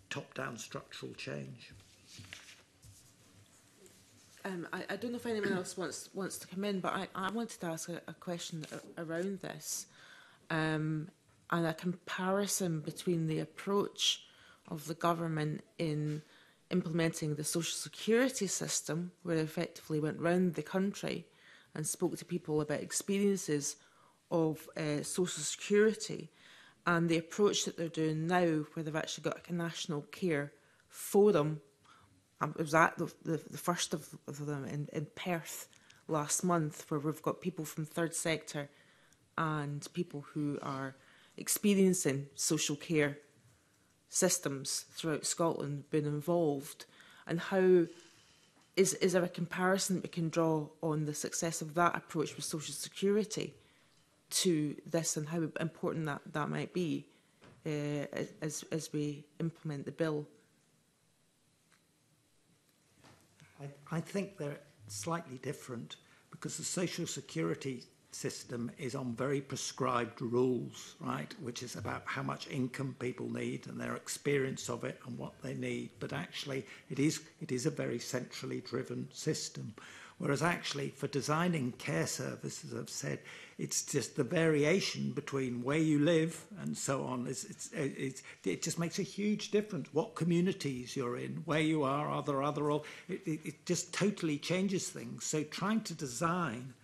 top-down structural change. I don't know if anyone else wants to come in, but I wanted to ask a question around this and a comparison between the approach of the government in implementing the social security system, where they effectively went round the country and spoke to people about experiences of social security, and the approach that they're doing now, where they've actually got a national care forum. I was at the first of them in Perth last month, where we've got people from third sector and people who are experiencing social care systems throughout Scotland been involved, and how is there a comparison we can draw on the success of that approach with social security to this, and how important that might be as we implement the bill? I think they're slightly different, because the social security system is on very prescribed rules, right, which is about how much income people need and their experience of it and what they need. But actually it is a very centrally driven system, whereas actually for designing care services, I've said, it's just the variation between where you live and so on. It just makes a huge difference what communities you're in, where you are. It just totally changes things. So trying to design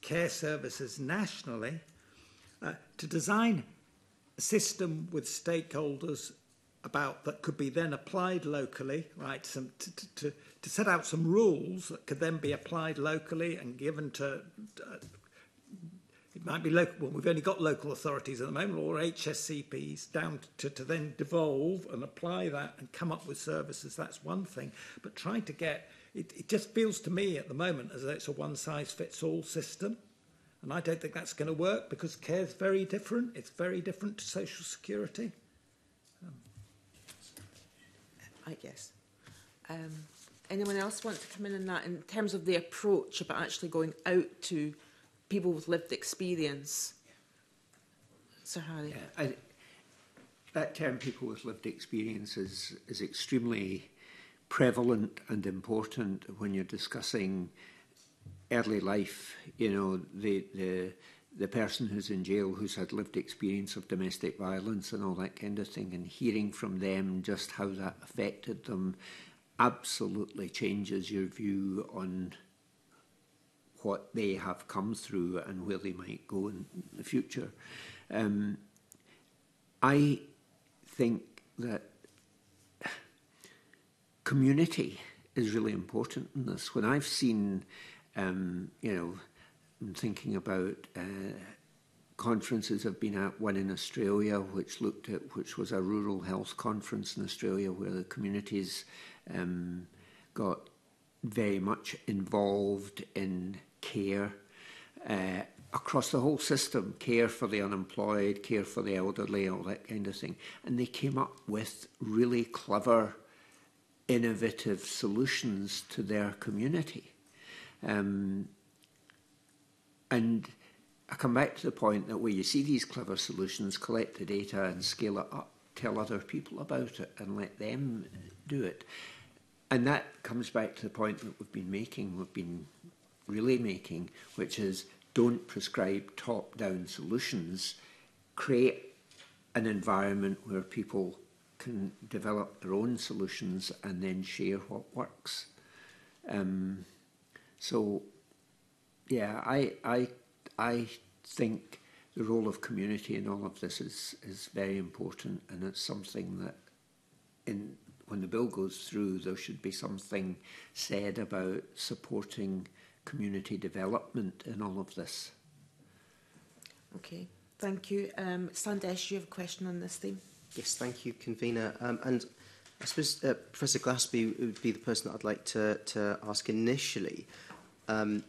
care services nationally, to design a system with stakeholders about that could be then applied locally, right? To set out some rules that could then be applied locally and given to. It might be local. Well, we've only got local authorities at the moment, or HSCPs, down to then devolve and apply that and come up with services. That's one thing. But trying to get. It just feels to me at the moment as though it's a one-size-fits-all system, and I don't think that's going to work, because care is very different. It's very different to social security. I guess. Anyone else want to come in that in terms of the approach about actually going out to people with lived experience? Sir Harry. That term, people with lived experience, is extremely prevalent and important when you're discussing early life. You know, the person who's in jail, who's had lived experience of domestic violence and all that kind of thing, and hearing from them just how that affected them absolutely changes your view on what they have come through and where they might go in the future. I think that community is really important in this. When I've seen, you know, I'm thinking about conferences I've been at, one in Australia, which was a rural health conference in Australia, where the communities got very much involved in care across the whole system, care for the unemployed, care for the elderly, all that kind of thing. And they came up with really clever, innovative solutions to their community. And I come back to the point that where you see these clever solutions, collect the data and scale it up, tell other people about it and let them do it. And that comes back to the point that we've been really making, which is don't prescribe top-down solutions. Create an environment where people can develop their own solutions and then share what works. So, yeah, I think the role of community in all of this is very important, and it's something that, when the bill goes through, there should be something said about supporting community development in all of this. Okay, thank you. Sandesh, you have a question on this theme? Yes, thank you, Convener. And I suppose Professor Glasby would be the person that I'd like to ask initially. And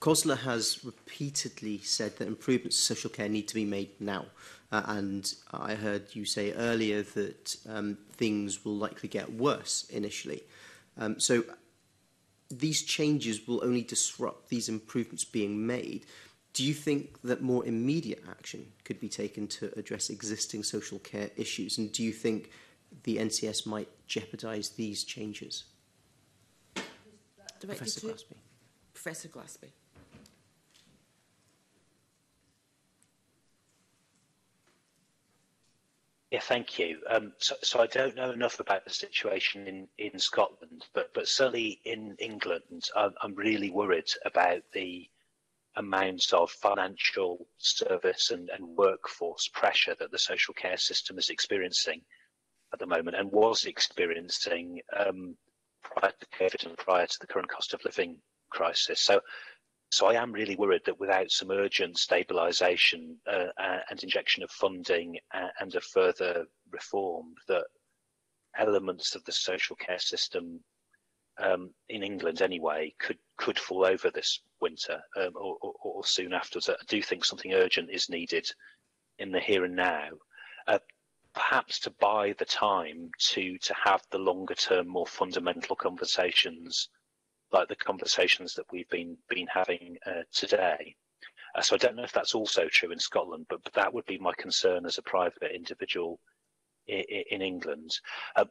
COSLA has repeatedly said that improvements to social care need to be made now. And I heard you say earlier that things will likely get worse initially. So these changes will only disrupt these improvements being made. Do you think that more immediate action could be taken to address existing social care issues? And do you think the NCS might jeopardise these changes? Professor Glasby. Professor Glasby. Yeah, thank you. So I don't know enough about the situation in Scotland, but certainly in England, I'm really worried about the amounts of financial, service and workforce pressure that the social care system is experiencing at the moment and was experiencing prior to COVID and prior to the current cost of living crisis. So I am really worried that without some urgent stabilisation and injection of funding and of further reform, that elements of the social care system in England anyway could fall over this winter or soon afterwards. I do think something urgent is needed in the here and now, perhaps to buy the time to have the longer term, more fundamental conversations like the conversations that we've been having today. So I don't know if that's also true in Scotland, but that would be my concern as a private individual in England.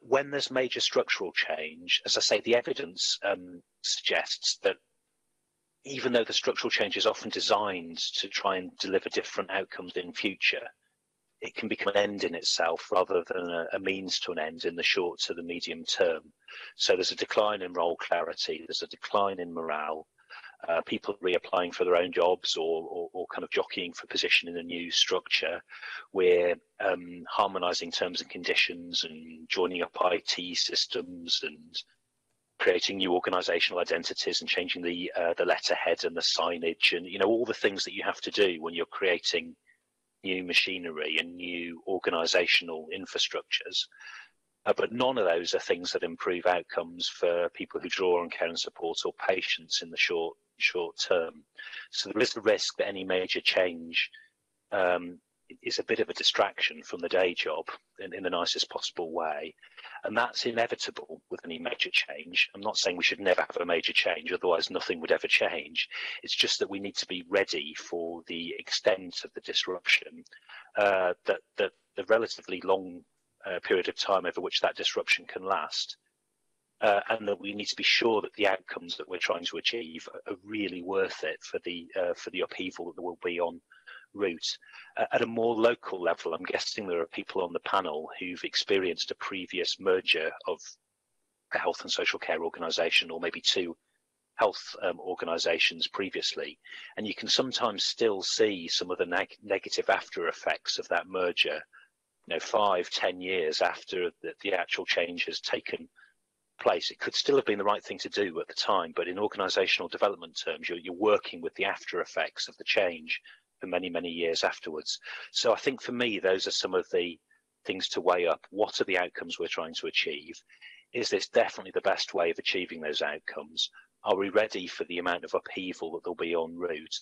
When there's major structural change, as I say, the evidence suggests that even though the structural change is often designed to try and deliver different outcomes in future, it can become an end in itself rather than a means to an end in the short to the medium term. So there's a decline in role clarity, there's a decline in morale, people reapplying for their own jobs or kind of jockeying for position in a new structure. We're harmonising terms and conditions and joining up IT systems and creating new organisational identities and changing the letterhead and the signage and, you know, all the things that you have to do when you're creating new machinery and new organisational infrastructures, but none of those are things that improve outcomes for people who draw on care and support or patients in the short term. So there is the risk that any major change is a bit of a distraction from the day job in the nicest possible way, and that's inevitable with any major change. I'm not saying we should never have a major change, otherwise nothing would ever change. It's just that we need to be ready for the extent of the disruption, that the relatively long period of time over which that disruption can last, and that we need to be sure that the outcomes that we're trying to achieve are really worth it for the upheaval that there will be on route. At a more local level, I'm guessing there are people on the panel who've experienced a previous merger of a health and social care organisation or maybe two health organisations previously, and you can sometimes still see some of the negative after effects of that merger, you know, 5-10 years after the actual change has taken place. It could still have been the right thing to do at the time, but in organisational development terms, you're working with the after effects of the change for many, many years afterwards. So I think for me, those are some of the things to weigh up. What are the outcomes we're trying to achieve? Is this definitely the best way of achieving those outcomes? Are we ready for the amount of upheaval that there'll be en route?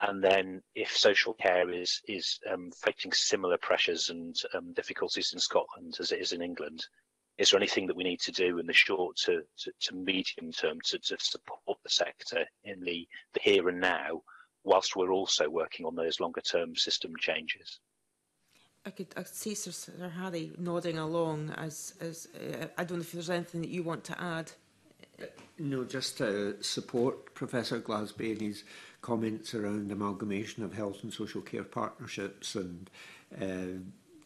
And then if social care is facing similar pressures and difficulties in Scotland as it is in England, is there anything that we need to do in the short to medium term to support the sector in the here and now, whilst we're also working on those longer-term system changes? I could see Sir Harry nodding along. I don't know if there's anything that you want to add. No, just to support Professor Glasby and his comments around amalgamation of health and social care partnerships and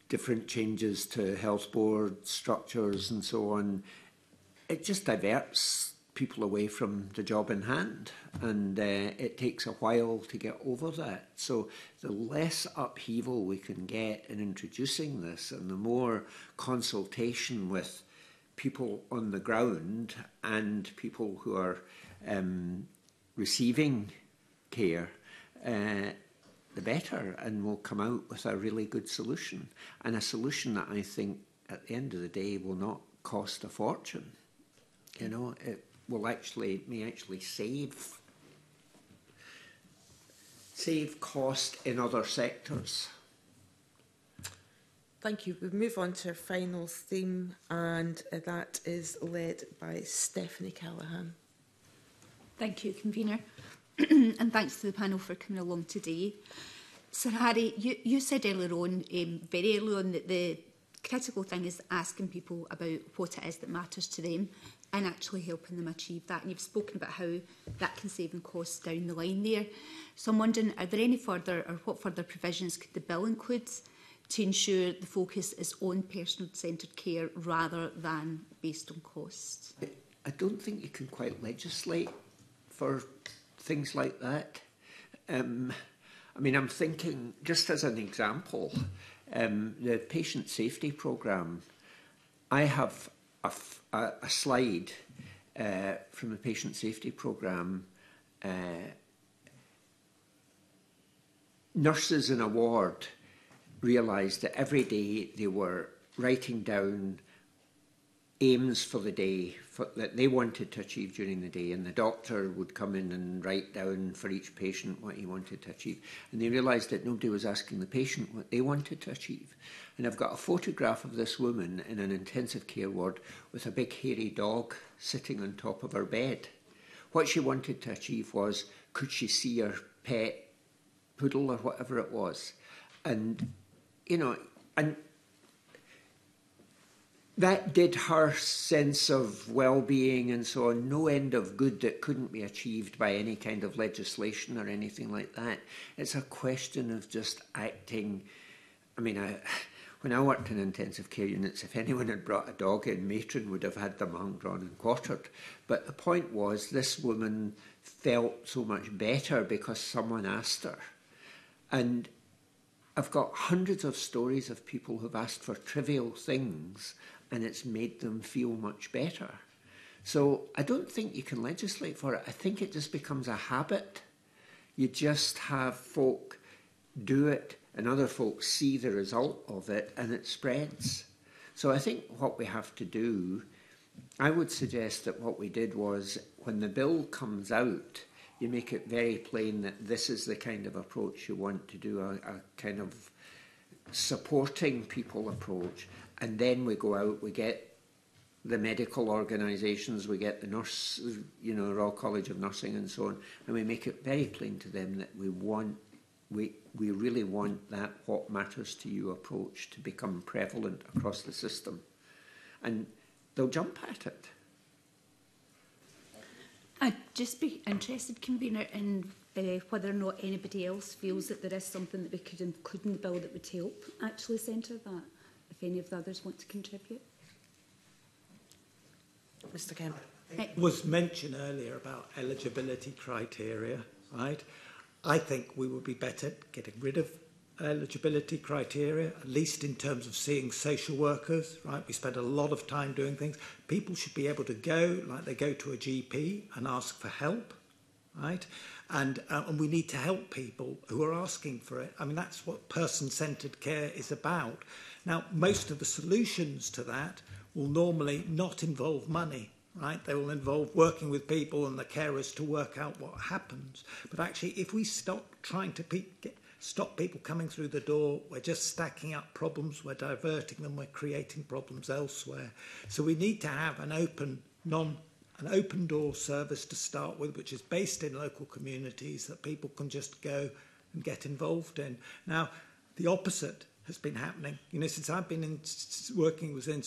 different changes to health board structures and so on. It just diverts people away from the job in hand, and it takes a while to get over that. So the less upheaval we can get in introducing this and the more consultation with people on the ground and people who are receiving care, the better, and we'll come out with a really good solution, and a solution that I think at the end of the day will not cost a fortune. You know, it will actually may actually save cost in other sectors. Thank you. We move on to our final theme, and that is led by Stephanie Callaghan. Thank you, convener, and thanks to the panel for coming along today. Sir Harry, you said earlier on, very early on, that the critical thing is asking people about what it is that matters to them and actually helping them achieve that. And you've spoken about how that can save them costs down the line there. So I'm wondering, are there any further, or what further provisions could the bill include to ensure the focus is on person-centred care rather than based on costs? I don't think you can quite legislate for things like that. I mean, I'm thinking, just as an example, the Patient Safety Programme. I have a slide from the Patient Safety Programme, nurses in a ward realised that every day they were writing down aims for the day that they wanted to achieve during the day, and the doctor would come in and write down for each patient what he wanted to achieve. And they realised that nobody was asking the patient what they wanted to achieve. And I've got a photograph of this woman in an intensive care ward with a big hairy dog sitting on top of her bed. What she wanted to achieve was, could she see her pet poodle or whatever it was? And, you know, and that did her sense of well-being and so on no end of good that couldn't be achieved by any kind of legislation or anything like that. It's a question of just acting. I mean, when I worked in intensive care units, if anyone had brought a dog in, matron would have had them hung, drawn and quartered. But the point was, this woman felt so much better because someone asked her. And I've got hundreds of stories of people who've asked for trivial things, and it's made them feel much better. So I don't think you can legislate for it. I think it just becomes a habit. You just have folk do it, and other folk see the result of it, and it spreads. So I think what we have to do, I would suggest that what we did was, when the bill comes out, you make it very plain that this is the kind of approach you want to do, a kind of supporting people approach. And then we go out, we get the medical organisations, we get the nurse, you know, Royal College of Nursing and so on, and we make it very plain to them that we want, we really want that what matters to you approach to become prevalent across the system. And they'll jump at it. I'd just be interested, convener, in whether or not anybody else feels that there is something that we could include in the bill that would help actually centre that, if any of the others want to contribute. Mr Kemp. It was mentioned earlier about eligibility criteria, right? I think we would be better getting rid of eligibility criteria, at least in terms of seeing social workers, right? We spend a lot of time doing things. People should be able to go, like they go to a GP, and ask for help, right? And we need to help people who are asking for it. I mean, that's what person-centred care is about. Now, most of the solutions to that will normally not involve money, right? They will involve working with people and the carers to work out what happens. But actually, if we stop trying to stop people coming through the door, we're just stacking up problems, we're diverting them, we're creating problems elsewhere. So we need to have an open door service to start with, which is based in local communities that people can just go and get involved in. Now, the opposite has been happening. You know, since I've been working in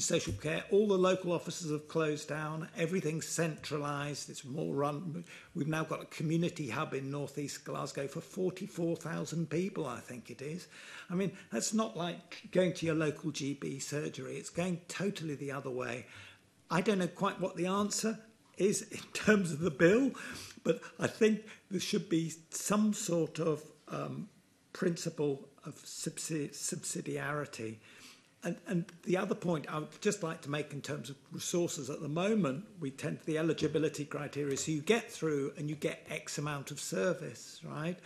social care, all the local offices have closed down. Everything's centralised. It's more run. We've now got a community hub in northeast Glasgow for 44,000 people, I think it is. I mean, that's not like going to your local GP surgery. It's going totally the other way. I don't know quite what the answer is in terms of the bill, but I think there should be some sort of principle of subsidiarity. And the other point I would just like to make in terms of resources, at the moment, we tend to the eligibility criteria. So you get through and you get X amount of service, right?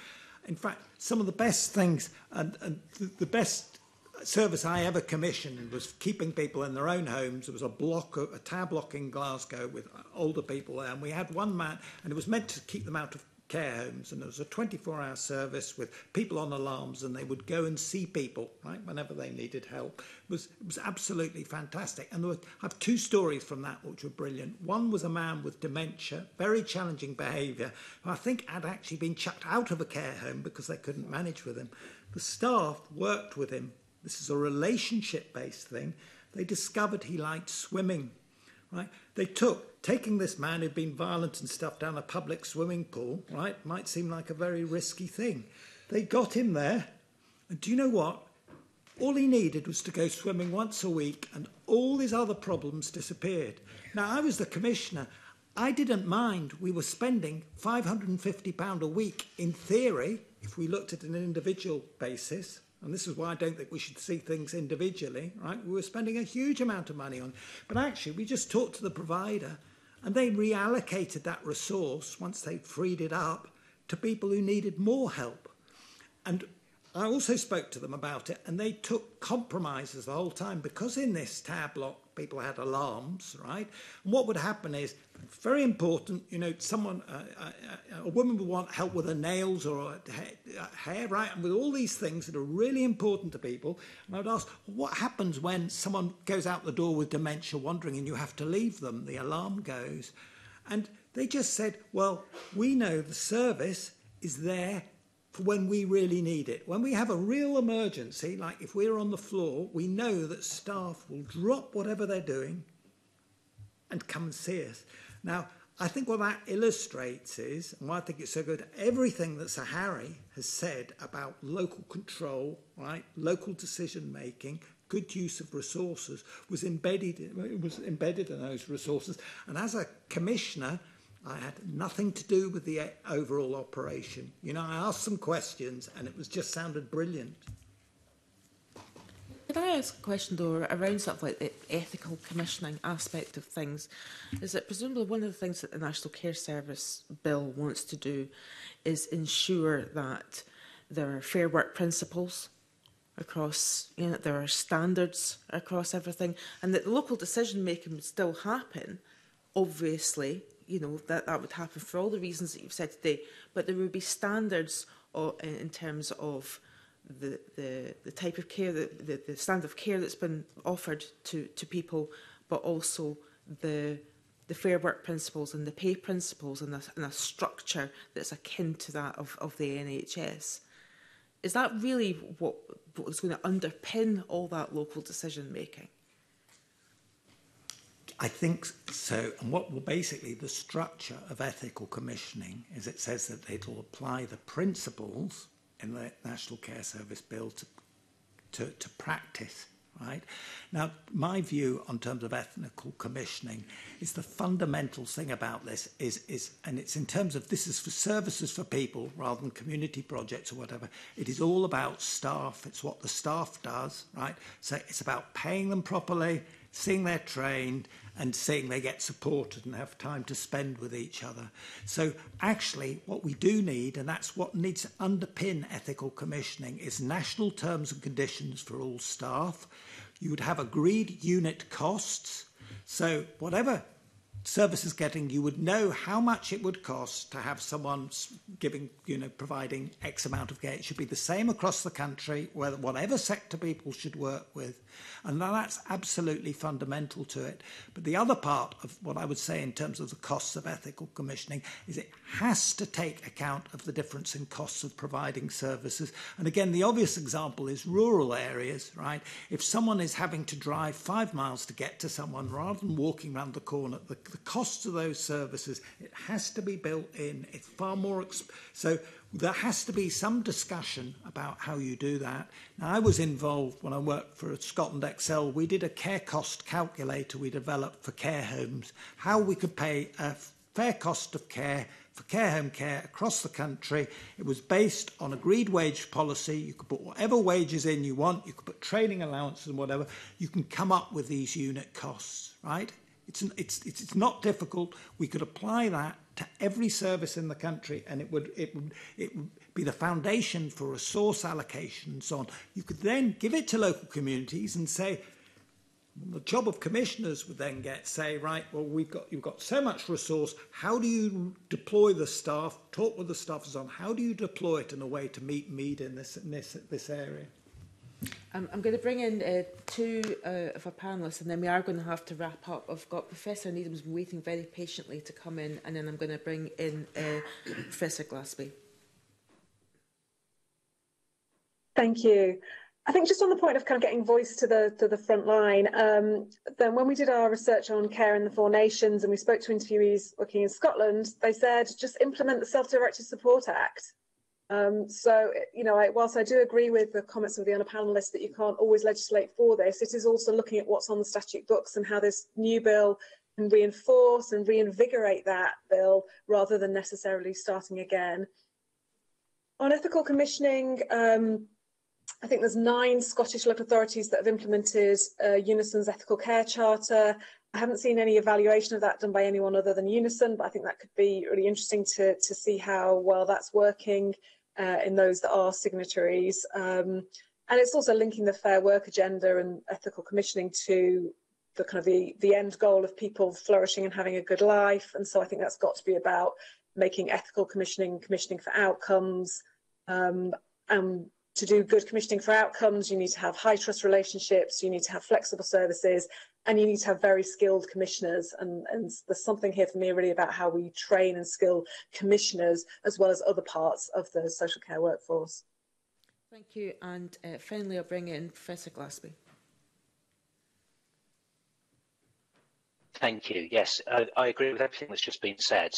In fact, some of the best things and the best service I ever commissioned was keeping people in their own homes. There was a tab block in Glasgow with older people there, and we had one man, and it was meant to keep them out of care homes, and there was a 24-hour service with people on alarms, and they would go and see people right whenever they needed help. It was absolutely fantastic, and I have two stories from that which were brilliant. One was a man with dementia, very challenging behaviour, who I think had actually been chucked out of a care home because they couldn't manage with him. The staff worked with him. This is a relationship-based thing. They discovered he liked swimming. Right? They taking this man who'd been violent and stuff down a public swimming pool, right, might seem like a very risky thing. They got him there, and do you know what? All he needed was to go swimming once a week, and all his other problems disappeared. Now, I was the commissioner. I didn't mind we were spending £550 a week, in theory, if we looked at an individual basis. And this is why I don't think we should see things individually, right? We were spending a huge amount of money on. But actually, we just talked to the provider, and they reallocated that resource, once they freed it up, to people who needed more help. And I also spoke to them about it, and they took compromises the whole time, because in this tab block, people had alarms, right? And what would happen is, very important, you know, someone, a woman would want help with her nails or her hair, right? And with all these things that are really important to people. And I would ask, well, what happens when someone goes out the door with dementia wandering and you have to leave them? The alarm goes. And they just said, well, we know the service is there for when we really need it. When we have a real emergency, like if we're on the floor, we know that staff will drop whatever they're doing and come and see us. Now, I think what that illustrates is, and why I think it's so good, everything that Sir Harry has said about local control, right, local decision-making, good use of resources, was embedded in those resources. And as a commissioner, I had nothing to do with the overall operation. You know, I asked some questions and it was just sounded brilliant. Could I ask a question, though, around sort of like the ethical commissioning aspect of things? Is that presumably one of the things that the National Care Service Bill wants to do is ensure that there are fair work principles across, you know, there are standards across everything, and that the local decision-making would still happen, obviously. You know, that would happen for all the reasons that you've said today, but there would be standards in terms of the type of care, the standard of care that's been offered to people, but also the fair work principles and the pay principles and a structure that's akin to that of the NHS. Is that really what is going to underpin all that local decision making? I think so, and what will basically the structure of ethical commissioning is, it says that it'll apply the principles in the National Care Service Bill to practice, right? Now, my view on terms of ethical commissioning is the fundamental thing about this is, and it's in terms of this is for services for people rather than community projects or whatever, it is all about staff, it's what the staff does, right? So it's about paying them properly, seeing they're trained and seeing they get supported and have time to spend with each other. So actually what we do need, and that's what needs to underpin ethical commissioning, is national terms and conditions for all staff. You would have agreed unit costs. So whatever service is getting, you would know how much it would cost to have someone giving, you know, providing X amount of care. It should be the same across the country, whatever sector people should work with. And that's absolutely fundamental to it. But the other part of what I would say in terms of the costs of ethical commissioning is it has to take account of the difference in costs of providing services. And again, the obvious example is rural areas, right? If someone is having to drive 5 miles to get to someone rather than walking around the corner, the costs of those services, it has to be built in. It's far more... So there has to be some discussion about how you do that. Now, I was involved when I worked for Scotland Excel. We did a care cost calculator we developed for care homes, how we could pay a fair cost of care for care home care across the country. It was based on agreed wage policy. You could put whatever wages in you want. You could put training allowances and whatever. You can come up with these unit costs, right? It's not difficult. We could apply that to every service in the country, and it would be the foundation for resource allocation and so on. You could then give it to local communities and say, the job of commissioners would then get, say, right, well, you've got so much resource, how do you deploy the staff, talk with the staffers on, how do you deploy it in a way to meet need in this area? I'm going to bring in two of our panellists, and then we are going to have to wrap up. I've got Professor Needham's waiting very patiently to come in, and then I'm going to bring in Professor Glasby. Thank you. I think just on the point of kind of getting voice to the front line, then when we did our research on care in the Four Nations and we spoke to interviewees working in Scotland, they said just implement the Self-Directed Support Act. So, you know, whilst I do agree with the comments of the other panellists that you can't always legislate for this, it is also looking at what's on the statute books and how this new bill can reinforce and reinvigorate that bill rather than necessarily starting again. On ethical commissioning, I think there's 9 Scottish local authorities that have implemented Unison's ethical care charter. I haven't seen any evaluation of that done by anyone other than Unison, but I think that could be really interesting to see how well that's working in those that are signatories. And it's also linking the fair work agenda and ethical commissioning to the kind of the end goal of people flourishing and having a good life. And so I think that's got to be about making ethical commissioning for outcomes, and to do good commissioning for outcomes, you need to have high trust relationships, you need to have flexible services, and you need to have very skilled commissioners. And there's something here for me really about how we train and skill commissioners as well as other parts of the social care workforce. Thank you. And finally, I'll bring in Professor Glasby. Thank you. Yes, I agree with everything that's just been said.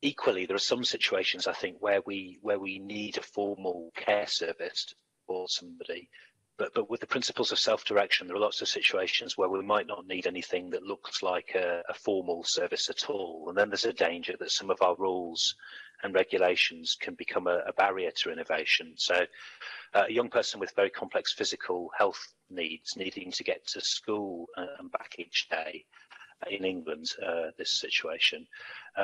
Equally, there are some situations, I think, where we need a formal care service for somebody, but with the principles of self-direction, there are lots of situations where we might not need anything that looks like a formal service at all, and then there's a danger that some of our rules and regulations can become a barrier to innovation. So a young person with very complex physical health needs, needing to get to school and back each day, in England, this situation,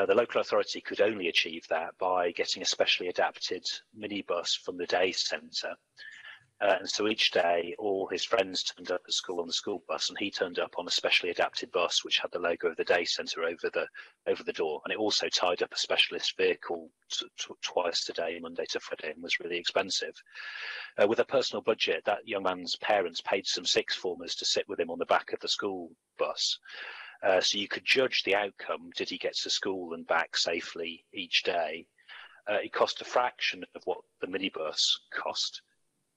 the local authority could only achieve that by getting a specially adapted minibus from the day centre. And so each day, all his friends turned up at school on the school bus, and he turned up on a specially adapted bus which had the logo of the day centre over the door. And it also tied up a specialist vehicle twice a day, Monday to Friday, and was really expensive. With a personal budget, that young man's parents paid some sixth formers to sit with him on the back of the school bus. So you could judge the outcome. Did he get to school and back safely each day? It cost a fraction of what the minibus cost.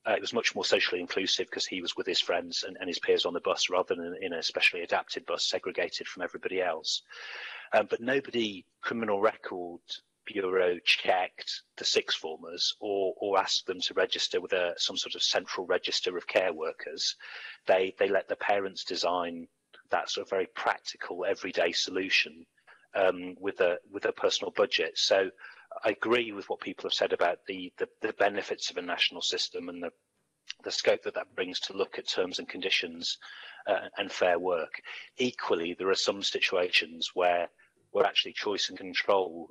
It was much more socially inclusive because he was with his friends and his peers on the bus rather than in a specially adapted bus segregated from everybody else. But nobody criminal record bureau checked the sixth formers or asked them to register with some sort of central register of care workers. They let the parents design that sort of very practical everyday solution with a personal budget. So I agree with what people have said about the benefits of a national system and the scope that brings to look at terms and conditions and fair work. Equally, there are some situations where actually choice and control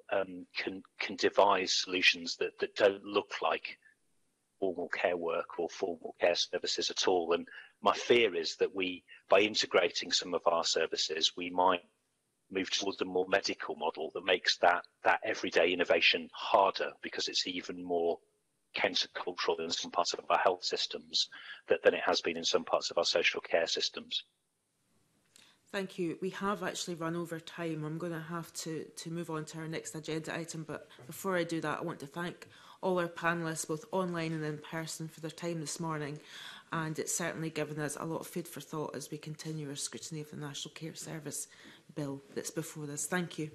can devise solutions that don't look like formal care work or formal care services at all. And my fear is that by integrating some of our services, we might move towards a more medical model that makes that everyday innovation harder because it's even more countercultural in some parts of our health systems than it has been in some parts of our social care systems. Thank you. We have actually run over time. I'm going to have to move on to our next agenda item, but before I do that, I want to thank all our panellists, both online and in person, for their time this morning, and it's certainly given us a lot of food for thought as we continue our scrutiny of the National Care Service Bill that's before us. Thank you.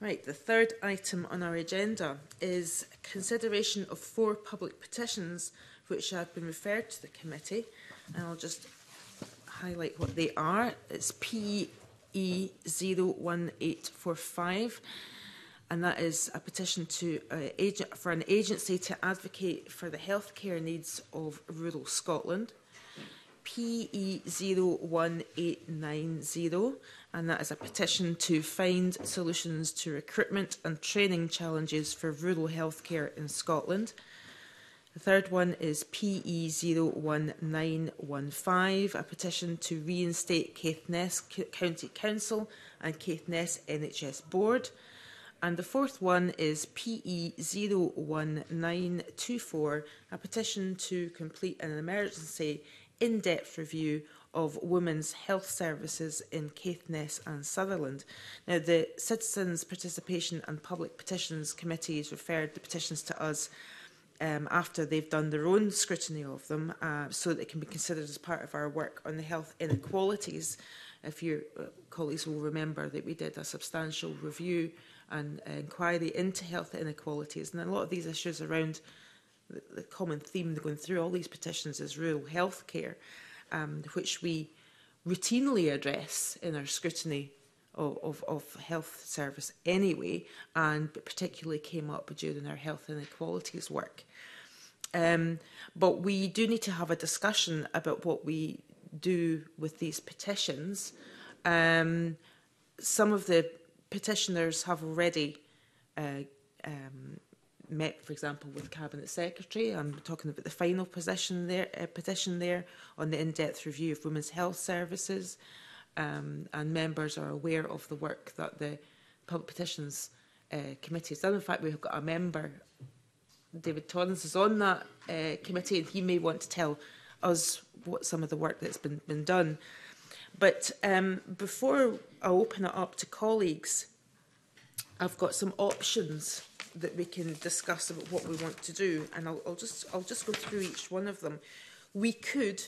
Right, the third item on our agenda is consideration of 4 public petitions which have been referred to the committee, and I'll just highlight what they are. It's PE01845, and that is a petition for an agency to advocate for the healthcare needs of rural Scotland. PE01890, and that is a petition to find solutions to recruitment and training challenges for rural healthcare in Scotland. The third one is PE01915, a petition to reinstate Caithness County Council and Caithness NHS Board. And the fourth one is PE01924, a petition to complete an emergency in-depth review of women's health services in Caithness and Sutherland. Now, the Citizens Participation and Public Petitions Committee has referred the petitions to us after they've done their own scrutiny of them, so that it can be considered as part of our work on the health inequalities. If your colleagues will remember that we did a substantial review and inquiry into health inequalities, and a lot of these issues around the common theme they're going through all these petitions is rural health care, which we routinely address in our scrutiny of health service anyway, and particularly came up during our health inequalities work. But we do need to have a discussion about what we do with these petitions. Some of the petitioners have already met, for example, with Cabinet Secretary. I'm talking about the final position there, petition there on the in-depth review of women's health services, and members are aware of the work that the Public Petitions Committee has done. In fact, we've got a member, David Torrance, is on that committee, and he may want to tell us what some of the work that's been done. But before I open it up to colleagues, I've got some options that we can discuss about what we want to do, and I'll just go through each one of them. We could,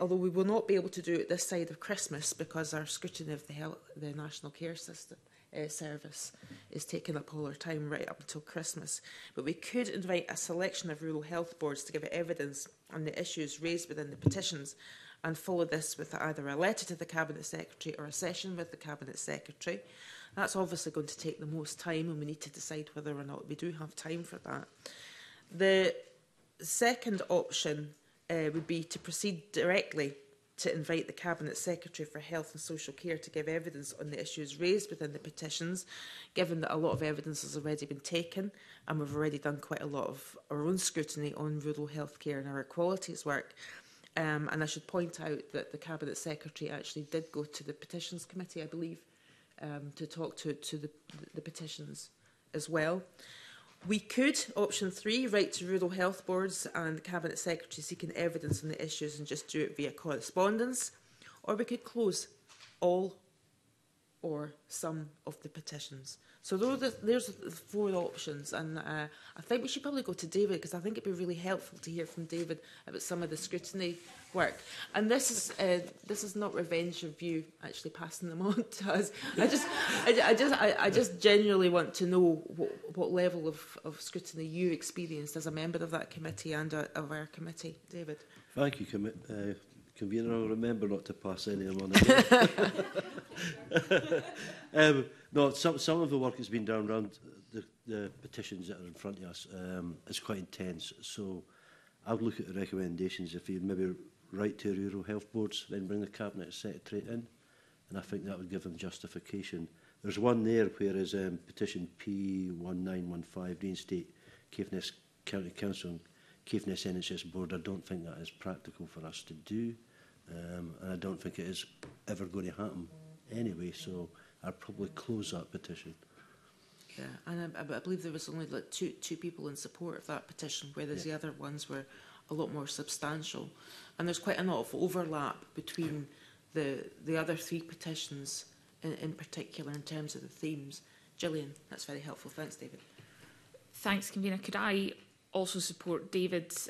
although we will not be able to do it this side of Christmas because our scrutiny of the National Care Service is taking up all our time right up until Christmas, but we could invite a selection of rural health boards to give evidence on the issues raised within the petitions, and follow this with either a letter to the Cabinet Secretary or a session with the Cabinet Secretary. That's obviously going to take the most time, and we need to decide whether or not we do have time for that. The second option would be to proceed directly to invite the Cabinet Secretary for Health and Social Care to give evidence on the issues raised within the petitions, given that a lot of evidence has already been taken, and we've already done quite a lot of our own scrutiny on rural healthcare and our equalities work. And I should point out that the Cabinet Secretary actually did go to the Petitions Committee, I believe, to talk to the petitions as well. We could, option three, write to rural health boards and the Cabinet Secretary seeking evidence on the issues and just do it via correspondence, or we could close all or some of the petitions. So there's the four options, and I think we should probably go to David, because I think it'd be really helpful to hear from David about some of the scrutiny work. And this is not revenge of you actually passing them on to us. I just genuinely want to know what level of scrutiny you experienced as a member of that committee and of our committee, David. Thank you, Convener. I'll remember not to pass any on again. No, some of the work that's been done around the petitions that are in front of us is quite intense. So I would look at the recommendations. If you maybe write to rural health boards, then bring the Cabinet Secretary in, and I think that would give them justification. There's one there where is petition P1915, reinstate Caithness County Council and Caithness NHS Board. I don't think that is practical for us to do, and I don't think it is ever going to happen anyway. So I'd probably close that petition. Yeah, and I believe there was only like two people in support of that petition, whereas the other ones were a lot more substantial. And there's quite a lot of overlap between the other three petitions in particular in terms of the themes. Gillian, that's very helpful. Thanks, David. Thanks, Convener. Could I also support David's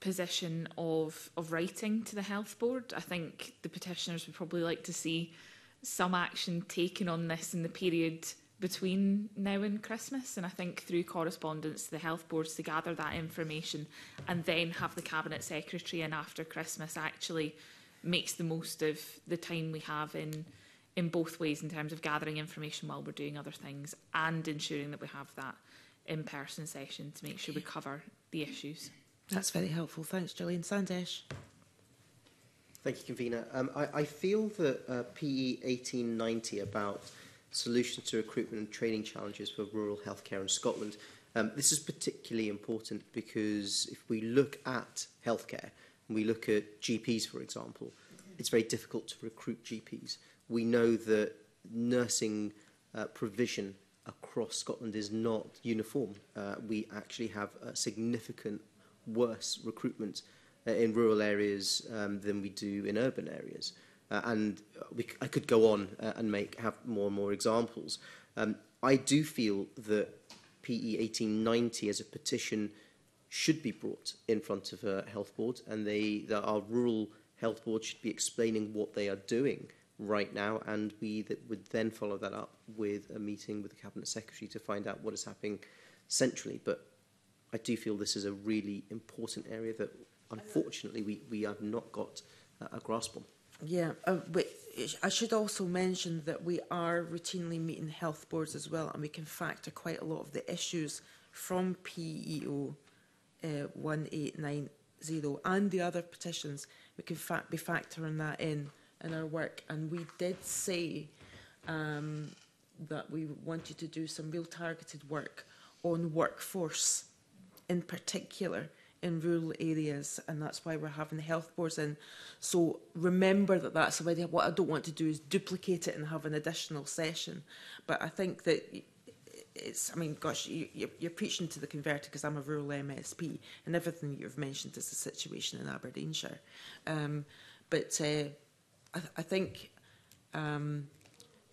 position of writing to the health board? I think the petitioners would probably like to see some action taken on this in the period between now and Christmas, and I think through correspondence to the health boards to gather that information and then have the Cabinet Secretary in after Christmas actually makes the most of the time we have in both ways, in terms of gathering information while we're doing other things and ensuring that we have that in-person session to make sure we cover the issues. That's very helpful. Thanks, Gillian. Sandesh. Thank you, Convener. I feel that PE 1890 about solutions to recruitment and training challenges for rural healthcare in Scotland. This is particularly important because if we look at healthcare and we look at GPs, for example, it's very difficult to recruit GPs. We know that nursing provision across Scotland is not uniform. We actually have a significant worse recruitment in rural areas than we do in urban areas. I could go on and have more and more examples. I do feel that PE 1890 as a petition should be brought in front of a health board, and that our rural health board should be explaining what they are doing right now, and we would then follow that up with a meeting with the Cabinet Secretary to find out what is happening centrally. But I do feel this is a really important area that unfortunately we have not got a grasp on. Yeah, but I should also mention that we are routinely meeting health boards as well, and we can factor quite a lot of the issues from PEO 1890 and the other petitions. We can be factoring that in our work, and we did say that we wanted to do some real targeted work on workforce, in particular in rural areas, and that's why we're having the health boards in. So remember that that's already, what I don't want to do is duplicate it and have an additional session. But I think that it's, I mean, gosh, you're preaching to the converted, because I'm a rural MSP and everything you've mentioned is the situation in Aberdeenshire. I think in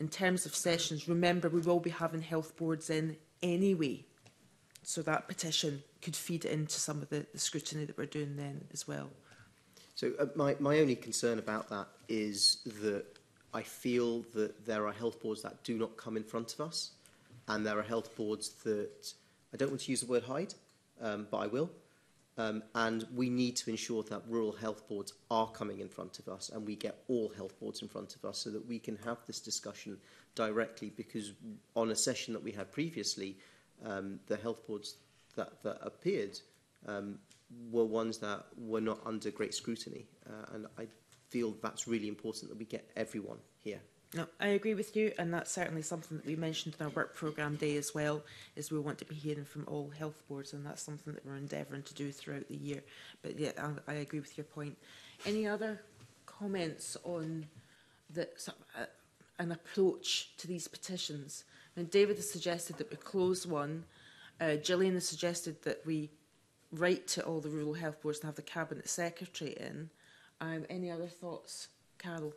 terms of sessions, remember we will be having health boards in anyway. So that petition could feed into some of the scrutiny that we're doing then as well. So my only concern about that is that I feel that there are health boards that do not come in front of us, and there are health boards that, I don't want to use the word hide, but I will. And we need to ensure that rural health boards are coming in front of us, and we get all health boards in front of us so that we can have this discussion directly, because on a session that we had previously, the health boards that appeared were ones that were not under great scrutiny. And I feel that's really important that we get everyone here. No, I agree with you, and that's certainly something that we mentioned in our work programme day as well, is we want to be hearing from all health boards, and that's something that we're endeavouring to do throughout the year. But yeah, I agree with your point. Any other comments on an approach to these petitions? And David has suggested that we close one. Gillian has suggested that we write to all the rural health boards and have the Cabinet Secretary in. Any other thoughts, Carol?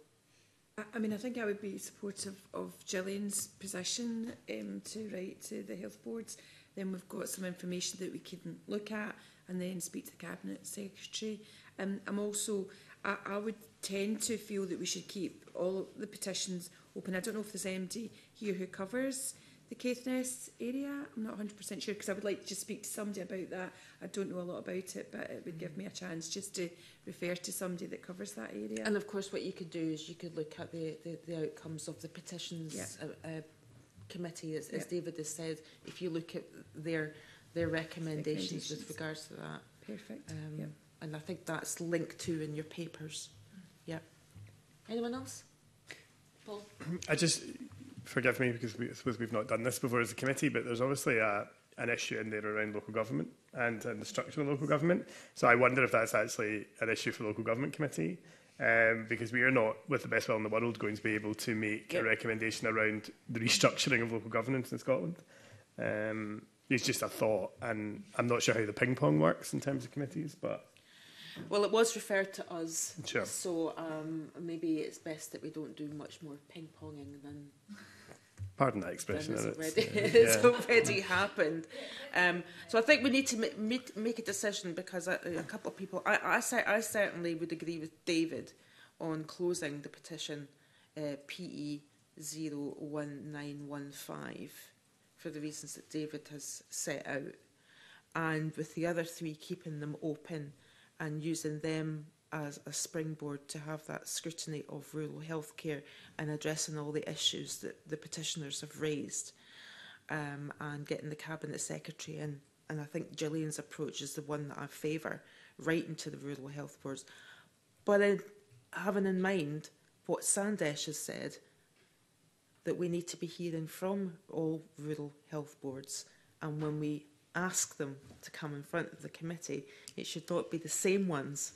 I mean, I think I would be supportive of Gillian's position to write to the health boards. Then we've got some information that we can look at and then speak to the Cabinet Secretary. I'm also, I would tend to feel that we should keep all the petitions open. I don't know if there's MD here who covers the Caithness area. I'm not 100% sure, because I would like to just speak to somebody about that. I don't know a lot about it, but it would give me a chance just to refer to somebody that covers that area. And of course what you could do is you could look at the outcomes of the petitions committee, as David has said, if you look at their recommendations with regards to that. Perfect. And I think that's linked to in your papers. Yeah. Anyone else? Paul? I just... Forgive me, because I suppose we've not done this before as a committee, but there's obviously an issue in there around local government and the structure of local government. So I wonder if that's actually an issue for the local government committee, because we are not, with the best will in the world, going to be able to make a recommendation around the restructuring of local governance in Scotland. It's just a thought, and I'm not sure how the ping pong works in terms of committees, but... Well, it was referred to us, sure. So maybe it's best that we don't do much more ping-ponging than... Pardon that expression. It's already happened. So I think we need to make a decision, because a couple of people... I certainly would agree with David on closing the petition PE 01915 for the reasons that David has set out, and with the other three keeping them open and using them as a springboard to have that scrutiny of rural healthcare and addressing all the issues that the petitioners have raised, and getting the Cabinet Secretary in. And I think Gillian's approach is the one that I favour, writing to the rural health boards. But having in mind what Sandesh has said, that we need to be hearing from all rural health boards, and when we ask them to come in front of the committee, it should not be the same ones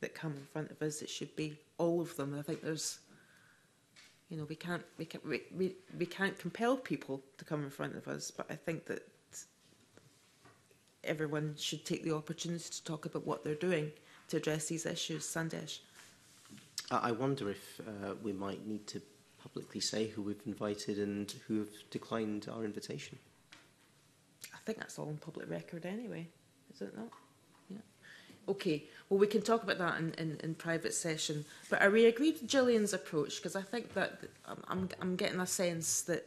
that come in front of us, it should be all of them. I think there's, you know, we can't compel people to come in front of us, but I think that everyone should take the opportunity to talk about what they're doing to address these issues. Sandesh. I wonder if we might need to publicly say who we've invited and who have declined our invitation. I think that's all on public record anyway, is it not? Yeah. Okay, well, we can talk about that in private session, but are we agreed with Gillian's approach? Because I think that I'm getting a sense that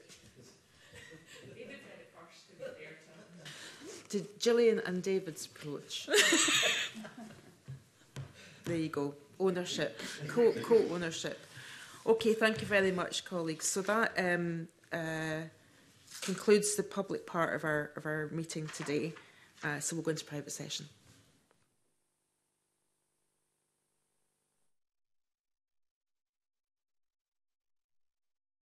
Gillian and David's approach. There you go. Ownership. Co-ownership. Okay, thank you very much, colleagues. So that concludes the public part of our meeting today. So we'll go into private session.